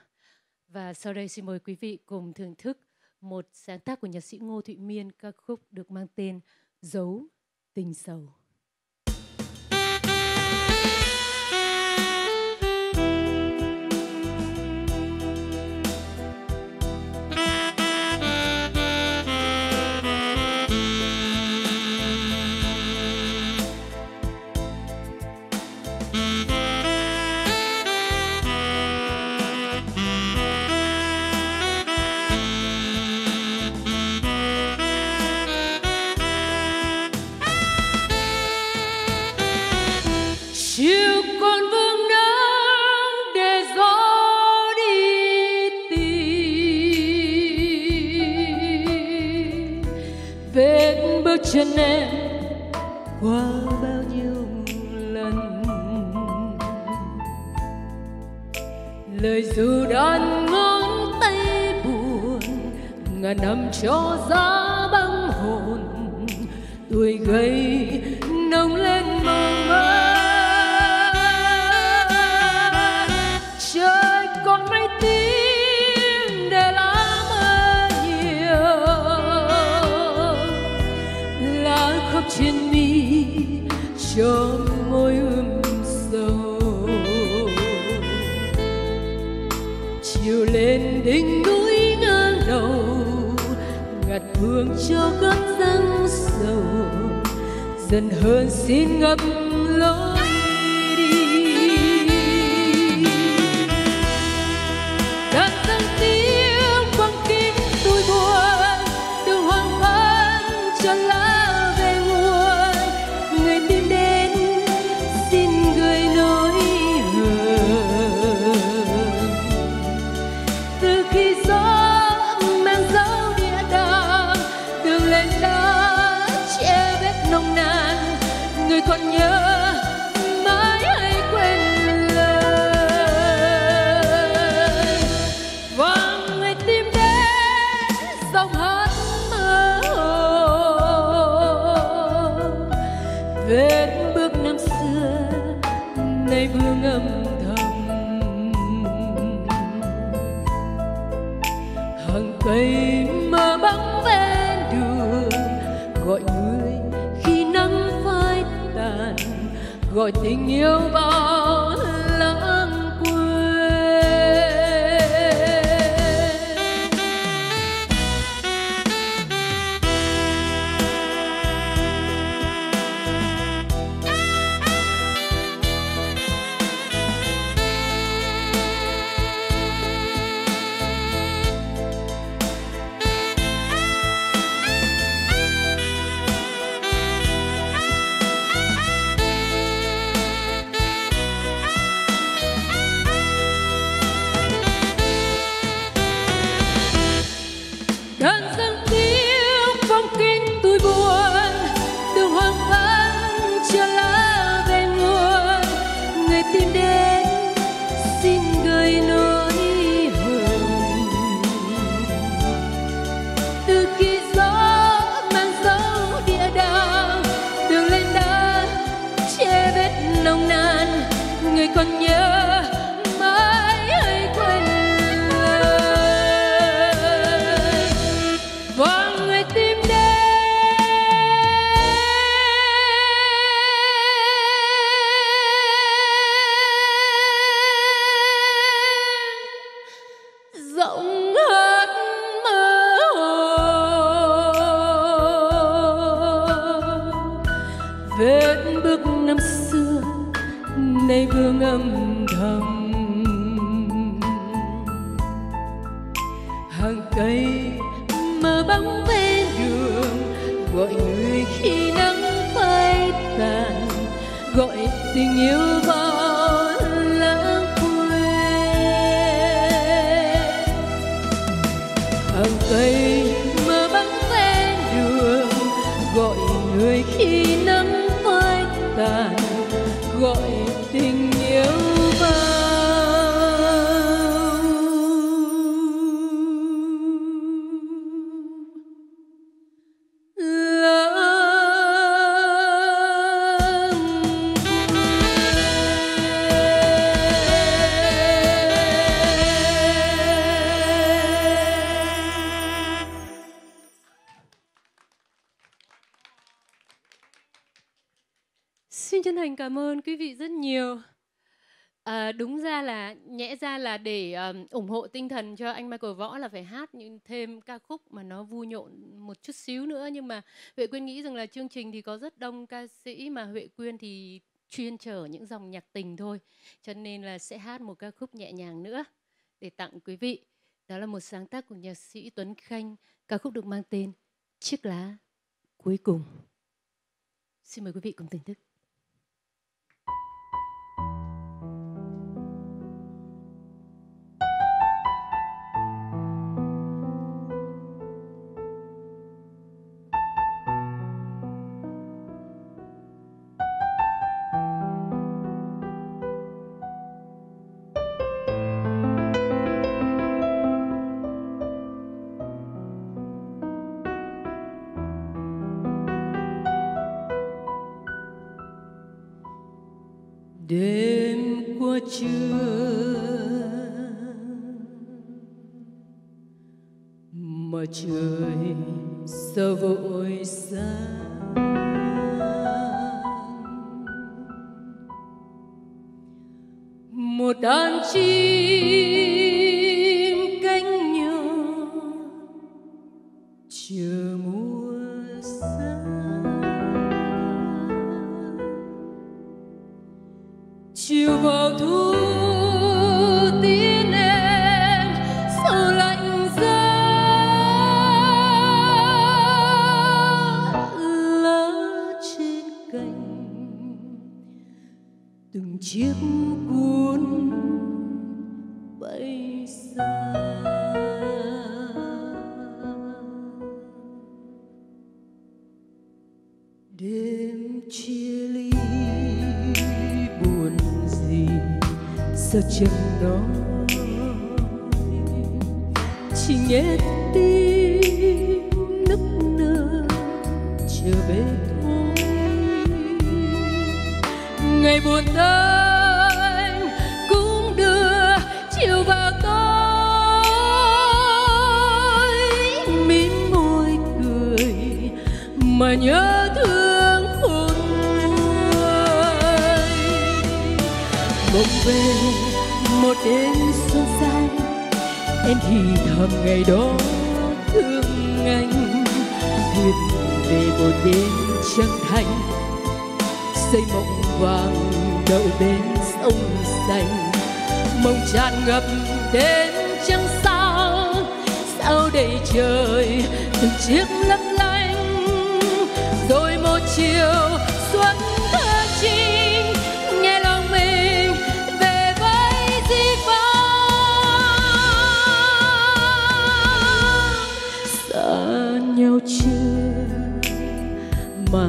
Và sau đây xin mời quý vị cùng thưởng thức một sáng tác của nhạc sĩ Ngô Thụy Miên, ca khúc được mang tên Dấu tình sầu. Chân em qua bao nhiêu lần lời dù đàn ngón tay buồn ngàn năm cho giá băng hồn tuổi gầy nồng lên mơ mơ trời còn mấy tiếng để lá mơ nhiều trên mi cho môi ươm sầu chiều lên đỉnh núi ngang đầu ngặt hương cho cơn răng sầu dần hơn xin ngập lối đi đã dâng tiếng quang kính tôi buồn đường hoang vắng cho lá còn nhớ mãi hay quên lời và người tìm đến dòng hát mơ hồ vết bước năm xưa nay vương âm thầm hàng cây mơ bóng ven đường gọi người khi nắng phai gọi tình yêu bao lãng quên. còn nhớ mãi hay quên lời và người tìm đến giọng hát mơ hồ vết bước năm xưa nay vương âm thầm hàng cây mờ bóng bên đường gọi người khi nắng phai tàn gọi tình yêu vào lãng quên hàng cây mờ bóng bên đường gọi người khi nắng phai tàn gọi tình yêu vào. Lắm. Xin chân thành cảm ơn quý vị rất nhiều. À, đúng ra là nhẽ ra là để um, ủng hộ tinh thần cho anh Michael Võ là phải hát những thêm ca khúc mà nó vui nhộn một chút xíu nữa, nhưng mà Huệ Quyên nghĩ rằng là chương trình thì có rất đông ca sĩ mà Huệ Quyên thì chuyên trở những dòng nhạc tình thôi, cho nên là sẽ hát một ca khúc nhẹ nhàng nữa để tặng quý vị. Đó là một sáng tác của nhạc sĩ Tuấn Khanh, ca khúc được mang tên Chiếc Lá Cuối Cùng. Xin mời quý vị cùng thưởng thức. Đêm qua trưa mà trời sao vội sáng, một đàn chim cánh nhỏ chờ mùa sáng. Chiều vào thu tin em sâu lạnh giá lá trên cành từng chiếc cuốn bay xa. Đêm chia ly sao chẳng nói, chỉ nghe tim nức nở trở về thôi. Ngày buồn anh cũng đưa chiều vào tối, mím môi cười mà nhớ thương khôn nguôi. Mộng về một đêm xuân xanh, em thì thầm ngày đó thương anh. Thuyền về một bên trăng thanh, xây mộng vàng đậu bên sông xanh. Mộng tràn ngập đến trăng sao, sao đầy trời từng chiếc lấp lánh. Rồi một chiều xuân thơ chi. Nhau chưa mà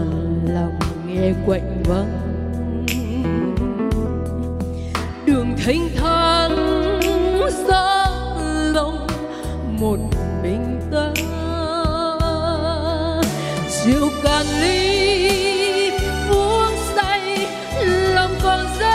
lòng nghe quạnh vắng, đường thênh thang gió lộng một mình ta. Rượu cạn ly uống say lòng còn rơi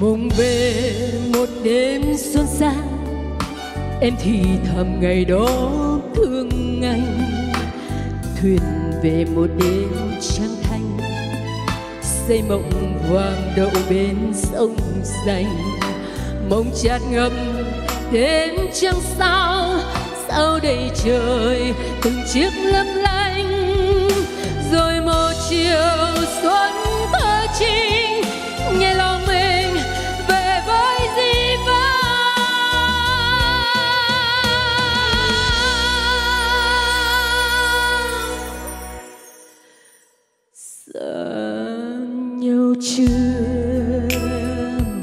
Mộng về một đêm xuân xa, em thì thầm ngày đó thương anh. Thuyền về một đêm trăng thanh, xây mộng hoàng đậu bên sông Danh. Mộng chát ngập đêm trăng sao, sao đầy trời từng chiếc lấp lánh. Rồi một chiều xuân thơ trinh, nghe lòng mình về với di vang. Xa nhau chưa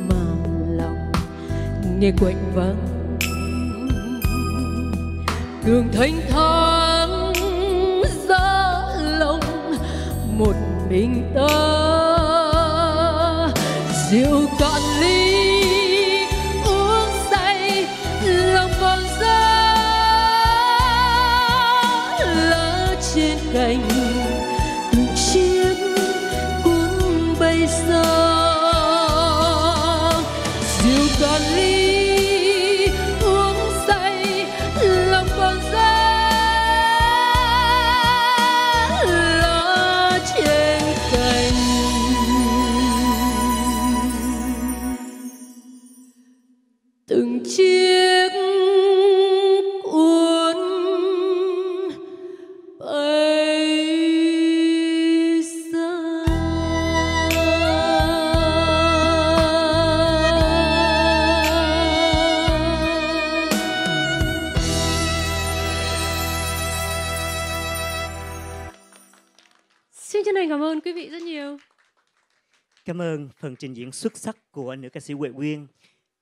màng lòng, nghe quạnh vắng đường thanh thang gió lộng. Một mình ta rượu cạn ly uống say, lòng còn gió lá trên cành từng chiếc cuốn bay xa. Rượu cạn ly phần trình diễn xuất sắc của nữ ca sĩ Huệ Quyên.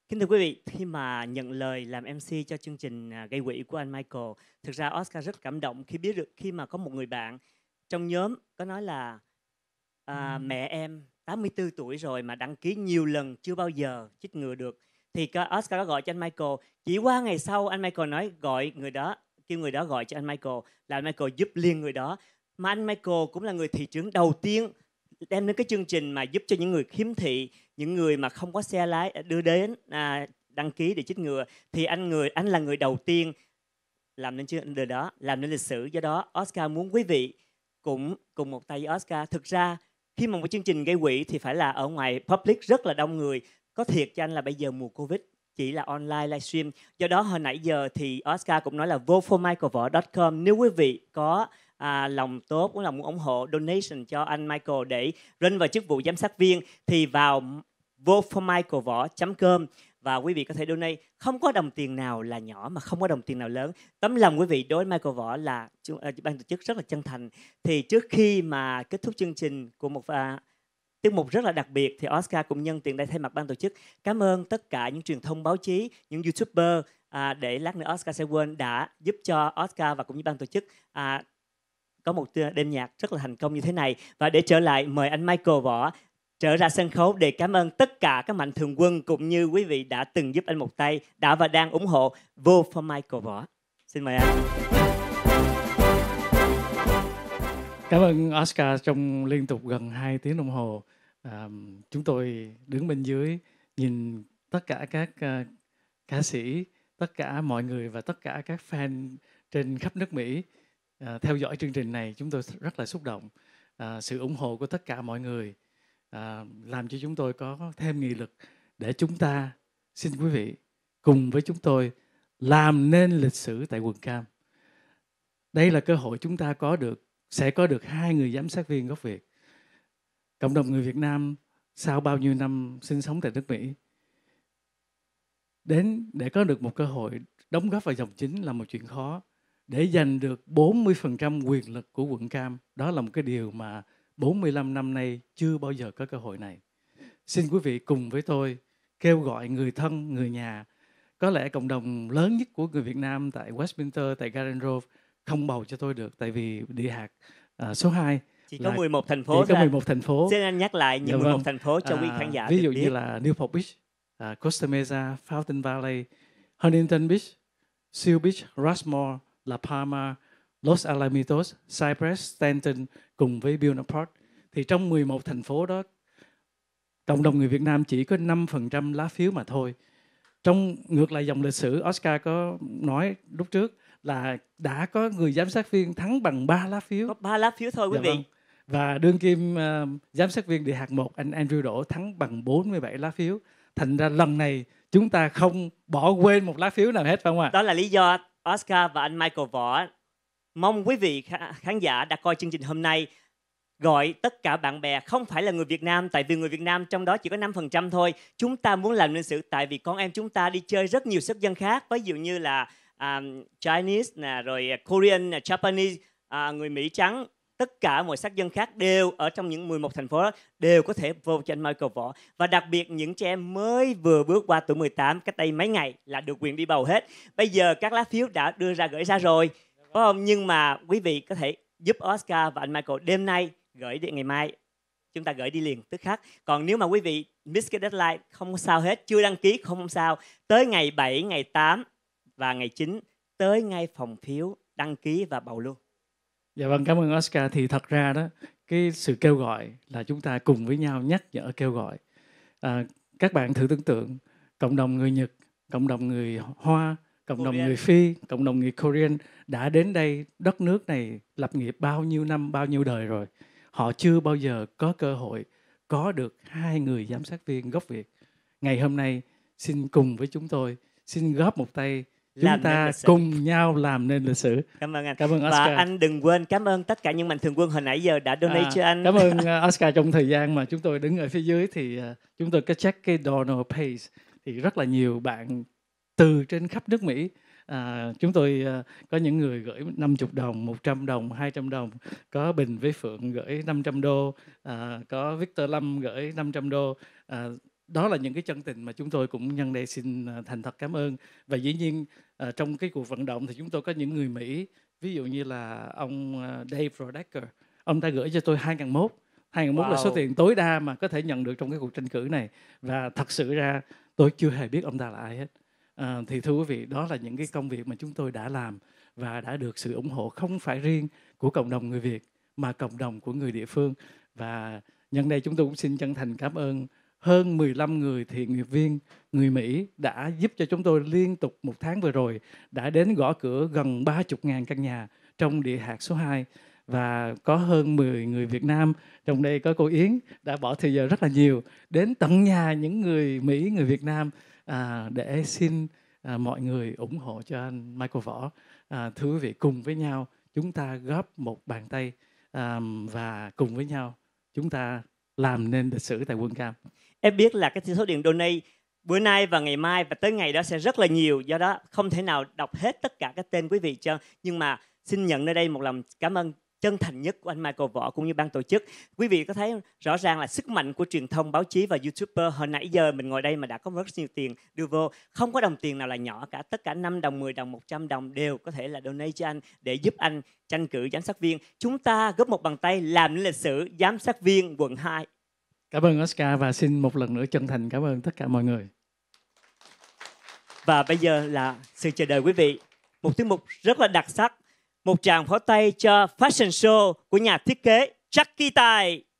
Kính thưa quý vị, khi mà nhận lời làm em xê cho chương trình Gây Quỹ của anh Michael, thực ra Oscar rất cảm động khi biết được, khi mà có một người bạn trong nhóm có nói là à, mẹ em tám mươi tư tuổi rồi mà đăng ký nhiều lần chưa bao giờ chích ngừa được. Thì Oscar đã gọi cho anh Michael. Chỉ qua ngày sau anh Michael nói gọi người đó, kêu người đó gọi cho anh Michael, là anh Michael giúp liền người đó. Mà anh Michael cũng là người thị trưởng đầu tiên đem đến cái chương trình mà giúp cho những người khiếm thị, những người mà không có xe lái đưa đến à, đăng ký để chích ngừa. Thì anh người anh là người đầu tiên làm nên chương trình đó, làm nên lịch sử. Do đó Oscar muốn quý vị cũng cùng một tay với Oscar. Thực ra khi mà một chương trình gây quỹ thì phải là ở ngoài public rất là đông người. Có thiệt cho anh là bây giờ mùa Covid chỉ là online livestream. Do đó hồi nãy giờ thì Oscar cũng nói là vote for michael võ chấm com. Nếu quý vị có À, lòng tốt cũng là muốn ủng hộ donation cho anh Michael để rinh vào chức vụ giám sát viên thì vào vote for michael võ chấm com và quý vị có thể donate. Không có đồng tiền nào là nhỏ mà không có đồng tiền nào lớn. Tấm lòng quý vị đối với Michael Võ là uh, ban tổ chức rất là chân thành. Thì trước khi mà kết thúc chương trình của một uh, tiết mục rất là đặc biệt thì Oscar cũng nhân tiện đây thay mặt ban tổ chức cảm ơn tất cả những truyền thông báo chí, những YouTuber uh, để lát nữa Oscar sẽ quên đã giúp cho Oscar và cũng như ban tổ chức uh, có một đêm nhạc rất là thành công như thế này. Và để trở lại mời anh Michael Võ trở ra sân khấu để cảm ơn tất cả các mạnh thường quân cũng như quý vị đã từng giúp anh một tay, đã và đang ủng hộ Vote for Michael Võ. Xin mời anh. Cảm ơn Oscar. Trong liên tục gần hai tiếng đồng hồ, chúng tôi đứng bên dưới nhìn tất cả các ca sĩ, tất cả mọi người và tất cả các fan trên khắp nước Mỹ À, theo dõi chương trình này, chúng tôi rất là xúc động. À, sự ủng hộ của tất cả mọi người à, làm cho chúng tôi có thêm nghị lực để chúng ta, xin quý vị, cùng với chúng tôi làm nên lịch sử tại quận Cam. Đây là cơ hội chúng ta có được, sẽ có được hai người giám sát viên gốc Việt. Cộng đồng người Việt Nam sau bao nhiêu năm sinh sống tại nước Mỹ, đến để có được một cơ hội đóng góp vào dòng chính là một chuyện khó. Để giành được bốn mươi phần trăm quyền lực của quận Cam, đó là một cái điều mà bốn mươi lăm năm nay chưa bao giờ có cơ hội này. Xin quý vị cùng với tôi kêu gọi người thân, người nhà. Có lẽ cộng đồng lớn nhất của người Việt Nam tại Westminster, tại Garden Grove không bầu cho tôi được, tại vì địa hạt à, số hai. Chỉ có mười một thành phố. Chỉ có mười một thành phố. Xin anh nhắc lại những mười một thành phố cho quý khán giả. Ví dụ như là Newport Beach, à, Costa Mesa, Fountain Valley, Huntington Beach, Seal Beach, Rossmoor, La Palma, Los Alamitos, Cypress, Stanton cùng với Buena Park. Thì trong mười một thành phố đó cộng đồng người Việt Nam chỉ có năm phần trăm lá phiếu mà thôi. Trong ngược lại dòng lịch sử, Oscar có nói lúc trước là đã có người giám sát viên thắng bằng ba lá phiếu. Có ba lá phiếu thôi quý dạ vị. Vâng. Và đương kim uh, giám sát viên địa hạt một, anh Andrew Đỗ thắng bằng bốn mươi bảy lá phiếu. Thành ra lần này chúng ta không bỏ quên một lá phiếu nào hết, phải không ạ? Đó là lý do Oscar và anh Michael Võ mong quý vị khán giả đã coi chương trình hôm nay gọi tất cả bạn bè không phải là người Việt Nam, tại vì người Việt Nam trong đó chỉ có năm phần trăm thôi. Chúng ta muốn làm nên sự, tại vì con em chúng ta đi chơi rất nhiều sắc dân khác, ví dụ như là um, Chinese, nè, rồi Korean, Japanese, uh, người Mỹ trắng. Tất cả mọi sắc dân khác đều ở trong những mười một thành phố đó đều có thể vô cho anh Michael Võ. Và đặc biệt những trẻ em mới vừa bước qua tuổi mười tám, cách đây mấy ngày là được quyền đi bầu hết. Bây giờ các lá phiếu đã đưa ra gửi ra rồi, phải không? Nhưng mà quý vị có thể giúp Oscar và anh Michael đêm nay gửi đi, ngày mai chúng ta gửi đi liền tức khắc. Còn nếu mà quý vị miss cái deadline không sao hết, chưa đăng ký không sao. Tới ngày bảy, ngày tám và ngày chín tới ngay phòng phiếu đăng ký và bầu luôn. Dạ vâng, cảm ơn Oscar. Thì thật ra đó, cái sự kêu gọi là chúng ta cùng với nhau nhắc nhở kêu gọi. À, các bạn thử tưởng tượng cộng đồng người Nhật, cộng đồng người Hoa, cộng đồng người Phi, cộng đồng người Korean đã đến đây, đất nước này lập nghiệp bao nhiêu năm, bao nhiêu đời rồi. Họ chưa bao giờ có cơ hội có được hai người giám sát viên gốc Việt. Ngày hôm nay xin cùng với chúng tôi, xin góp một tay. Chúng làm ta cùng nhau làm nên lịch sử. Cảm ơn anh. Cảm ơn Oscar. Và anh đừng quên cảm ơn tất cả những mạnh thường quân hồi nãy giờ đã donate à, cho anh. Cảm ơn Oscar. Trong thời gian mà chúng tôi đứng ở phía dưới thì chúng tôi có check cái donor page thì rất là nhiều bạn từ trên khắp nước Mỹ. À, chúng tôi có những người gửi năm mươi đồng, một trăm đồng, hai trăm đồng. Có Bình với Phượng gửi năm trăm đô. À, có Victor Lâm gửi năm trăm đô. À, đó là những cái chân tình mà chúng tôi cũng nhân đây xin thành thật cảm ơn. Và dĩ nhiên trong cái cuộc vận động thì chúng tôi có những người Mỹ, ví dụ như là ông Dave Rodecker, ông ta gửi cho tôi hai ngàn mốt, hai ngàn mốt là số tiền tối đa mà có thể nhận được trong cái cuộc tranh cử này. Và thật sự ra tôi chưa hề biết ông ta là ai hết. À, thì thưa quý vị, đó là những cái công việc mà chúng tôi đã làm và đã được sự ủng hộ không phải riêng của cộng đồng người Việt mà cộng đồng của người địa phương. Và nhân đây chúng tôi cũng xin chân thành cảm ơn hơn mười lăm người thiện nguyện viên người Mỹ đã giúp cho chúng tôi liên tục một tháng vừa rồi, đã đến gõ cửa gần ba mươi ngàn căn nhà trong địa hạt số hai. Và có hơn mười người Việt Nam, trong đây có cô Yến, đã bỏ thời giờ rất là nhiều đến tận nhà những người Mỹ, người Việt Nam à, để xin à, mọi người ủng hộ cho anh Michael Võ. À, thưa quý vị, cùng với nhau chúng ta góp một bàn tay à, và cùng với nhau chúng ta làm nên lịch sử tại Quân Cam. Em biết là cái số tiền donate bữa nay và ngày mai và tới ngày đó sẽ rất là nhiều, do đó không thể nào đọc hết tất cả các tên quý vị cho. Nhưng mà xin nhận nơi đây một lòng cảm ơn chân thành nhất của anh Michael Võ cũng như ban tổ chức. Quý vị có thấy rõ ràng là sức mạnh của truyền thông, báo chí và YouTuber. Hồi nãy giờ mình ngồi đây mà đã có rất nhiều tiền đưa vô. Không có đồng tiền nào là nhỏ cả. Tất cả năm đồng, mười đồng, một trăm đồng đều có thể là donate cho anh để giúp anh tranh cử giám sát viên. Chúng ta góp một bàn tay làm nên lịch sử giám sát viên quận hai. Cảm ơn Oscar và xin một lần nữa chân thành cảm ơn tất cả mọi người. Và bây giờ là sự chờ đợi quý vị. Một tiết mục rất là đặc sắc. Một tràng pháo tay cho fashion show của nhà thiết kế Jackie Tài.